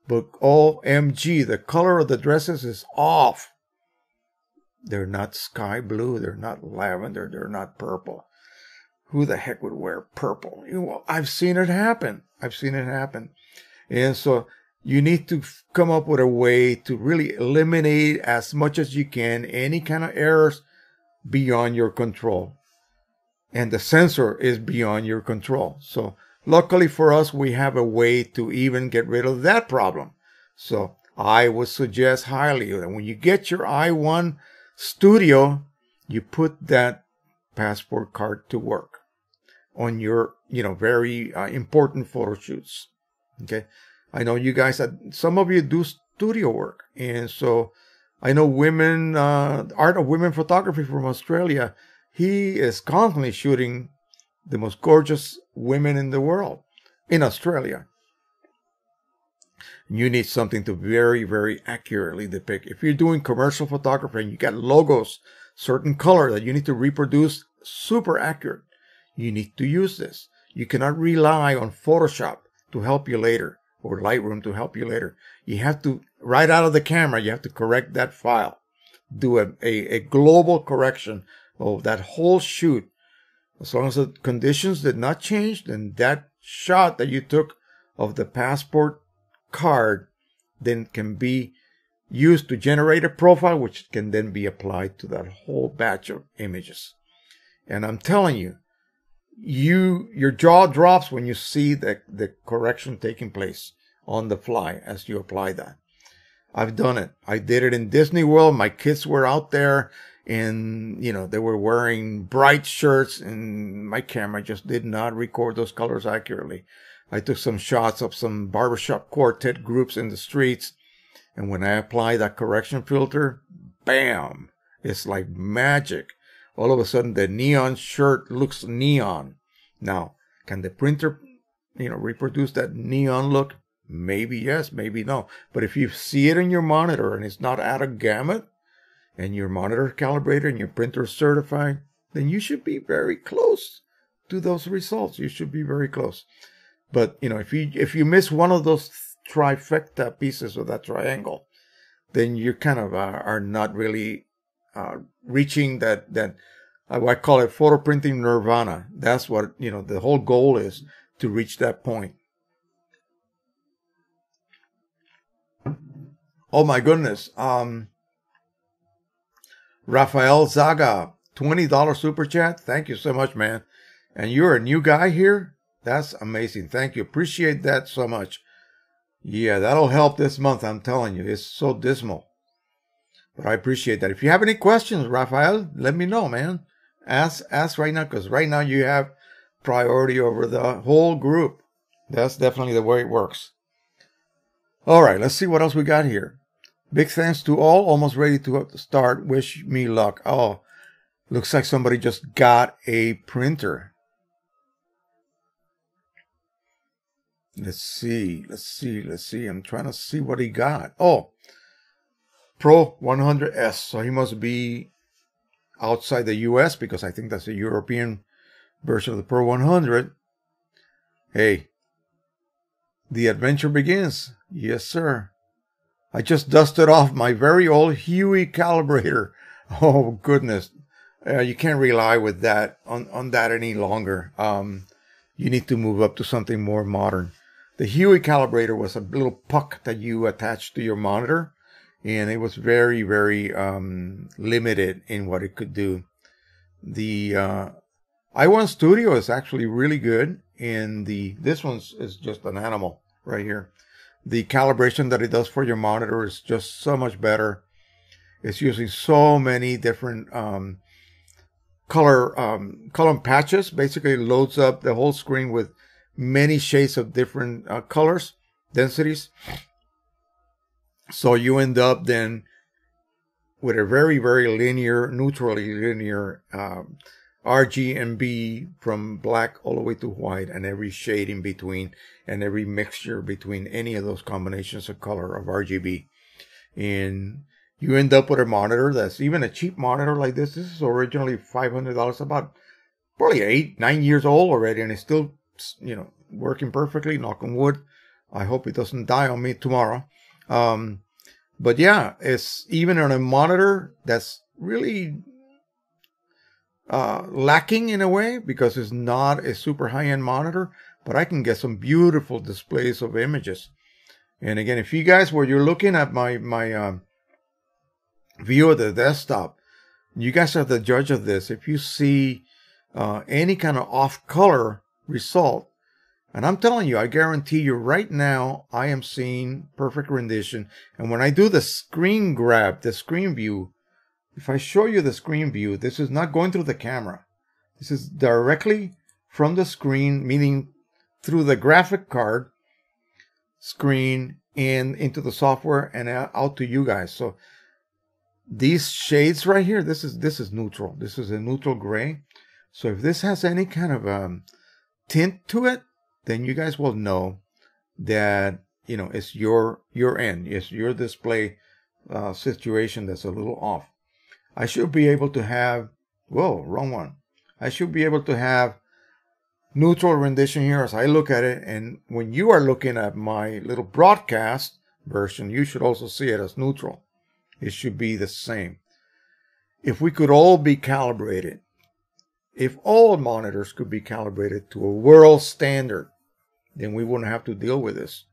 but O M G, the color of the dresses is off. They're not sky blue. They're not lavender. They're not purple. Who the heck would wear purple? You know, I've seen it happen. I've seen it happen. And so you need to come up with a way to really eliminate as much as you can any kind of errors beyond your control. And the sensor is beyond your control. So luckily for us, we have a way to even get rid of that problem. So I would suggest highly that when you get your i one Studio, you put that passport card to work on your, you know, very uh, important photo shoots. Okay. I know you guys, some of you do studio work. And so I know women, uh, Art of Women Photography from Australia. He is constantly shooting the most gorgeous women in the world in Australia. You need something to very, very accurately depict. If you're doing commercial photography and you got logos, certain color that you need to reproduce super accurate, you need to use this. You cannot rely on Photoshop to help you later or Lightroom to help you later. You have to, right out of the camera, you have to correct that file. Do a, a, a global correction of that whole shoot. As long as the conditions did not change, then that shot that you took of the passport card then can be used to generate a profile, which can then be applied to that whole batch of images. And I'm telling you, You, your jaw drops when you see the, the correction taking place on the fly as you apply that. I've done it. I did it in Disney World. My kids were out there and, you know, they were wearing bright shirts and my camera just did not record those colors accurately. I took some shots of some barbershop quartet groups in the streets And when I apply that correction filter, bam, it's like magic. All of a sudden, the neon shirt looks neon. Now, can the printer, you know, reproduce that neon look? Maybe yes, maybe no. But if you see it in your monitor and it's not out of gamut, and your monitor calibrated and your printer certified, then you should be very close to those results. You should be very close. But, you know, if you if you miss one of those trifecta pieces of that triangle, then you kind of uh, are not really uh, reaching that, that uh, I call it photo printing nirvana. That's what, you know, the whole goal is, to reach that point. Oh my goodness. Um, Rafael Zaga, twenty dollar super chat. Thank you so much, man. And you're a new guy here? That's amazing. Thank you. Appreciate that so much. Yeah, that'll help this month. I'm telling you, it's so dismal. But I appreciate that. If you have any questions, Rafael, let me know, man. Ask, ask right now, because right now you have priority over the whole group. That's definitely the way it works. All right, let's see what else we got here. Big thanks to all. Almost ready to start. Wish me luck. Oh, looks like somebody just got a printer. Let's see. Let's see. Let's see. I'm trying to see what he got. Oh, Pro one hundred S. So he must be outside the U S because I think that's a European version of the Pro one hundred. Hey, the adventure begins. Yes, sir. I just dusted off my very old Huey calibrator. Oh, goodness. Uh, you can't rely with that on, on that any longer. Um, you need to move up to something more modern. The Huey calibrator was a little puck that you attached to your monitor, and it was very, very um, limited in what it could do. The uh, i one Studio is actually really good, and the this one is just an animal right here. The calibration that it does for your monitor is just so much better. It's using so many different um, color um, column patches. Basically, it loads up the whole screen with many shades of different uh, colors, densities. So you end up then with a very, very linear, neutrally linear um, R G B from black all the way to white, and every shade in between, and every mixture between any of those combinations of color of R G B. And you end up with a monitor that's even a cheap monitor like this. This is originally five hundred dollars, about probably eight, nine years old already, and it's still, you know, working perfectly, knock on wood. I hope it doesn't die on me tomorrow. Um, but yeah, it's even on a monitor that's really uh, lacking in a way because it's not a super high-end monitor, but I can get some beautiful displays of images. And again, if you guys were, you're looking at my, my, um, view of the desktop, you guys are the judge of this. If you see uh, any kind of off-color result, and I'm telling you, I guarantee you right now, I am seeing perfect rendition. And when I do the screen grab, the screen view, if I show you the screen view, this is not going through the camera. This is directly from the screen, meaning through the graphic card screen and into the software and out to you guys. So these shades right here, this is this is neutral. This is a neutral gray. So if this has any kind of um, tint to it, then you guys will know that, you know, it's your your end. It's your display uh, situation that's a little off. I should be able to have, whoa, wrong one. I should be able to have neutral rendition here as I look at it. And when you are looking at my little broadcast version, you should also see it as neutral. It should be the same. If we could all be calibrated, if all monitors could be calibrated to a world standard, then we wouldn't have to deal with this.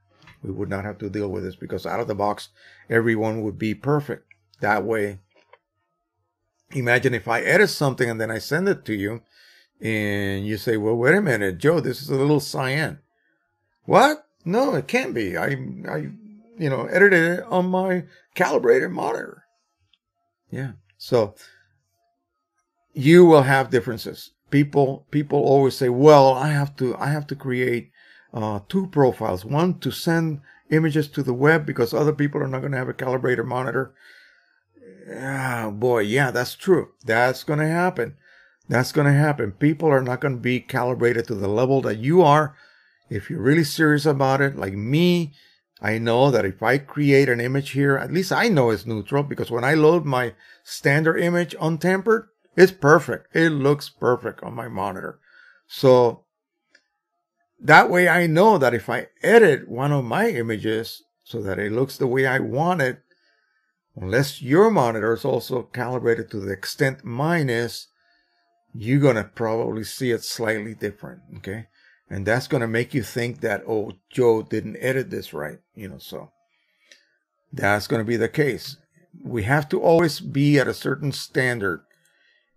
We would not have to deal with this because out of the box, everyone would be perfect. That way, imagine if I edit something and then I send it to you and you say, well, wait a minute, Joe, this is a little cyan. What? No, it can't be. I, I, you know, edited it on my calibrated monitor. Yeah. So you will have differences. People, people always say, well, I have to, I have to create uh, two profiles, one to send images to the web because other people are not going to have a calibrator monitor. Oh boy, yeah, that's true. That's going to happen. That's going to happen. People are not going to be calibrated to the level that you are. If you're really serious about it, like me, I know that if I create an image here, at least I know it's neutral, because when I load my standard image untampered, it's perfect. It looks perfect on my monitor. So that way I know that if I edit one of my images so that it looks the way I want it, unless your monitor is also calibrated to the extent mine is, you're going to probably see it slightly different, okay? And that's going to make you think that, oh, Joe didn't edit this right, you know, so that's going to be the case. We have to always be at a certain standard.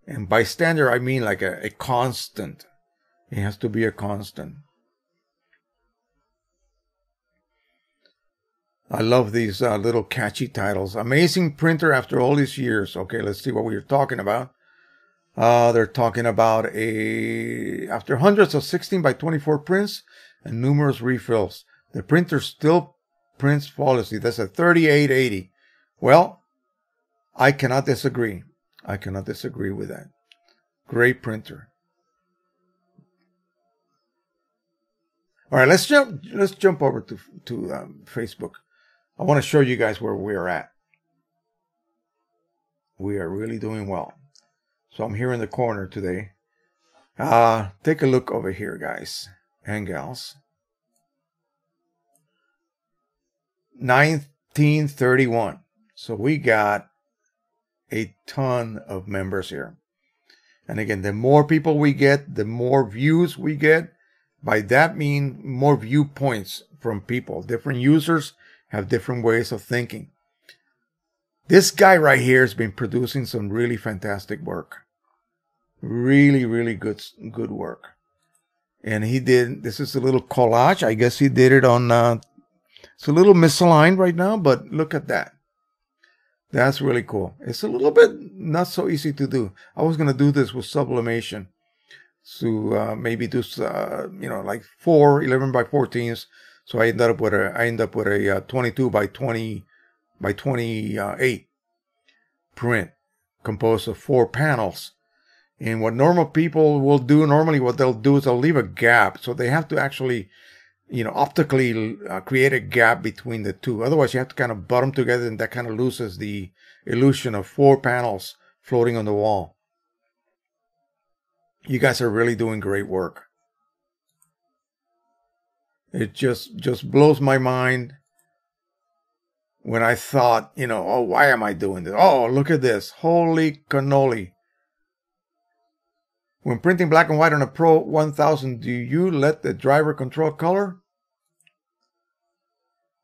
And by standard, I mean like a, a constant. It has to be a constant. I love these uh, little catchy titles. Amazing printer after all these years. Okay, let's see what we were talking about. Uh, they're talking about a, after hundreds of sixteen by twenty-four prints and numerous refills, the printer still prints flawlessly. That's a thirty-eight eighty. Well, I cannot disagree. I cannot disagree with that. Great printer. All right, let's jump, let's jump over to, to um, Facebook. I want to show you guys where we're at. We are really doing well. So I'm here in the corner today. Uh, take a look over here, guys and gals. nineteen thirty-one. So we got a ton of members here. And again, the more people we get, the more views we get. By that mean more viewpoints from people. Different users have different ways of thinking. This guy right here has been producing some really fantastic work. Really, really good, good work. And he did, this is a little collage. I guess he did it on, uh, it's a little misaligned right now, but look at that. That's really cool. It's a little bit not so easy to do. I was going to do this with sublimation. So uh, maybe do, uh, you know, like four eleven by fourteens. So I ended up with a, I end up with a uh, twenty-two by twenty by twenty-eight print composed of four panels. And what normal people will do, normally what they'll do is they'll leave a gap. So they have to actually, you know, optically uh, create a gap between the two. Otherwise, you have to kind of butt them together, and that kind of loses the illusion of four panels floating on the wall. You guys are really doing great work. It just, just blows my mind. When I thought, you know, oh, why am I doing this? Oh, look at this. Holy cannoli. When printing black and white on a Pro one thousand, do you let the driver control color?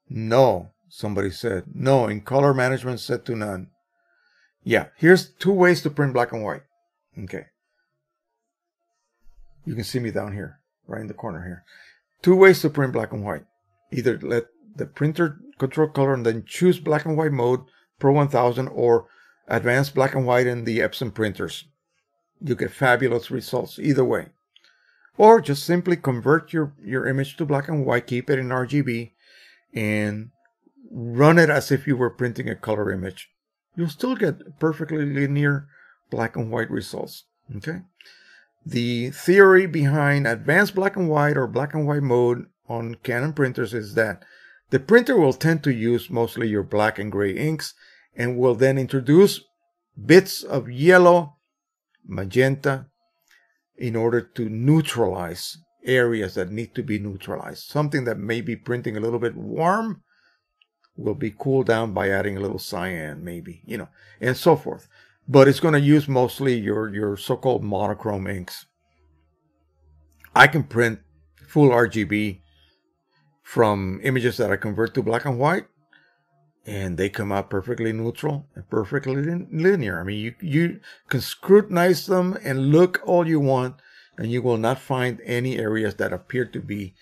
No, somebody said. No, in color management set to none. Yeah, here's two ways to print black and white. Okay. You can see me down here, right in the corner here. Two ways to print black and white. Either let the printer control color and then choose black and white mode, Pro one thousand, or advanced black and white in the Epson printers. You get fabulous results either way. Or just simply convert your, your image to black and white, keep it in R G B, and run it as if you were printing a color image. You'll still get perfectly linear black and white results. Okay? The theory behind advanced black and white or black and white mode on Canon printers is that the printer will tend to use mostly your black and gray inks and will then introduce bits of yellow, magenta, in order to neutralize areas that need to be neutralized. Something that may be printing a little bit warm will be cooled down by adding a little cyan maybe, you know, and so forth. But it's going to use mostly your, your so-called monochrome inks. I can print full R G B from images that I convert to black and white, and they come out perfectly neutral and perfectly linear. I mean, you, you can scrutinize them and look all you want, and you will not find any areas that appear to be,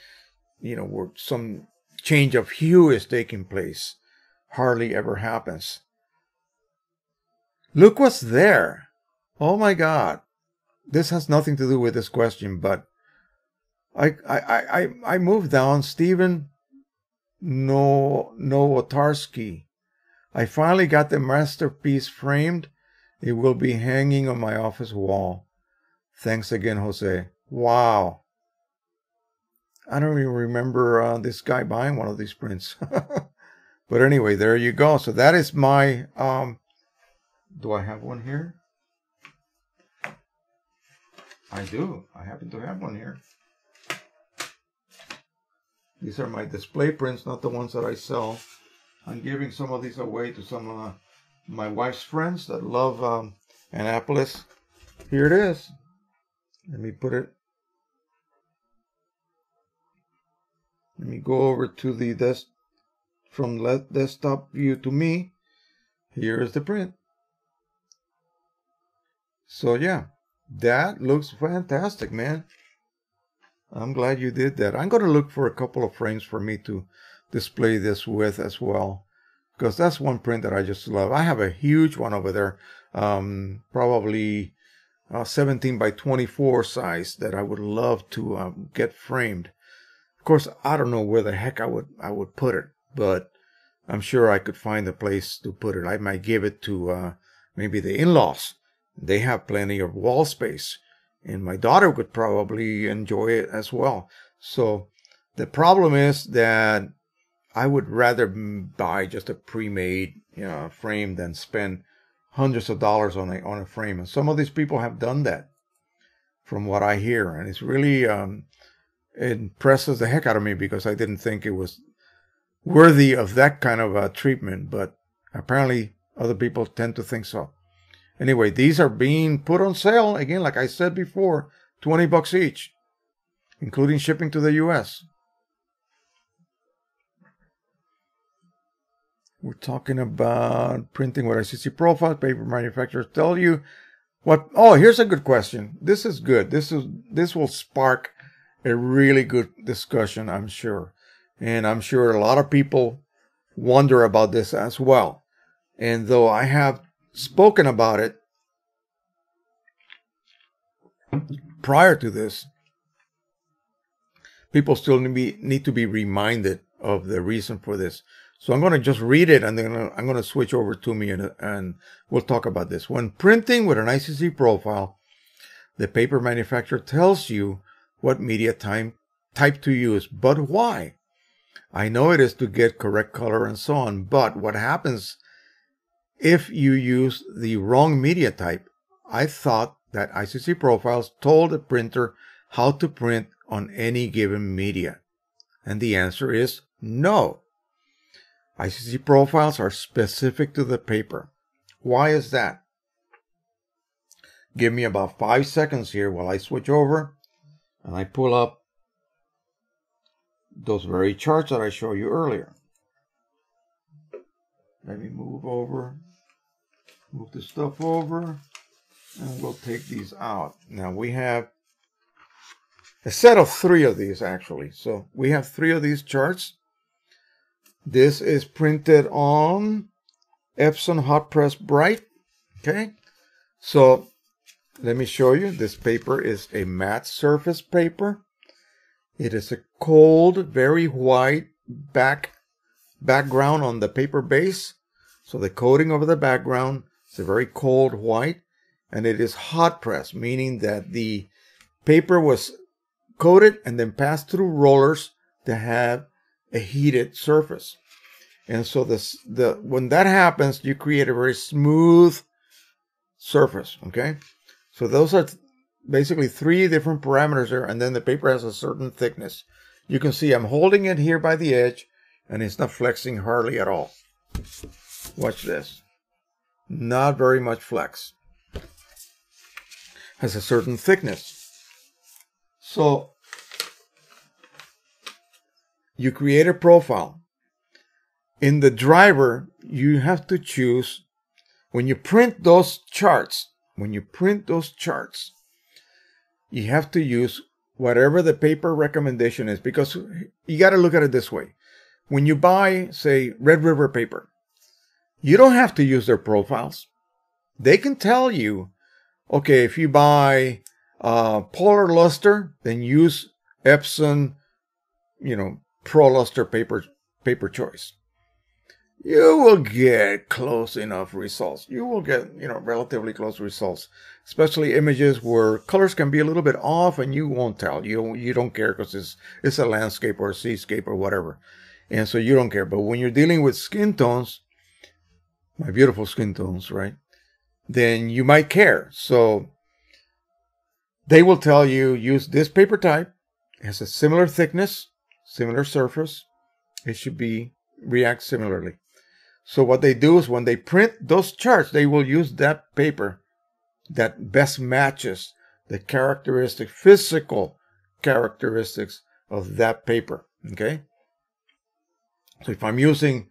you know, where some change of hue is taking place. Hardly ever happens. Look what's there. Oh my God. This has nothing to do with this question, but I I I I moved down. Stephen Nowotarski. I finally got the masterpiece framed. It will be hanging on my office wall. Thanks again, Jose. Wow. I don't even remember uh, this guy buying one of these prints. But anyway, there you go. So that is my... Um, do I have one here? I do. I happen to have one here. These are my display prints, not the ones that I sell. I'm giving some of these away to some of uh, my wife's friends that love um, Annapolis. Here it is. Let me put it. Let me go over to the desk from desktop view to me. Here is the print. So yeah, that looks fantastic, man. I'm glad you did that. I'm going to look for a couple of frames for me to display this with as well, because that's one print that I just love. I have a huge one over there, um, probably uh, seventeen by twenty-four size that I would love to uh, get framed. Of course, I don't know where the heck I would I would put it, but I'm sure I could find a place to put it. I might give it to uh, maybe the in-laws. They have plenty of wall space, and my daughter would probably enjoy it as well. So the problem is that I would rather buy just a pre-made, you know, frame than spend hundreds of dollars on a on a frame. And some of these people have done that, from what I hear, and it's really. Um, It impresses the heck out of me, because I didn't think it was worthy of that kind of uh, treatment, but apparently other people tend to think so. Anyway, these are being put on sale again, like I said before, twenty bucks each, including shipping to the U S We're talking about printing with I C C profiles. Paper manufacturers tell you what. Oh, here's a good question. This is good. This is this will spark a really good discussion, I'm sure. And I'm sure a lot of people wonder about this as well. And though I have spoken about it prior to this, people still need to be reminded of the reason for this. So I'm going to just read it, and then I'm going to switch over to me, and, and we'll talk about this. When printing with an I C C profile, the paper manufacturer tells you what media time, type to use, but why? I know it is to get correct color and so on, but what happens if you use the wrong media type? I thought that I C C profiles told the printer how to print on any given media. And the answer is no. I C C profiles are specific to the paper. Why is that? Give me about five seconds here while I switch over. And I pull up those very charts that I showed you earlier. Let me move over, move the stuff over, and we'll take these out. Now we have a set of three of these, actually. So we have three of these charts. This is printed on Epson Hot Press Bright. Okay, so let me show you. This paper is a matte surface paper. It is a cold, very white back background on the paper base. So the coating over the background is a very cold white, and it is hot pressed, meaning that the paper was coated and then passed through rollers to have a heated surface. And so this, the when that happens, you create a very smooth surface, okay? So those are basically three different parameters there, and then the paper has a certain thickness. You can see I'm holding it here by the edge, and it's not flexing hardly at all. Watch this. Not very much flex. Has a certain thickness. So you create a profile. In the driver, you have to choose, when you print those charts, When you print those charts, you have to use whatever the paper recommendation is, because you got to look at it this way. When you buy, say, Red River paper, you don't have to use their profiles. They can tell you, okay, if you buy uh, Polar Luster, then use Epson, you know, Pro Luster paper paper choice, you will get close enough results. You will get, you know, relatively close results, especially images where colors can be a little bit off and you won't tell. You, you don't care because it's, it's a landscape or a seascape or whatever. And so you don't care. But when you're dealing with skin tones, my beautiful skin tones, right? Then you might care. So they will tell you, use this paper type. It has a similar thickness, similar surface. It should be react similarly. So what they do is when they print those charts, they will use that paper that best matches the characteristic, physical characteristics of that paper, okay? So if I'm using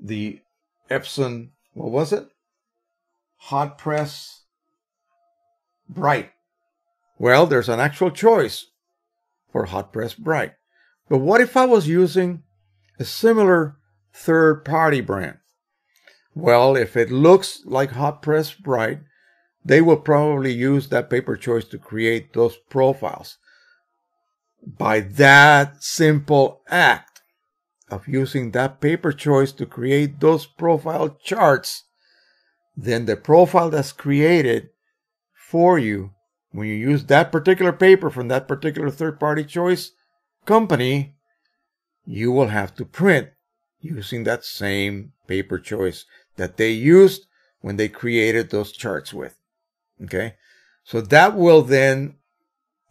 the Epson, what was it? Hot Press Bright. Well, there's an actual choice for Hot Press Bright. But what if I was using a similar third-party brand? Well, if it looks like Hot Press Bright, they will probably use that paper choice to create those profiles. By that simple act of using that paper choice to create those profile charts, then the profile that's created for you when you use that particular paper from that particular third-party choice company, you will have to print using that same paper choice that they used when they created those charts with, okay? So that will then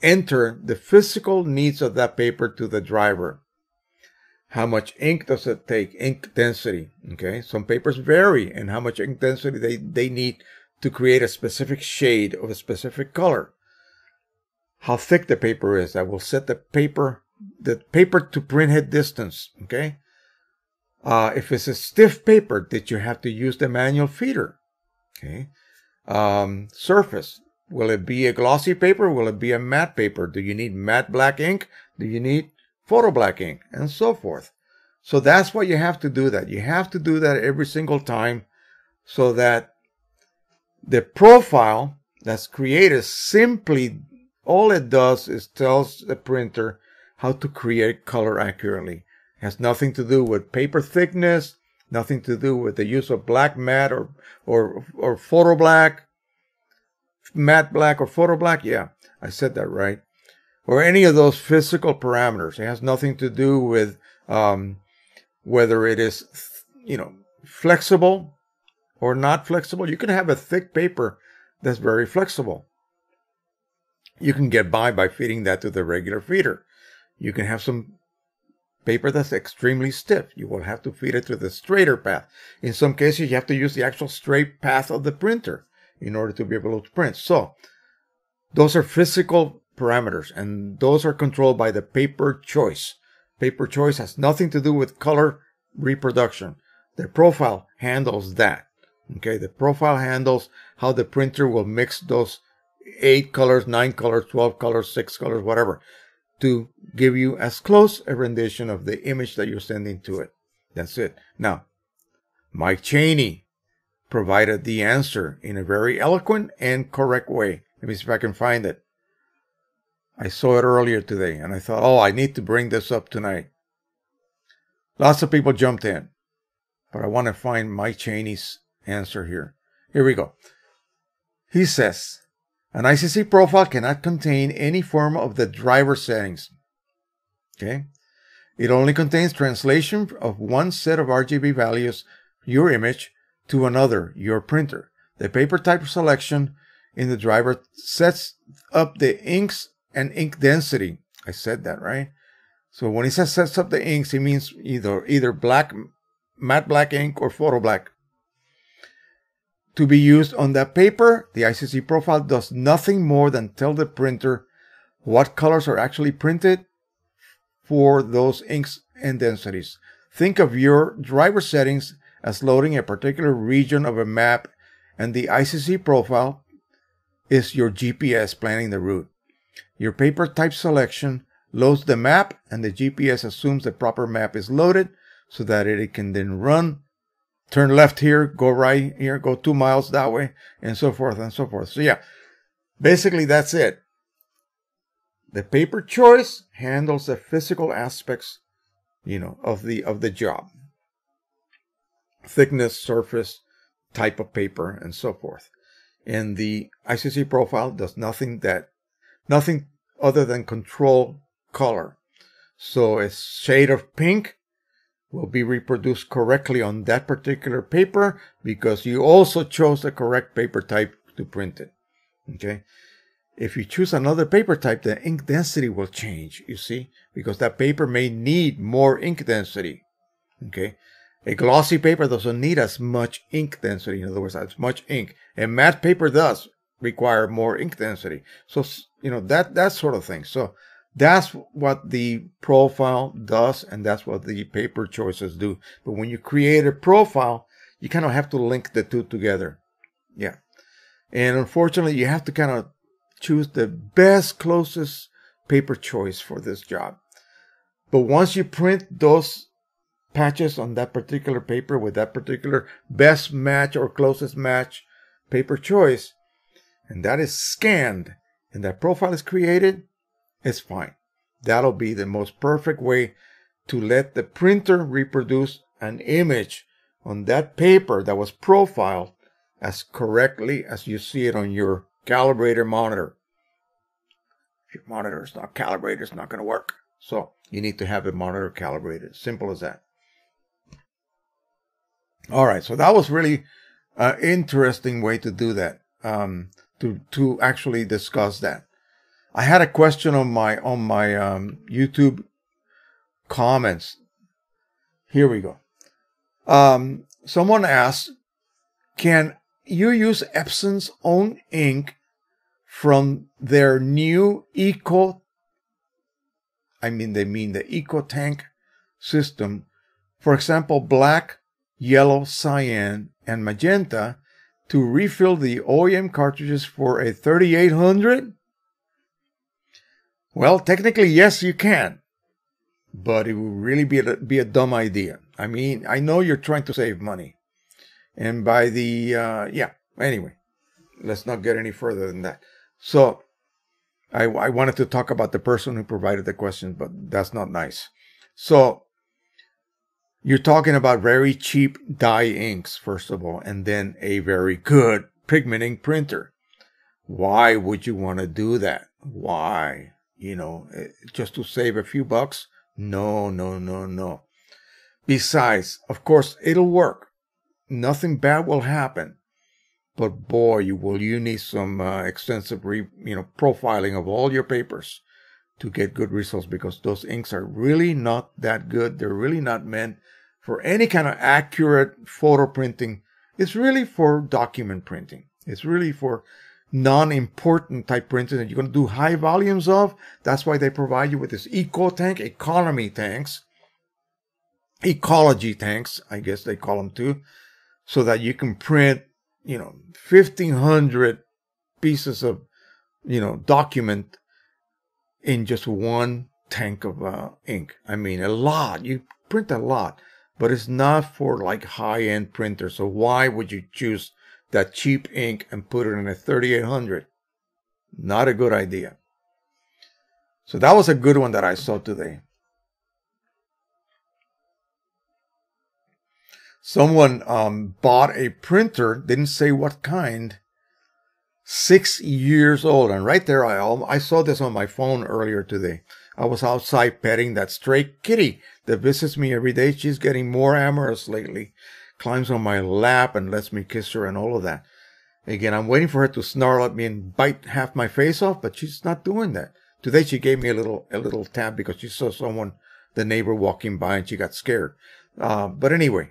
enter the physical needs of that paper to the driver. How much ink does it take? Ink density, okay? Some papers vary in how much ink density they, they need to create a specific shade of a specific color. How thick the paper is, that will set the paper, the paper to print head distance, okay? Uh, if it's a stiff paper, did you have to use the manual feeder? Okay. Um, surface. Will it be a glossy paper? Will it be a matte paper? Do you need matte black ink? Do you need photo black ink? And so forth. So that's why you have to do that. You have to do that every single time so that the profile that's created simply, all it does is tells the printer how to create color accurately. Has nothing to do with paper thickness, nothing to do with the use of black matte or, or, or photo black, matte black or photo black. Yeah, I said that right. Or any of those physical parameters. It has nothing to do with um, whether it is, you know, flexible or not flexible. You can have a thick paper that's very flexible. You can get by by feeding that to the regular feeder. You can have some paper that's extremely stiff. You will have to feed it to the straighter path. In some cases, you have to use the actual straight path of the printer in order to be able to print. So those are physical parameters, and those are controlled by the paper choice. Paper choice has nothing to do with color reproduction. The profile handles that. Okay, the profile handles how the printer will mix those eight colors, nine colors, twelve colors, six colors, whatever, to give you as close a rendition of the image that you're sending to it. That's it. Now, Mike Cheney provided the answer in a very eloquent and correct way. Let me see if I can find it. I saw it earlier today, and I thought, oh, I need to bring this up tonight. Lots of people jumped in, but I want to find Mike Cheney's answer here. Here we go. He says, an I C C profile cannot contain any form of the driver settings. Okay? It only contains translation of one set of R G B values, your image, to another, your printer. The paper type selection in the driver sets up the inks and ink density. I said that, right? So when he says sets up the inks, he means either, either black, matte black ink or photo black. To be used on that paper, the I C C profile does nothing more than tell the printer what colors are actually printed for those inks and densities. Think of your driver settings as loading a particular region of a map, and the I C C profile is your G P S planning the route. Your paper type selection loads the map, and the G P S assumes the proper map is loaded so that it can then run. Turn left here, go right here, go two miles that way, and so forth and so forth. So yeah, basically that's it. The paper choice handles the physical aspects, you know, of the of the job. Thickness, surface, type of paper, and so forth. And the I C C profile does nothing that nothing other than control color. So a shade of pink will be reproduced correctly on that particular paper because you also chose the correct paper type to print it. Okay. If you choose another paper type, the ink density will change, you see, because that paper may need more ink density. Okay. A glossy paper doesn't need as much ink density. In other words, as much ink. A matte paper does require more ink density. So, you know, that, that sort of thing. So that's what the profile does, and that's what the paper choices do. But when you create a profile, you kind of have to link the two together. Yeah. And unfortunately, you have to kind of choose the best, closest paper choice for this job. But once you print those patches on that particular paper with that particular best match or closest match paper choice, and that is scanned and that profile is created, it's fine. That'll be the most perfect way to let the printer reproduce an image on that paper that was profiled as correctly as you see it on your calibrator monitor. If your monitor is not calibrated, it's not going to work. So you need to have the monitor calibrated. Simple as that. All right, so that was really an uh, interesting way to do that, um, to to actually discuss that. I had a question on my on my um, YouTube comments. Here we go. Um, someone asked, "Can you use Epson's own ink from their new Eco? I mean, they mean the Eco Tank system. For example, black, yellow, cyan, and magenta to refill the O E M cartridges for a thirty-eight hundred? Well, technically, yes, you can. But it would really be a, be a dumb idea. I mean, I know you're trying to save money. And by the, uh, yeah, anyway, let's not get any further than that. So I, I wanted to talk about the person who provided the question, but that's not nice. So you're talking about very cheap dye inks, first of all, and then a very good pigment ink printer. Why would you want to do that? Why? You know, just to save a few bucks? No, no, no, no. Besides, of course, it'll work. Nothing bad will happen. But boy, you will you need some uh, extensive, re, you know, profiling of all your papers to get good results, because those inks are really not that good. They're really not meant for any kind of accurate photo printing. It's really for document printing. It's really for non-important type printing that you're going to do high volumes of. That's why they provide you with this eco tank, economy tanks, ecology tanks, I guess they call them too, so that you can print, you know, fifteen hundred pieces of, you know, document in just one tank of uh, ink. I mean, a lot. You print a lot, but it's not for like high-end printers. So why would you choose that cheap ink and put it in a thirty-eight hundred? Not a good idea. So that was a good one that I saw today. Someone um, bought a printer, didn't say what kind, six years old. And right there, I, I saw this on my phone earlier today. I was outside petting that stray kitty that visits me every day. She's getting more amorous lately, climbs on my lap and lets me kiss her and all of that. Again, I'm waiting for her to snarl at me and bite half my face off, but she's not doing that. Today, she gave me a little, a little tap because she saw someone, the neighbor, walking by and she got scared. Uh, but anyway,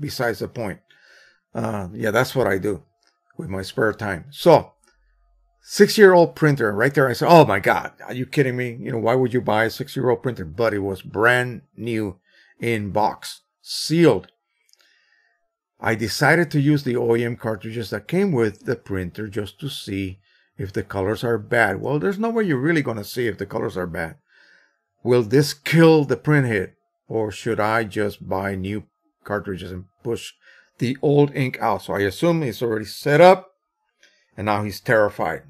besides the point, uh, yeah, that's what I do with my spare time. So six-year-old printer right there. I said, oh my God, are you kidding me? You know, why would you buy a six-year-old printer? But it was brand new in box, sealed. I decided to use the O E M cartridges that came with the printer just to see if the colors are bad. Well, there's no way you're really going to see if the colors are bad. Will this kill the printhead? Or should I just buy new cartridges and push the old ink out? So I assume it's already set up, and now he's terrified.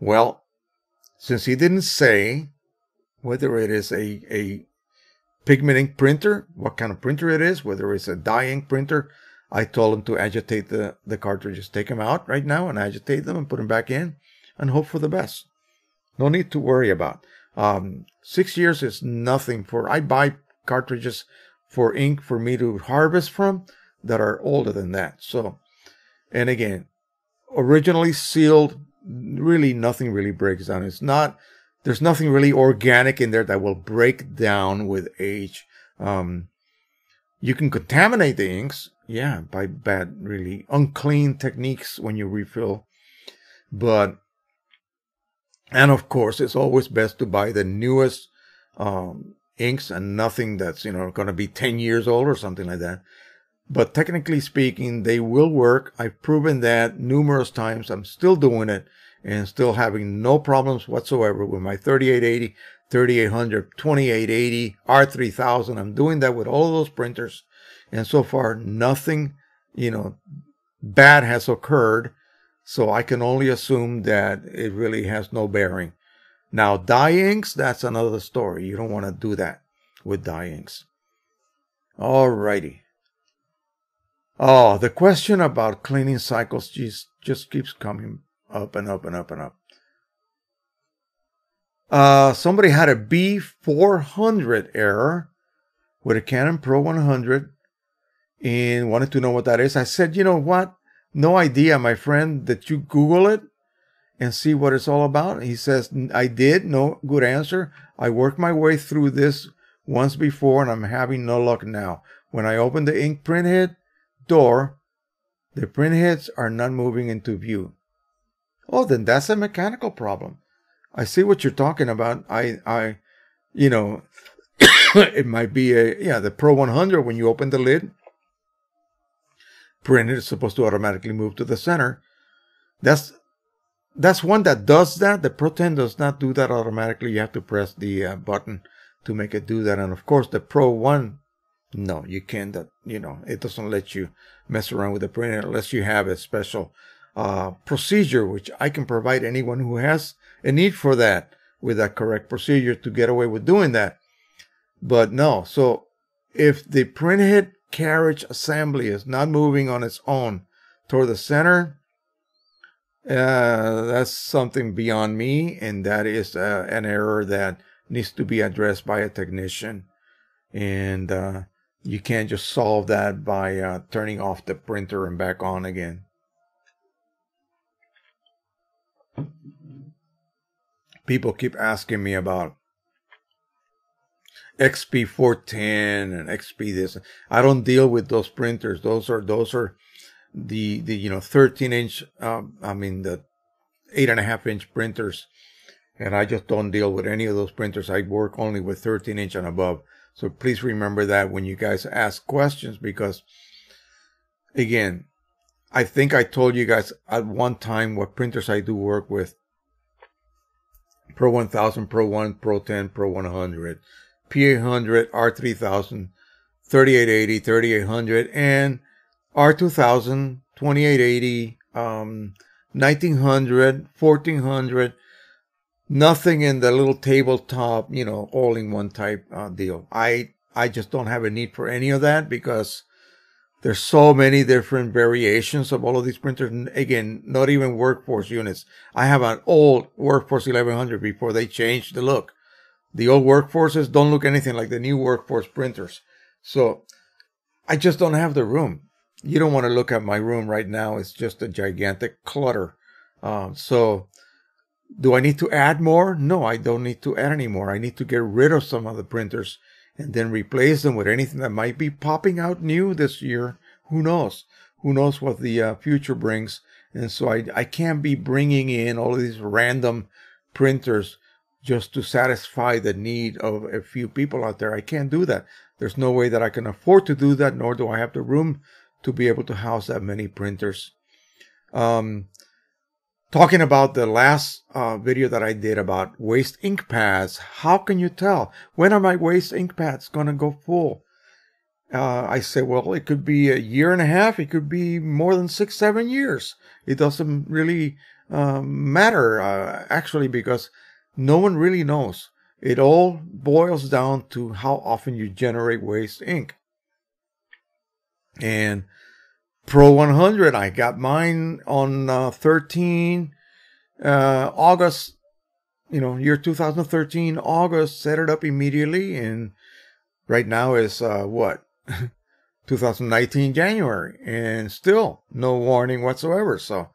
Well, since he didn't say whether it is a, a pigment ink printer, what kind of printer it is, whether it's a dye ink printer. I told him to agitate the, the cartridges, take them out right now and agitate them and put them back in and hope for the best. No need to worry about. Um, six years is nothing for, I buy cartridges for ink for me to harvest from that are older than that. So, and again, originally sealed, really nothing really breaks down. It's not, there's nothing really organic in there that will break down with age. Um, you can contaminate the inks, yeah, by bad, really unclean techniques when you refill. But, and of course, it's always best to buy the newest um, inks and nothing that's, you know, going to be ten years old or something like that. But technically speaking, they will work. I've proven that numerous times. I'm still doing it and still having no problems whatsoever with my thirty-eight eighty, thirty-eight hundred, twenty-eight eighty, R three thousand. I'm doing that with all those printers. And so far, nothing, you know, bad has occurred. So I can only assume that it really has no bearing. Now, dye inks, that's another story. You don't want to do that with dye inks. All righty. Oh, the question about cleaning cycles geez, just keeps coming up and up and up and up. Uh, somebody had a B four hundred error with a Canon Pro one hundred and wanted to know what that is. I said, you know what? No idea, my friend, that you Google it and see what it's all about. He says, I did. No good answer. I worked my way through this once before and I'm having no luck now. When I open the ink printhead door, the printheads are not moving into view. Oh, then that's a mechanical problem. I see what you're talking about. I, I, you know, it might be a, yeah, the Pro one hundred, when you open the lid, printhead is supposed to automatically move to the center. That's, that's one that does that. The Pro ten does not do that automatically. You have to press the uh, button to make it do that. And of course, the Pro one, no, you can't, uh, you know, it doesn't let you mess around with the printer unless you have a special uh, procedure, which I can provide anyone who has a need for that with a correct procedure to get away with doing that. But no, so if the printhead carriage assembly is not moving on its own toward the center, uh, that's something beyond me, and that is uh, an error that needs to be addressed by a technician. And uh, you can't just solve that by uh, turning off the printer and back on again. People keep asking me about X P four ten and X P this. I don't deal with those printers. Those are those are the the you know thirteen inch. Um, I mean the eight and a half inch printers, and I just don't deal with any of those printers. I work only with thirteen inch and above. So please remember that when you guys ask questions, because, again, I think I told you guys at one time what printers I do work with. Pro one thousand, Pro one, Pro ten, Pro one hundred, P eight hundred, R three thousand, thirty-eight eighty, thirty-eight hundred, and R two thousand, twenty-eight eighty, um, nineteen hundred, fourteen hundred. Nothing in the little tabletop, you know, all in one type uh, deal. I, I just don't have a need for any of that because there's so many different variations of all of these printers. And again, not even Workforce units. I have an old Workforce eleven hundred before they changed the look. The old Workforces don't look anything like the new Workforce printers. So I just don't have the room. You don't want to look at my room right now. It's just a gigantic clutter. Um, so... Do I need to add more? No, I don't need to add any more. I need to get rid of some of the printers and then replace them with anything that might be popping out new this year. Who knows? Who knows what the uh, future brings? And so I, I can't be bringing in all of these random printers just to satisfy the need of a few people out there. I can't do that. There's no way that I can afford to do that, nor do I have the room to be able to house that many printers. Um... Talking about the last uh, video that I did about waste ink pads, how can you tell? When are my waste ink pads going to go full? Uh, I said, well, it could be a year and a half. It could be more than six, seven years. It doesn't really um, matter, uh, actually, because no one really knows. It all boils down to how often you generate waste ink. And Pro one hundred, I got mine on uh, thirteen, uh, August, you know, year two thousand thirteen, August, set it up immediately. And right now is, uh, what, two thousand nineteen, January, and still no warning whatsoever. So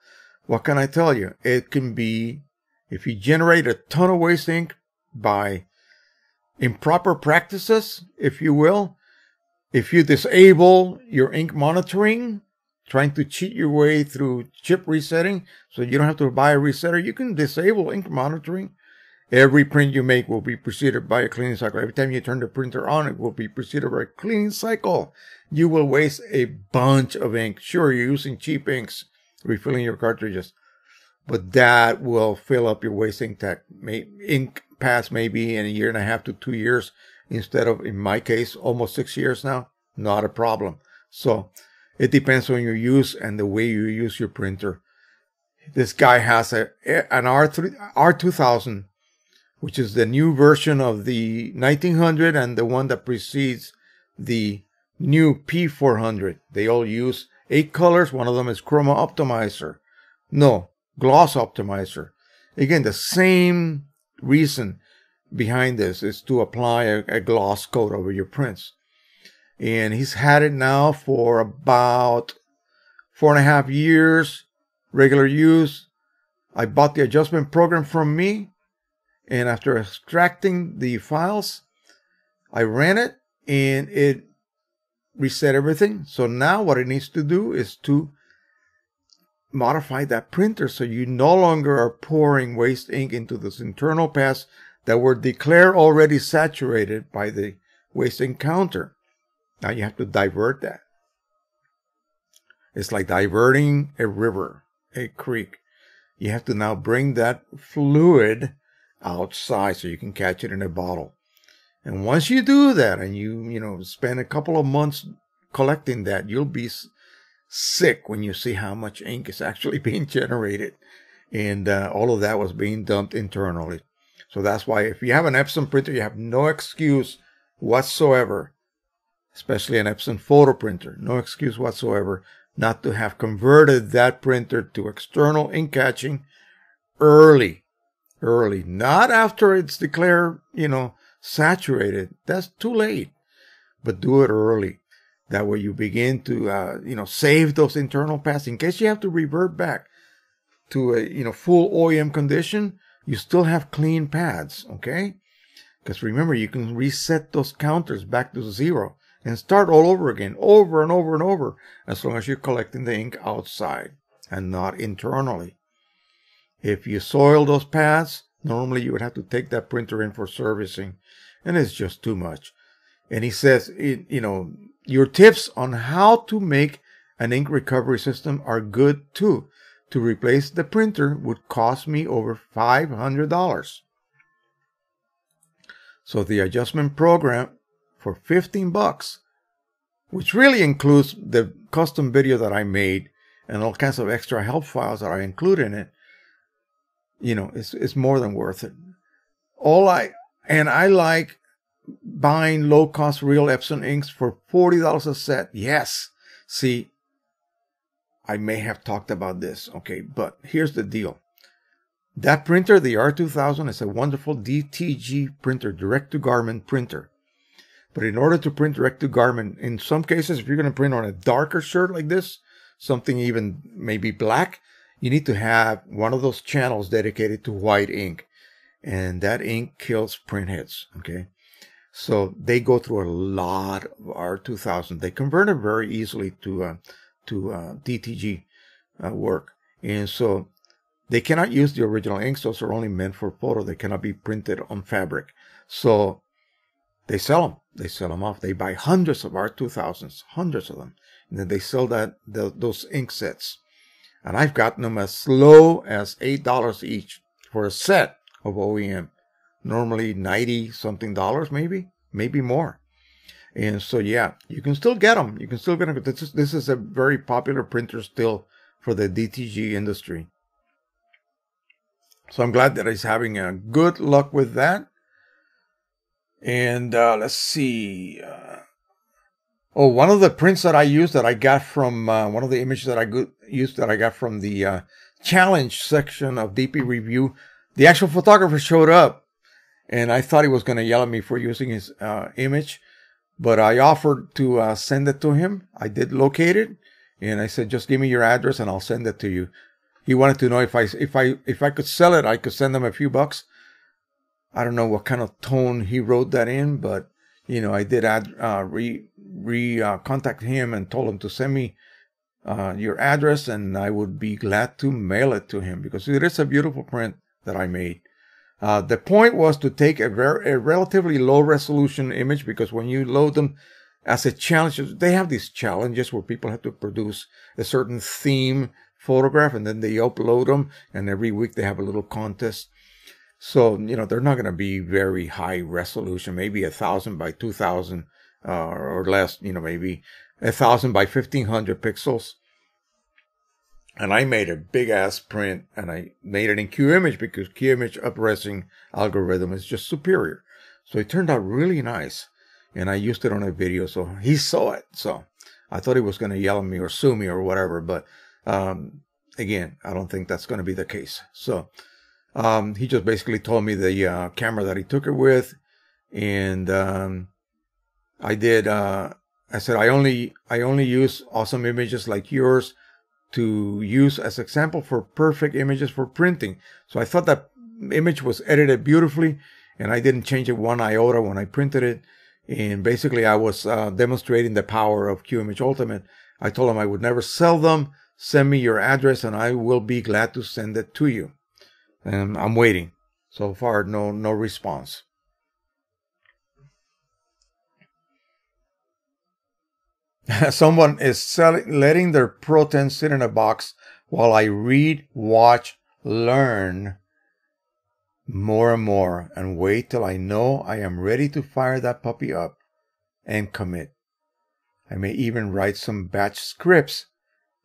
what can I tell you? It can be, if you generate a ton of waste ink by improper practices, if you will, if you disable your ink monitoring, trying to cheat your way through chip resetting so you don't have to buy a resetter, you can disable ink monitoring. Every print you make will be preceded by a cleaning cycle. Every time you turn the printer on, it will be preceded by a cleaning cycle. You will waste a bunch of ink. Sure, you're using cheap inks, refilling your cartridges, but that will fill up your waste ink tank. Ink pass maybe in a year and a half to two years instead of, in my case, almost six years now. Not a problem. So it depends on your use and the way you use your printer. This guy has a an R two thousand, which is the new version of the nineteen hundred and the one that precedes the new P four hundred. They all use eight colors. One of them is Chroma Optimizer. No, Gloss Optimizer. Again, the same reason behind this is to apply a, a gloss coat over your prints. And he's had it now for about four and a half years, regular use. I bought the adjustment program from me, and after extracting the files, I ran it, and it reset everything. So now what it needs to do is to modify that printer so you no longer are pouring waste ink into this internal pass that were declared already saturated by the waste ink counter. Now you have to divert that. It's like diverting a river, a creek. You have to now bring that fluid outside so you can catch it in a bottle. And once you do that and you, you know, spend a couple of months collecting that, you'll be sick when you see how much ink is actually being generated. And uh, all of that was being dumped internally. So that's why if you have an Epson printer, you have no excuse whatsoever, especially an Epson photo printer, no excuse whatsoever not to have converted that printer to external ink catching early, early, not after it's declared, you know, saturated. That's too late, but do it early. That way you begin to, uh, you know, save those internal paths in case you have to revert back to a, you know, full O E M condition. You still have clean pads, okay? Because remember, you can reset those counters back to zero and start all over again, over and over and over, as long as you're collecting the ink outside and not internally. If you soil those pads, normally you would have to take that printer in for servicing, and it's just too much. And he says, it, you know, your tips on how to make an ink recovery system are good too. To replace the printer would cost me over five hundred dollars. So the adjustment program for fifteen bucks, which really includes the custom video that I made and all kinds of extra help files that I include in it, you know, it's, it's more than worth it. All I, and I like buying low-cost real Epson inks for forty dollars a set. Yes. See, I may have talked about this, okay, but here's the deal. That printer, the R two thousand, is a wonderful D T G printer, direct-to-garment printer. But in order to print direct-to-garment, in some cases, if you're going to print on a darker shirt like this, something even maybe black, you need to have one of those channels dedicated to white ink. And that ink kills printheads, okay? So they go through a lot of R two thousand. They convert it very easily to uh, to uh, D T G uh, work. And so they cannot use the original inks. Those are only meant for photo. They cannot be printed on fabric. So they sell them. They sell them off. They buy hundreds of R two thousands, hundreds of them. And then they sell that the, those ink sets. And I've gotten them as low as eight dollars each for a set of O E M. Normally ninety something dollars, maybe, maybe more. And so, yeah, you can still get them. You can still get them. This is, this is a very popular printer still for the D T G industry. So I'm glad that he's having a good luck with that. And uh, let's see. Uh, oh, one of the prints that I used that I got from uh, one of the images that I go used that I got from the uh, challenge section of D P Review. The actual photographer showed up, and I thought he was going to yell at me for using his uh, image, but I offered to uh, send it to him. I did locate it, and I said, "Just give me your address, and I'll send it to you." He wanted to know if I if I if I could sell it. I could send him a few bucks. I don't know what kind of tone he wrote that in, but you know, I did add, uh, re re uh, contact him and told him to send me uh, your address, and I would be glad to mail it to him because it is a beautiful print that I made. Uh, the point was to take a, a relatively low resolution image, because when you load them as a challenge, they have these challenges where people have to produce a certain theme photograph, and then they upload them, and every week they have a little contest. So, you know, they're not going to be very high resolution, maybe a thousand by two thousand uh, or less, you know, maybe a thousand by fifteen hundred pixels. And I made a big ass print, and I made it in QImage because QImage upresing algorithm is just superior. So it turned out really nice, and I used it on a video, so he saw it. So I thought he was going to yell at me or sue me or whatever, but um, again, I don't think that's going to be the case. So. Um, he just basically told me the uh, camera that he took it with, and um, I did. Uh, I said I only I only use awesome images like yours to use as example for perfect images for printing. So I thought that image was edited beautifully, and I didn't change it one iota when I printed it. And basically, I was uh, demonstrating the power of QImage Ultimate. I told him I would never sell them. Send me your address, and I will be glad to send it to you. And I'm waiting. So far, no no response. Someone is selling, letting their Pro ten sit in a box while I read, watch, learn more and more, and wait till I know I am ready to fire that puppy up and commit. I may even write some batch scripts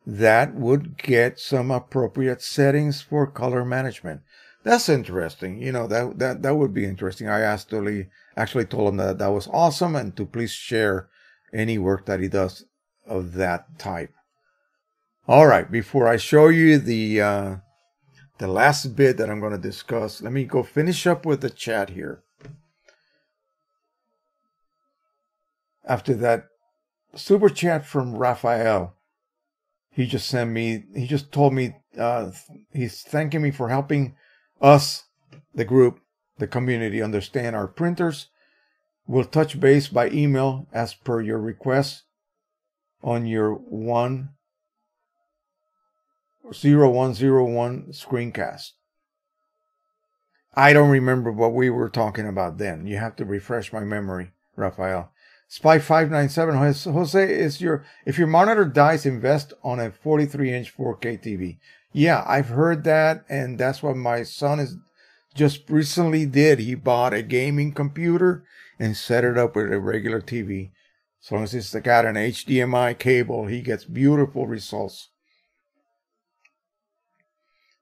that would get some appropriate settings for color management. That's interesting. You know, that that that would be interesting. I actually actually told him that that was awesome, and to please share any work that he does of that type. All right, before I show you the uh, the last bit that I'm going to discuss, let me go finish up with the chat here. After that super chat from Raphael. He just sent me, he just told me, uh, he's thanking me for helping us, the group, the community, understand our printers. We'll touch base by email as per your request on your one oh one oh one screencast. I don't remember what we were talking about then. You have to refresh my memory, Raphael. Spy five nine seven, Jose, is your, if your monitor dies, invest on a forty-three inch four K T V. Yeah, I've heard that, and that's what my son is just recently did. He bought a gaming computer and set it up with a regular T V. As long as it's got an H D M I cable, he gets beautiful results.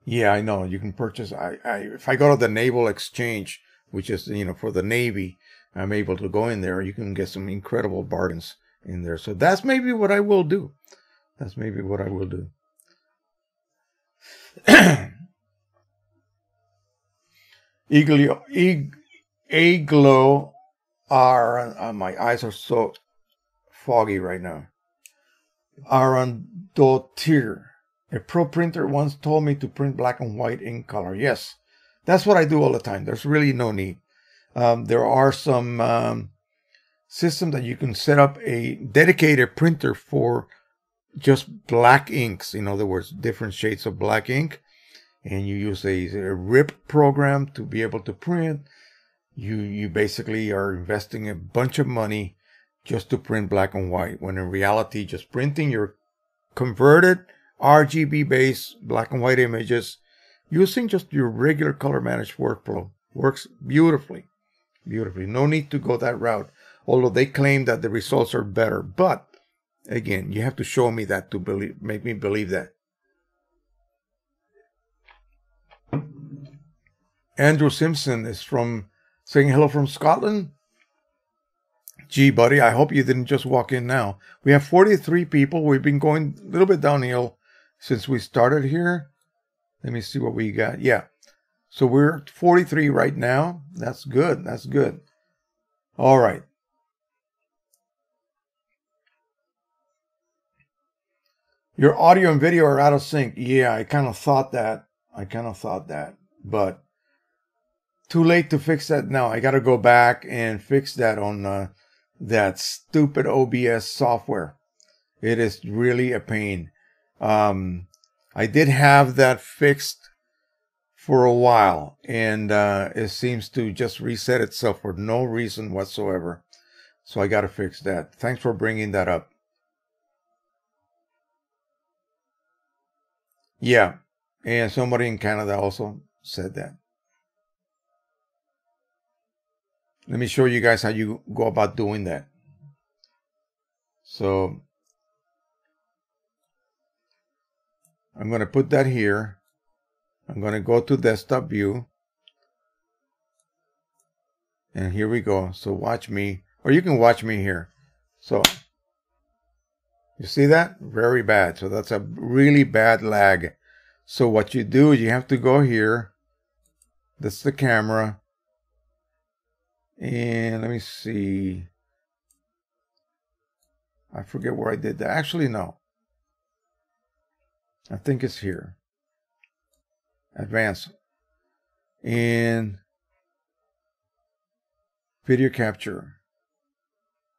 Yeah, I know. You can purchase, I, I, if I go to the Naval Exchange, which is, you know, for the Navy, I'm able to go in there. You can get some incredible bargains in there. So that's maybe what I will do. That's maybe what I will do. Eglio, Eg, Eglio Ar, uh, my eyes are so foggy right now. Aradotter. A pro printer once told me to print black and white in color. Yes, that's what I do all the time. There's really no need. Um, there are some um, systems that you can set up a dedicated printer for just black inks. In other words, different shades of black ink. And you use a, a RIP program to be able to print. You, you basically are investing a bunch of money just to print black and white, when in reality, just printing your converted R G B-based black and white images using just your regular color managed workflow works beautifully. Beautifully. No need to go that route, although they claim that the results are better. But again, you have to show me that to believe, make me believe that. Andrew Simpson is from saying hello from Scotland. Gee, buddy, I hope you didn't just walk in now. We have forty-three people. We've been going a little bit downhill since we started here. Let me see what we got. Yeah. So we're forty-three right now. That's good. That's good. All right. Your audio and video are out of sync. Yeah, I kind of thought that. I kind of thought that. But too late to fix that now. I got to go back and fix that on uh, that stupid O B S software. It is really a pain. Um, I did have that fixed for a while, and uh, it seems to just reset itself for no reason whatsoever. So I got to fix that. Thanks for bringing that up. Yeah, and somebody in Canada also said that. Let me show you guys how you go about doing that. So I'm going to put that here. I'm going to go to desktop view. And here we go. So watch me, or you can watch me here. So you see that? Very bad. So that's a really bad lag. So what you do is you have to go here. That's the camera. And let me see. I forget where I did that. Actually, no. I think it's here. Advanced. And video capture.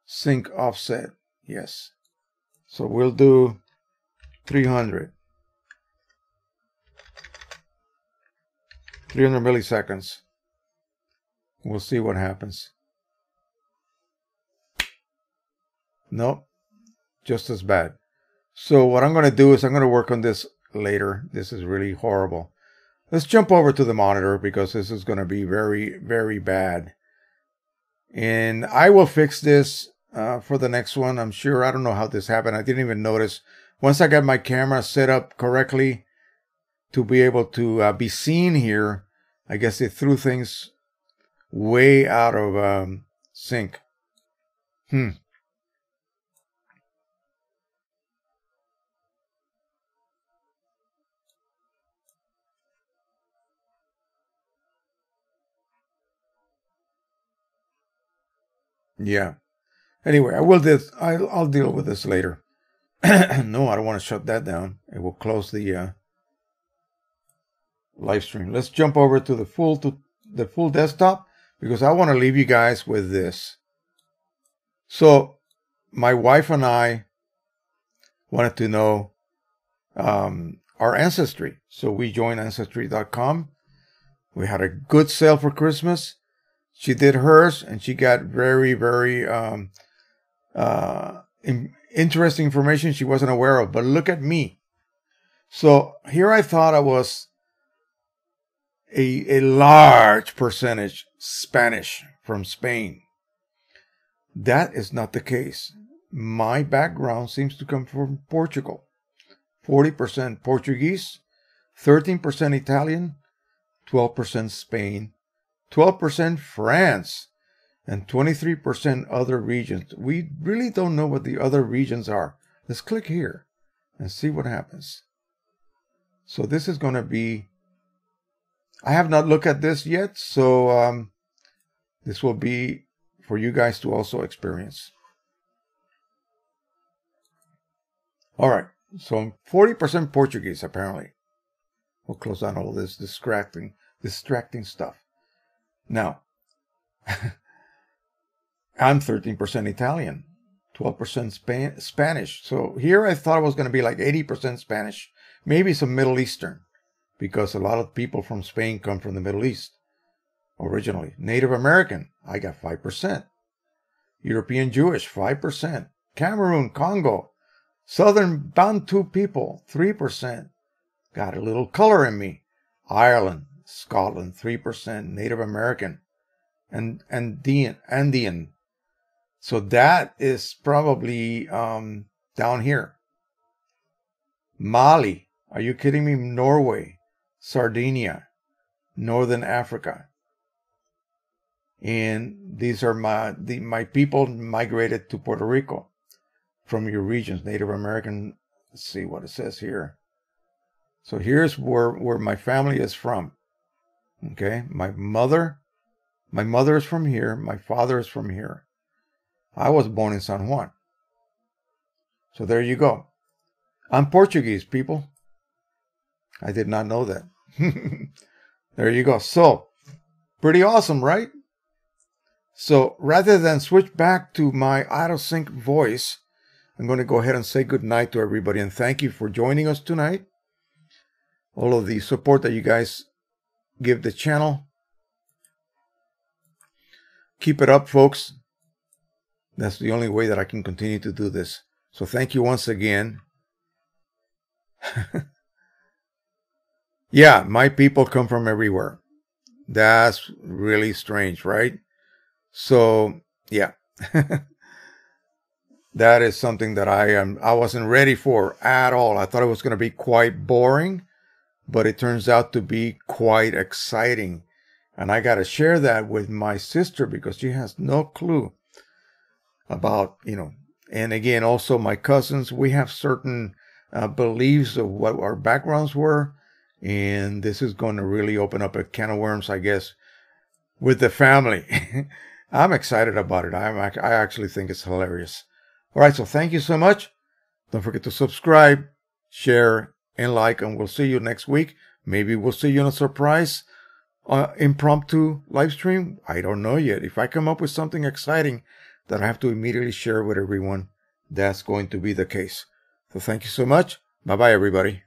Sync offset. Yes. So we'll do three hundred. three hundred milliseconds. We'll see what happens. Nope. Just as bad. So what I'm going to do is I'm going to work on this later. This is really horrible. Let's jump over to the monitor because this is going to be very, very bad. And I will fix this. Uh, for the next one, I'm sure. I don't know how this happened. I didn't even notice. Once I got my camera set up correctly to be able to uh, be seen here, I guess they threw things way out of um, sync. Hmm. Yeah. Anyway, I will this. I'll, I'll deal with this later. No, I don't want to shut that down. It will close the uh, live stream. Let's jump over to the full to the full desktop because I want to leave you guys with this. So, my wife and I wanted to know um, our ancestry, so we joined Ancestry dot com. We had a good sale for Christmas. She did hers, and she got very, very um, uh, in interesting information she wasn't aware of. But look at me. So here I thought I was a, a large percentage Spanish from Spain. That is not the case. My background seems to come from Portugal. forty percent Portuguese, thirteen percent Italian, twelve percent Spain, twelve percent France, and twenty-three percent other regions. We really don't know what the other regions are. Let's click here and see what happens. So this is going to be, I have not looked at this yet, so um, this will be for you guys to also experience. All right, so I'm forty percent Portuguese, apparently. We'll close down all this distracting, distracting stuff. Now, I'm thirteen percent Italian, twelve percent Span Spanish. So here I thought it was going to be like eighty percent Spanish, maybe some Middle Eastern, because a lot of people from Spain come from the Middle East originally. Native American, I got five percent. European Jewish, five percent. Cameroon, Congo, Southern Bantu people, three percent. Got a little color in me. Ireland, Scotland, three percent, Native American, and Andean, Andean. So that is probably um, down here. Mali, are you kidding me? Norway, Sardinia, Northern Africa. and these are my the, my people migrated to Puerto Rico from your regions, Native American. Let's see what it says here. So here's where where my family is from. Okay, my mother, my mother is from here. My father is from here. I was born in San Juan. So there you go. I'm Portuguese, people. I did not know that. There you go. So pretty awesome, right? So rather than switch back to my auto sync voice, I'm going to go ahead and say good night to everybody and thank you for joining us tonight. All of the support that you guys give the channel. Keep it up, folks. That's the only way that I can continue to do this. So thank you once again. Yeah, my people come from everywhere. That's really strange, right? So, yeah. That is something that I am I wasn't ready for at all. I thought it was going to be quite boring, but it turns out to be quite exciting. And I got to share that with my sister because she has no clue about, you know, and again, also my cousins, we have certain uh, beliefs of what our backgrounds were. And this is going to really open up a can of worms, I guess, with the family. I'm excited about it. I'm, I actually think it's hilarious. All right, so thank you so much. Don't forget to subscribe, share, and like, and we'll see you next week. Maybe we'll see you in a surprise uh, impromptu live stream. I don't know yet. If I come up with something exciting that I have to immediately share with everyone, that's going to be the case. So thank you so much. Bye-bye, everybody.